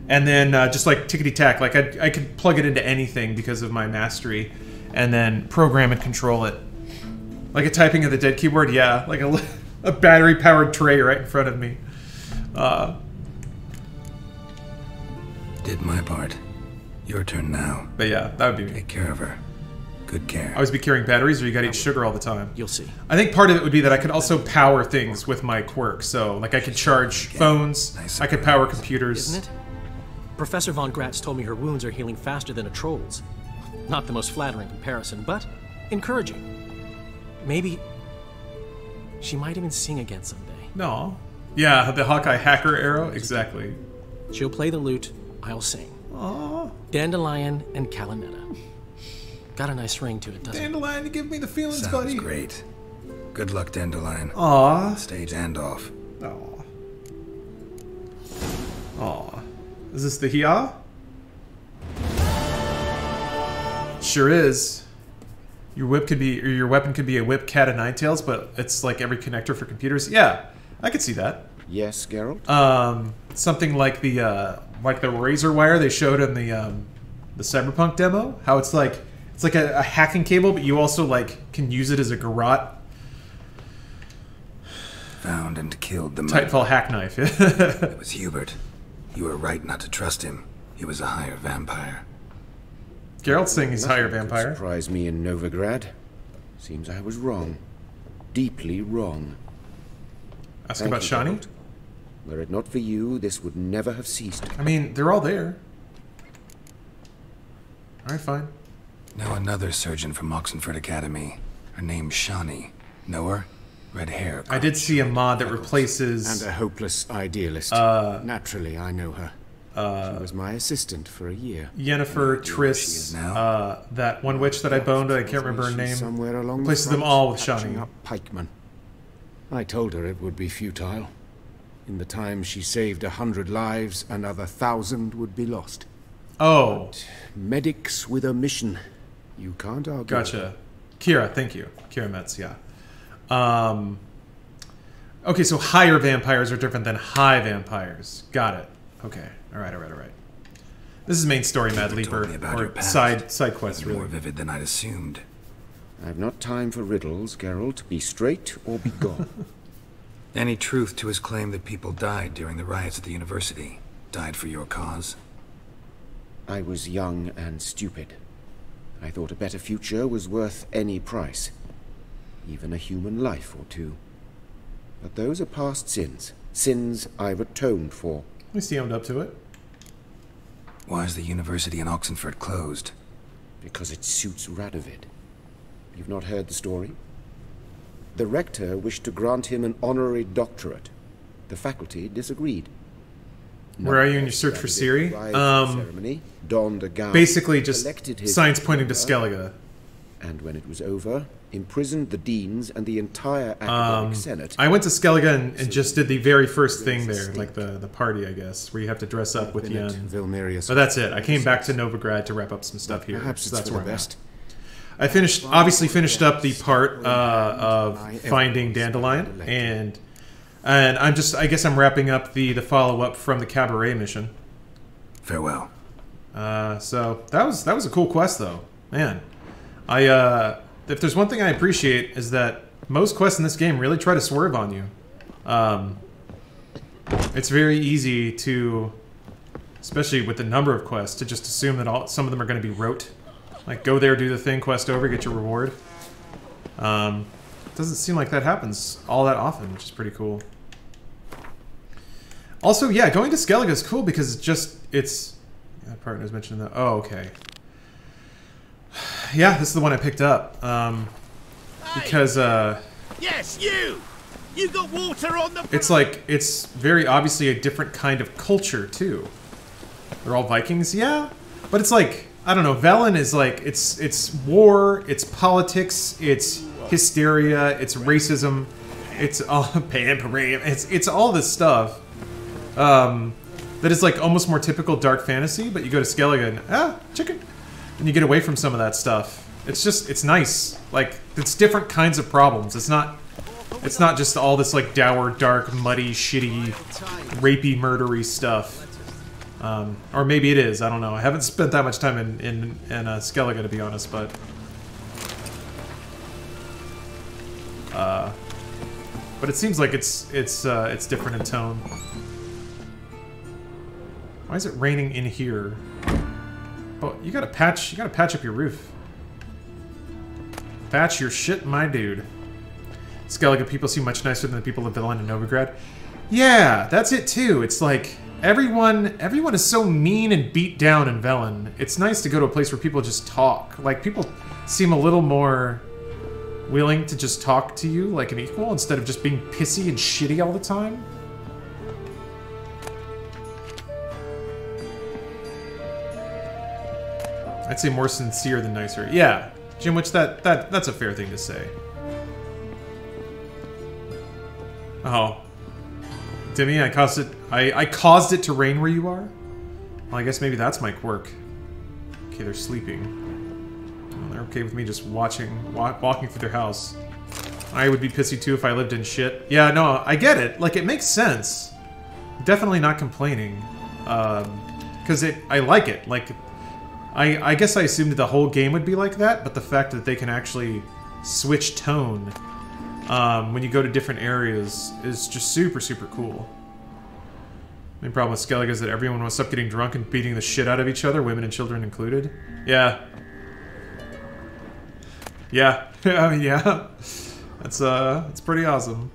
And then uh, just like tickety-tack, like I, I could plug it into anything because of my mastery, and then program and control it. Like a typing of the dead keyboard, yeah, like a, a battery-powered tray right in front of me. Uh, Did my part. Your turn now. But yeah, that would be me. Take care of her. Good care. I always be carrying batteries, or you gotta eat sugar all the time. You'll see. I think part of it would be that I could also power things with my quirk, so like I could charge phones, nice I could power computers. Isn't it? Professor Von Gratz told me her wounds are healing faster than a troll's. Not the most flattering comparison, but encouraging. Maybe she might even sing again someday. No. Yeah, the Hawkeye hacker arrow? Exactly. She'll play the lute, I'll sing. Aww. Dandelion and Calametta. Got a nice ring to it, doesn't it? Dandelion, give me the feelings, Sounds buddy. Sounds great. Good luck, Dandelion. Aww. Stage and off. Aww. Aww. Is this the Hia? Sure is. Your whip could be, or your weapon could be a whip, cat, and nine tails, but it's like every connector for computers. Yeah, I could see that. Yes, Geralt. Um, something like the uh, like the razor wire they showed in the um, the Cyberpunk demo. How it's like it's like a, a hacking cable, but you also like can use it as a garrote. Found and killed the Titanfall hack knife. It was Hubert. You were right not to trust him. He was a higher vampire. Geralt's saying he's higher vampire. Surprised me in Novigrad. Seems I was wrong. Deeply wrong. Ask Thank about Shani? Geralt. Were it not for you, this would never have ceased. I mean, they're all there. Alright, fine. Now another surgeon from Oxenford Academy. Her name's Shani. Know her? Red hair. Crunch, I did see a mod that replaces... And a hopeless idealist. Uh, Naturally, I know her. Uh, she was my assistant for a year. Yennefer, Triss, uh, that one witch that I boned, I can't remember her name. Somewhere along replaces the front, them all with Shani. Up pikemen. I told her it would be futile. In the time she saved a hundred lives, another thousand would be lost. Oh. But medics with a mission. You can't argue. Gotcha. Kira, thank you. Kira Metz, yeah. Um, okay, so higher vampires are different than high vampires. Got it. Okay. All right, all right, all right. This is main story, Mad Leaper, or side, side quest, really. More vivid than I'd assumed. I have not time for riddles, Geralt. Be straight or be gone. Any truth to his claim that people died during the riots at the university? Died for your cause? I was young and stupid. I thought a better future was worth any price. Even a human life or two. But those are past sins. Sins I've atoned for. At least he owned up to it. Why is the university in Oxenford closed? Because it suits Radovid. You've not heard the story? The rector wished to grant him an honorary doctorate. The faculty disagreed. Where are you in your search for Ciri? Um, donned a gown, basically just signs pointing to Skellige. And when it was over, imprisoned the deans and the entire academic um, senate. I went to Skellige and, and just did the very first thing there, like the, the party, I guess, where you have to dress up with Yen. Oh, that's it. I came back to Novigrad to wrap up some stuff here. Perhaps so that's where I'm at. I finished, obviously finished up the part uh, of finding Dandelion, and and I'm just, I guess I'm wrapping up the, the follow-up from the Cabaret mission. Farewell. Uh, so, that was that was a cool quest, though. Man. I, uh, if there's one thing I appreciate is that most quests in this game really try to swerve on you. Um, it's very easy to, especially with the number of quests, to just assume that all some of them are going to be rote. Like, go there, do the thing, quest over, get your reward. Um, it doesn't seem like that happens all that often, which is pretty cool. Also, yeah, going to Skellige is cool because it's just, it's... My partner's mentioning that. Oh, okay. Yeah, this is the one I picked up. Um, because, uh... Yes, you! You got water on the... It's like, it's very obviously a different kind of culture, too. They're all Vikings, yeah. But it's like... I don't know, Velen is like, it's it's war, it's politics, it's hysteria, it's racism, it's all, it's, it's all this stuff um, that is like almost more typical dark fantasy, but you go to Skellige and, ah, chicken, and you get away from some of that stuff. It's just, it's nice. Like, it's different kinds of problems. It's not, it's not just all this like dour, dark, muddy, shitty, rapey, murdery stuff. Um, or maybe it is, I don't know. I haven't spent that much time in, in, in uh, Skellige, to be honest, but... Uh, but it seems like it's it's uh, it's different in tone. Why is it raining in here? Oh, you gotta patch, you gotta patch up your roof. Patch your shit, my dude. Skellige people seem much nicer than the people of Velen and Novigrad. Yeah, that's it too, it's like... Everyone, everyone is so mean and beat down in Velen. It's nice to go to a place where people just talk. Like, people seem a little more willing to just talk to you like an equal instead of just being pissy and shitty all the time. I'd say more sincere than nicer. Yeah, Jim, which that, that that's a fair thing to say. Oh. Demi, I caused it. I, I caused it to rain where you are. Well, I guess maybe that's my quirk. Okay, they're sleeping. Well, they're okay with me just watching, walk, walking through their house. I would be pissy too if I lived in shit. Yeah, no, I get it. Like, it makes sense. Definitely not complaining, um, because it. I like it. Like, I I guess I assumed the whole game would be like that, but the fact that they can actually switch tone. Um, when you go to different areas is just super, super cool. The problem with Skellige is that everyone was up getting drunk and beating the shit out of each other, women and children included. Yeah. Yeah. I mean, yeah. That's, uh, it's pretty awesome.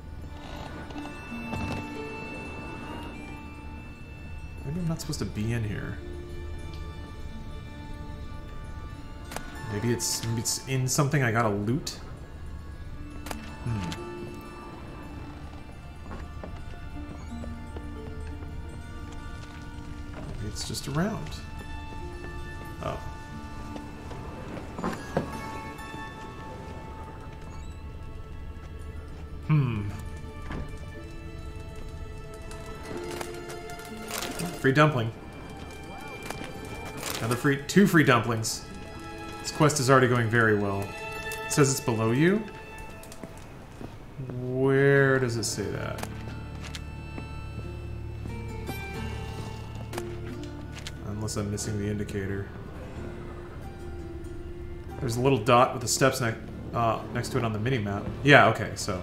Maybe I'm not supposed to be in here. Maybe it's, maybe it's in something I gotta loot? Hmm. It's just around. Oh. Hmm. Free dumpling. Another free... Two free dumplings. This quest is already going very well. It says it's below you. Where does it say that? Unless I'm missing the indicator. There's a little dot with the steps ne uh, next to it on the mini-map. Yeah, okay, so...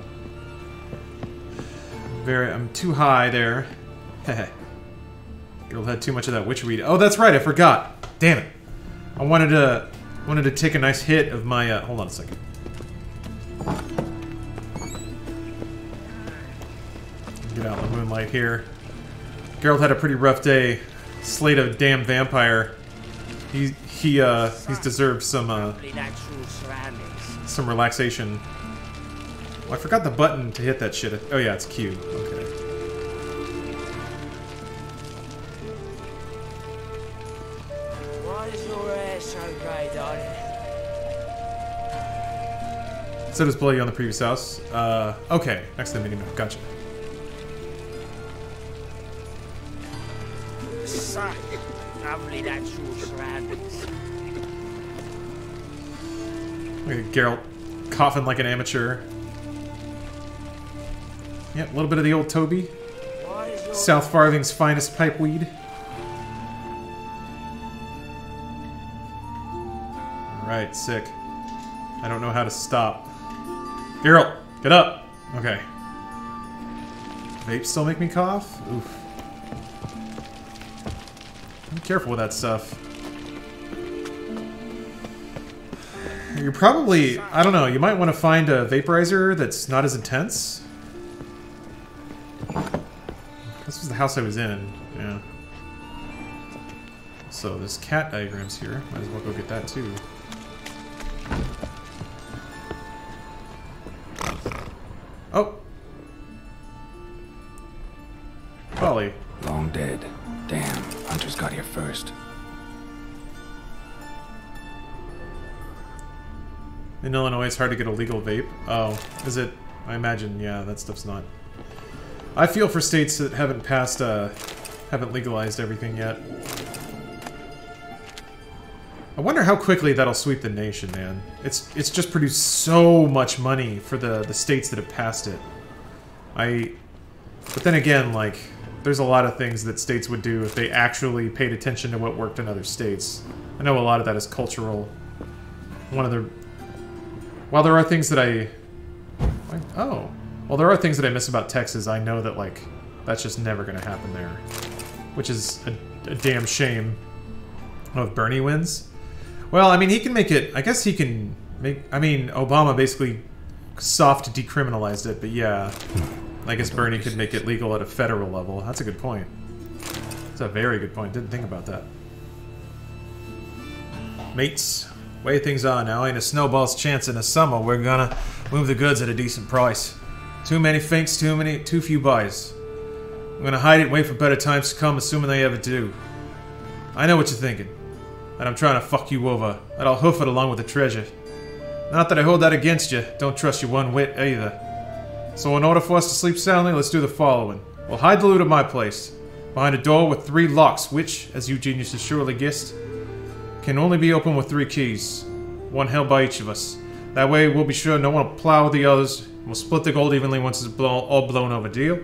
Very, I'm too high there. Heh. Girl had too much of that witcher weed. Oh, that's right, I forgot! Damn it! I wanted to... wanted to take a nice hit of my... Uh, hold on a second. Get out of the moonlight here. Geralt had a pretty rough day. Slayed a damn vampire. He he uh he's deserved some uh some relaxation. Oh, I forgot the button to hit that shit. Oh yeah, it's Q. Okay. Why is your hair so grey, darling? So does bloody on the previous house. Uh okay, next to the mini map, gotcha. Such lovely natural surroundings. Look at Geralt coughing like an amateur. Yeah, a little bit of the old Toby. South Farthing's finest pipe weed. Alright, sick. I don't know how to stop. Geralt, get up! Okay. Vapes still make me cough? Oof. Be careful with that stuff. You're probably... I don't know, you might want to find a vaporizer that's not as intense. This was the house I was in, yeah. So there's cat diagrams here. Might as well go get that too. Oh! Polly. Long dead. Damn, hunters got here first. In Illinois, it's hard to get a legal vape. Oh, is it? I imagine, yeah, that stuff's not... I feel for states that haven't passed, uh... haven't legalized everything yet. I wonder how quickly that'll sweep the nation, man. It's it's just produced so much money for the, the states that have passed it. I... But then again, like... There's a lot of things that states would do if they actually paid attention to what worked in other states. I know a lot of that is cultural. One of the... While there are things that I... Oh. Well, there are things that I miss about Texas. I know that, like, that's just never going to happen there. Which is a, a damn shame. Oh, if Bernie wins? Well, I mean, he can make it... I guess he can make... I mean, Obama basically soft decriminalized it, but yeah... I guess Bernie could make it legal at a federal level. That's a good point. That's a very good point. Didn't think about that. Mates, way things are now. Ain't a snowball's chance in the summer. We're gonna move the goods at a decent price. Too many finks, too many, too few buyers. I'm gonna hide it and wait for better times to come, assuming they ever do. I know what you're thinking. That I'm trying to fuck you over. That I'll hoof it along with the treasure. Not that I hold that against you. Don't trust you one whit either. So in order for us to sleep soundly, let's do the following. We'll hide the loot at my place, behind a door with three locks, which, as you geniuses surely guessed, can only be opened with three keys. One held by each of us. That way we'll be sure no one will plow the others, and we'll split the gold evenly once it's blown, all blown over. Deal?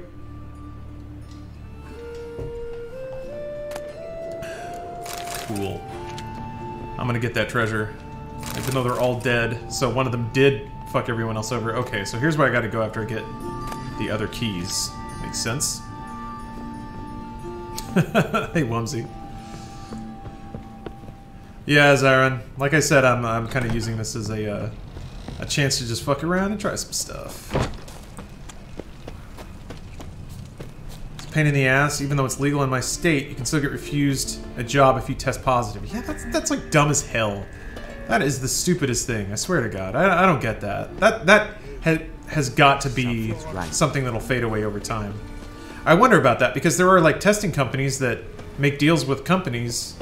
Cool. I'm gonna get that treasure. Even though they're all dead, so one of them did... fuck everyone else over. Okay, so here's where I gotta go after I get the other keys. Makes sense. Hey, Wumsy. Yeah, Zyron. Like I said, I'm I'm kind of using this as a uh, a chance to just fuck around and try some stuff. It's a pain in the ass. Even though it's legal in my state, you can still get refused a job if you test positive. Yeah, that's that's like dumb as hell. That is the stupidest thing, I swear to God. I, I don't get that. That that ha has got to be something that'll fade away over time. I wonder about that, because there are, like, testing companies that make deals with companies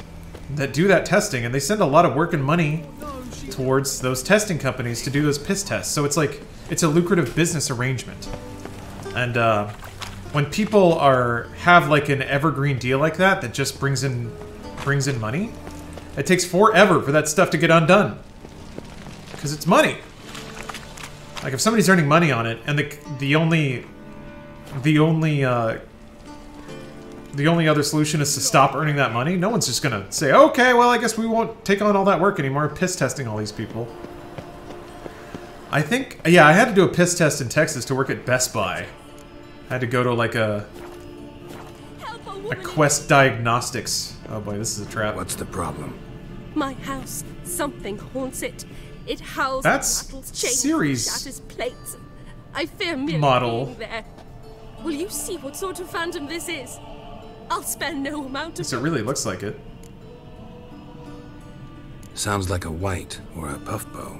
that do that testing, and they send a lot of work and money towards those testing companies to do those piss tests. So it's like, it's a lucrative business arrangement. And uh, when people are have like an evergreen deal like that that just brings in brings in money, it takes forever for that stuff to get undone, because it's money. Like, if somebody's earning money on it, and the the only the only uh, the only other solution is to stop earning that money, no one's just gonna say, okay, well, I guess we won't take on all that work anymore, piss testing all these people. I think, yeah, I had to do a piss test in Texas to work at Best Buy. I had to go to, like, a... a Quest Diagnostics. Oh boy, this is a trap. What's the problem? My house. Something haunts it. It howls. That's series shatters plates. I fear merely model. Being there. Will you see what sort of fandom this is? I'll spare no amount of... So it really looks like it. Sounds like a white or a puff bow.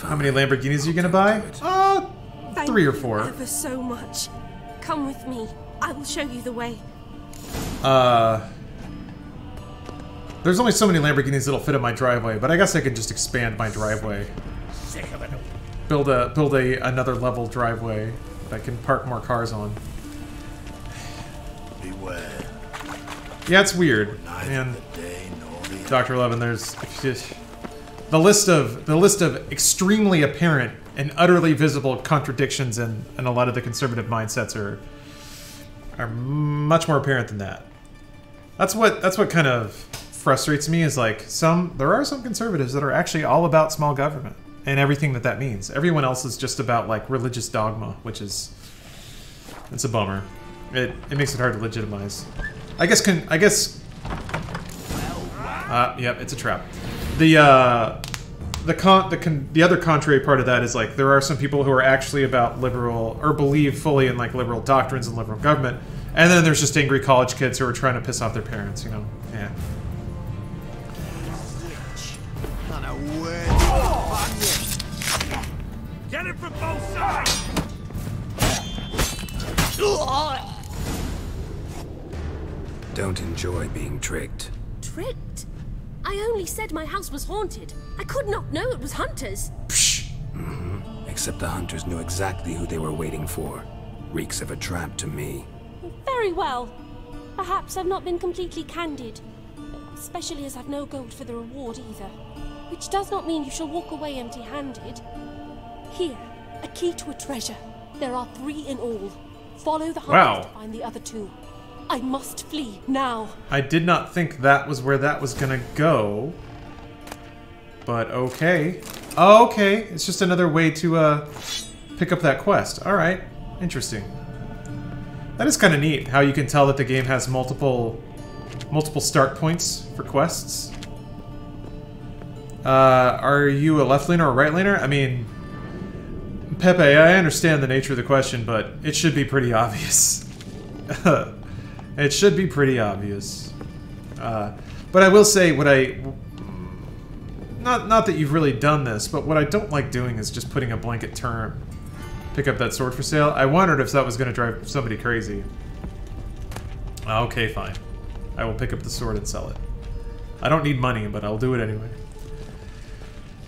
How many Lamborghinis are you gonna buy? Uh, three or four. Thank you ever so much. Come with me. I will show you the way. Uh, there's only so many Lamborghinis that'll fit in my driveway, but I guess I could just expand my driveway. Build a build a another level driveway that I can park more cars on. Beware. Yeah, it's weird. Man, Doctor Eleven, there's. The list of the list of extremely apparent and utterly visible contradictions in, in a lot of the conservative mindsets are are much more apparent than that. That's what that's what kind of frustrates me, is like some there are some conservatives that are actually all about small government and everything that that means. Everyone else is just about, like, religious dogma, which is it's a bummer. It it makes it hard to legitimize. I guess can I guess. Uh, yep, it's a trap. The uh, the con the con the other contrary part of that is, like, there are some people who are actually about liberal or believe fully in, like, liberal doctrines and liberal government, and then there's just angry college kids who are trying to piss off their parents, you know? Yeah. Get it from both sides. Don't enjoy being tricked. Tricked? I only said my house was haunted. I could not know it was hunters. Psh! Mm-hmm. Except the hunters knew exactly who they were waiting for. Reeks of a trap to me. Very well. Perhaps I've not been completely candid. Especially as I've no gold for the reward either. Which does not mean you shall walk away empty-handed. Here, a key to a treasure. There are three in all. Follow the hunters to find the other two. I must flee now. I did not think that was where that was gonna go. But okay. Oh, okay. It's just another way to uh, pick up that quest. Alright. Interesting. That is kind of neat, how you can tell that the game has multiple multiple start points for quests. Uh, are you a left laner or a right laner? I mean, Pepe, I understand the nature of the question, but it should be pretty obvious. It should be pretty obvious, uh, but I will say what I not not that you've really done this, but what I don't like doing is just putting a blanket term. Pick up that sword for sale. I wondered if that was going to drive somebody crazy. Okay, fine. I will pick up the sword and sell it. I don't need money, but I'll do it anyway.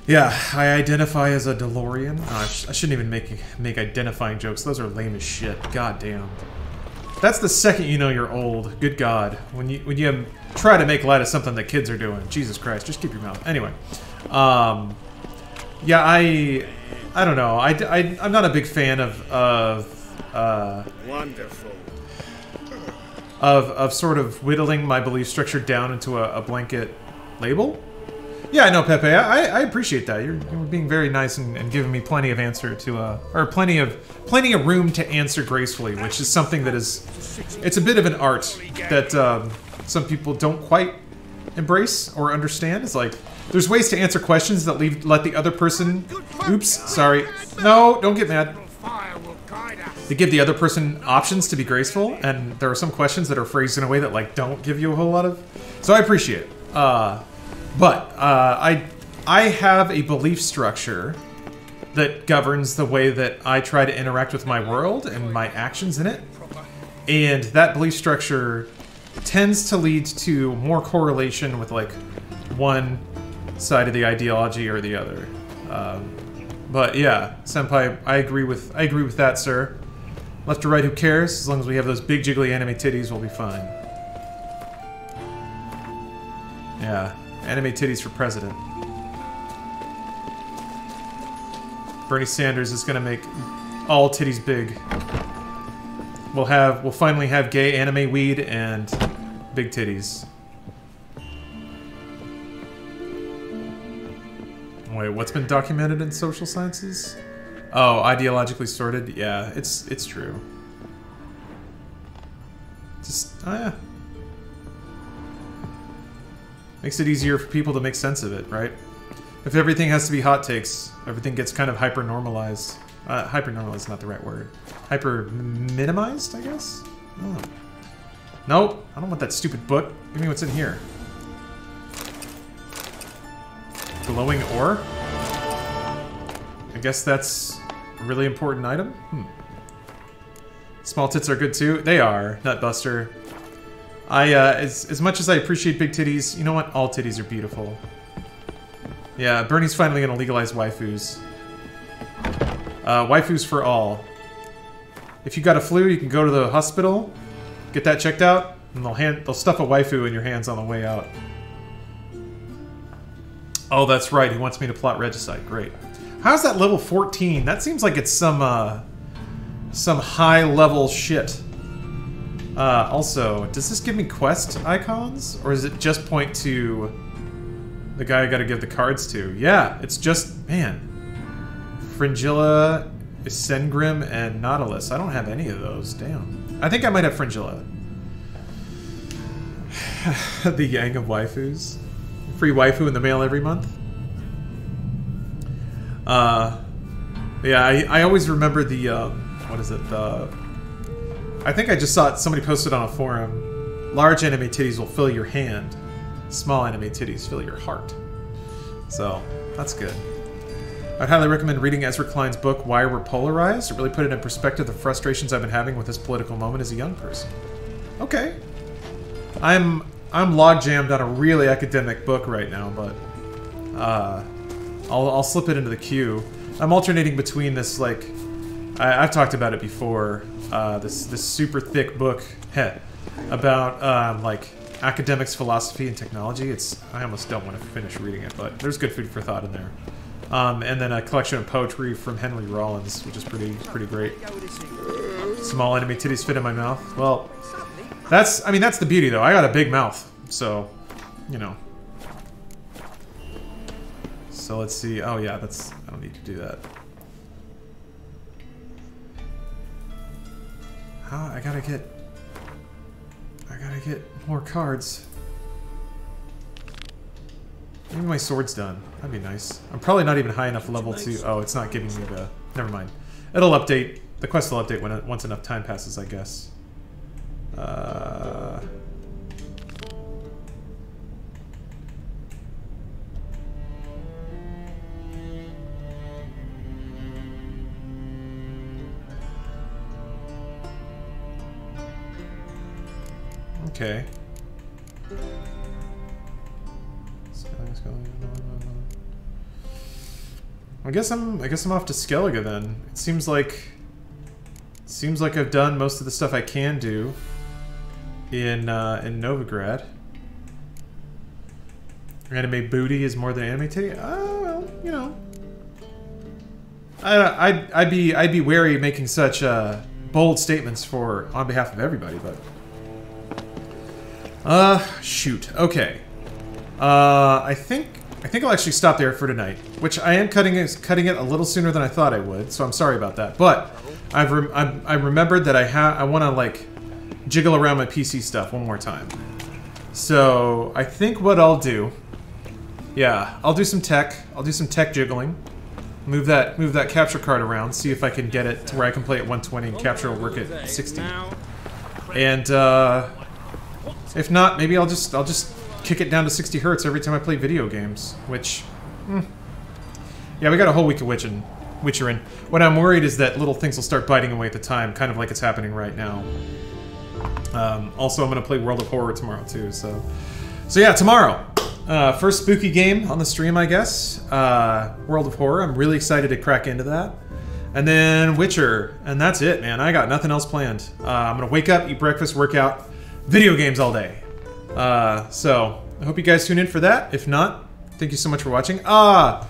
Yeah, I identify as a DeLorean. Oh, I, sh I shouldn't even make make identifying jokes. Those are lame as shit. God damn. That's the second you know you're old. Good God, when you when you try to make light of something that kids are doing, Jesus Christ, just keep your mouth. Anyway, um, yeah, I I don't know. I, I I'm not a big fan of of uh, wonderful of of sort of whittling my belief structure down into a, a blanket label. Yeah, I know, Pepe. I I appreciate that. You're, you're being very nice and, and giving me plenty of answer to uh or plenty of plenty of room to answer gracefully, which is something that is it's a bit of an art that um, some people don't quite embrace or understand. It's like there's ways to answer questions that leave let the other person. Oops, sorry. No, don't get mad. They give the other person options to be graceful, and there are some questions that are phrased in a way that, like, don't give you a whole lot of. So I appreciate it. Uh. But uh, I, I have a belief structure that governs the way that I try to interact with my world and my actions in it. And that belief structure tends to lead to more correlation with, like, one side of the ideology or the other. Um, but yeah, Senpai, I agree with I agree with that, sir. Left to right, who cares? As long as we have those big jiggly anime titties, we'll be fine. Yeah, anime titties for president. Bernie Sanders is gonna make all titties big. We'll have we'll finally have gay anime weed and big titties. Wait, what's been documented in social sciences? Oh, ideologically sorted? Yeah, it's it's true. Just, oh yeah. Makes it easier for people to make sense of it, right? If everything has to be hot takes, everything gets kind of hyper-normalized. Uh, hyper-normalized is not the right word. Hyper-minimized, I guess? Oh. Nope, I don't want that stupid book. Give me what's in here. Glowing ore? I guess that's a really important item? Hmm. Small tits are good too? They are, Nutbuster. I, uh, as, as much as I appreciate big titties, you know what? All titties are beautiful. Yeah, Bernie's finally gonna legalize waifus. Uh, waifus for all. If you got a flu, you can go to the hospital, get that checked out, and they'll hand, they'll stuff a waifu in your hands on the way out. Oh, that's right. He wants me to plot regicide. Great. How's that level fourteen? That seems like it's some, uh... some high-level shit. Uh, also, does this give me quest icons? Or is it just point to the guy I gotta give the cards to? Yeah, it's just... Man. Fringilla, Sengrim, and Nautilus. I don't have any of those. Damn. I think I might have Fringilla. The Yang of Waifus. Free waifu in the mail every month. Uh, yeah, I, I always remember the, uh, what is it, the... I think I just saw it, somebody posted on a forum. Large anime titties will fill your hand. Small anime titties fill your heart. So, that's good. I'd highly recommend reading Ezra Klein's book, Why We're Polarized. It really put it in perspective the frustrations I've been having with this political moment as a young person. Okay. I'm... I'm log-jammed on a really academic book right now, but uh, I'll, I'll slip it into the queue. I'm alternating between this, like, I, I've talked about it before, uh, this this super thick book heh, about, um, like, academics, philosophy, and technology. It's I almost don't want to finish reading it, but there's good food for thought in there. Um, and then a collection of poetry from Henry Rollins, which is pretty, pretty great. Small enemy titties fit in my mouth. Well... That's, I mean, that's the beauty, though. I got a big mouth, so, you know. So let's see. Oh, yeah, that's, I don't need to do that. How, I gotta get, I gotta get more cards. Maybe my sword's done. That'd be nice. I'm probably not even high enough level to, oh, it's not giving me the, never mind. It'll update, the quest will update when once enough time passes, I guess. Uh, okay. I guess I'm. I guess I'm off to Skellige then. It seems like. It seems like I've done most of the stuff I can do. In, uh, in Novigrad. Anime booty is more than anime titty? Oh, well, you know. I, I'd, I'd be, I'd be wary of making such, uh, bold statements for, on behalf of everybody, but... Uh, shoot. Okay. Uh, I think, I think I'll actually stop there for tonight. Which I am cutting it, cutting it a little sooner than I thought I would, so I'm sorry about that. But, I've, rem I've I remembered that I ha- I wanna, like... jiggle around my P C stuff one more time. So, I think what I'll do... Yeah, I'll do some tech. I'll do some tech jiggling. Move that move that capture card around, see if I can get it to where I can play at one twenty and capture will work at sixty. And, uh... if not, maybe I'll just, I'll just kick it down to sixty hertz every time I play video games, which... Mm. Yeah, we got a whole week of Witcher in. What I'm worried is that little things will start biting away at the time, kind of like it's happening right now. Um, also, I'm going to play World of Horror tomorrow, too, so... So yeah, tomorrow! Uh, first spooky game on the stream, I guess. Uh, World of Horror. I'm really excited to crack into that. And then Witcher. And that's it, man. I got nothing else planned. Uh, I'm going to wake up, eat breakfast, work out, video games all day. Uh, so, I hope you guys tune in for that. If not, thank you so much for watching. Ah!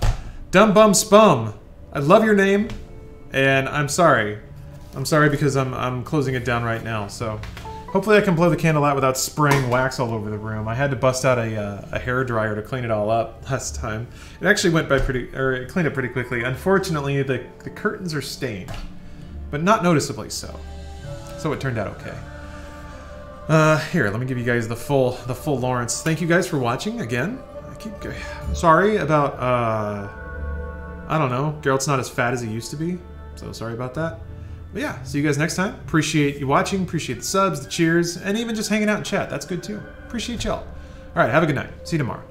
Dumb Bum Spum! I love your name, and I'm sorry. I'm sorry because I'm, I'm closing it down right now, so... Hopefully I can blow the candle out without spraying wax all over the room. I had to bust out a, uh, a hairdryer to clean it all up last time. It actually went by pretty, or it cleaned up pretty quickly. Unfortunately, the, the curtains are stained, but not noticeably so. So it turned out okay. Uh, here, let me give you guys the full, the full Lawrence. Thank you guys for watching again. I keep, sorry about, uh, I don't know. Geralt's not as fat as he used to be, so sorry about that. But yeah, see you guys next time. Appreciate you watching, appreciate the subs, the cheers, and even just hanging out in chat. That's good too. Appreciate y'all. All right, have a good night. See you tomorrow.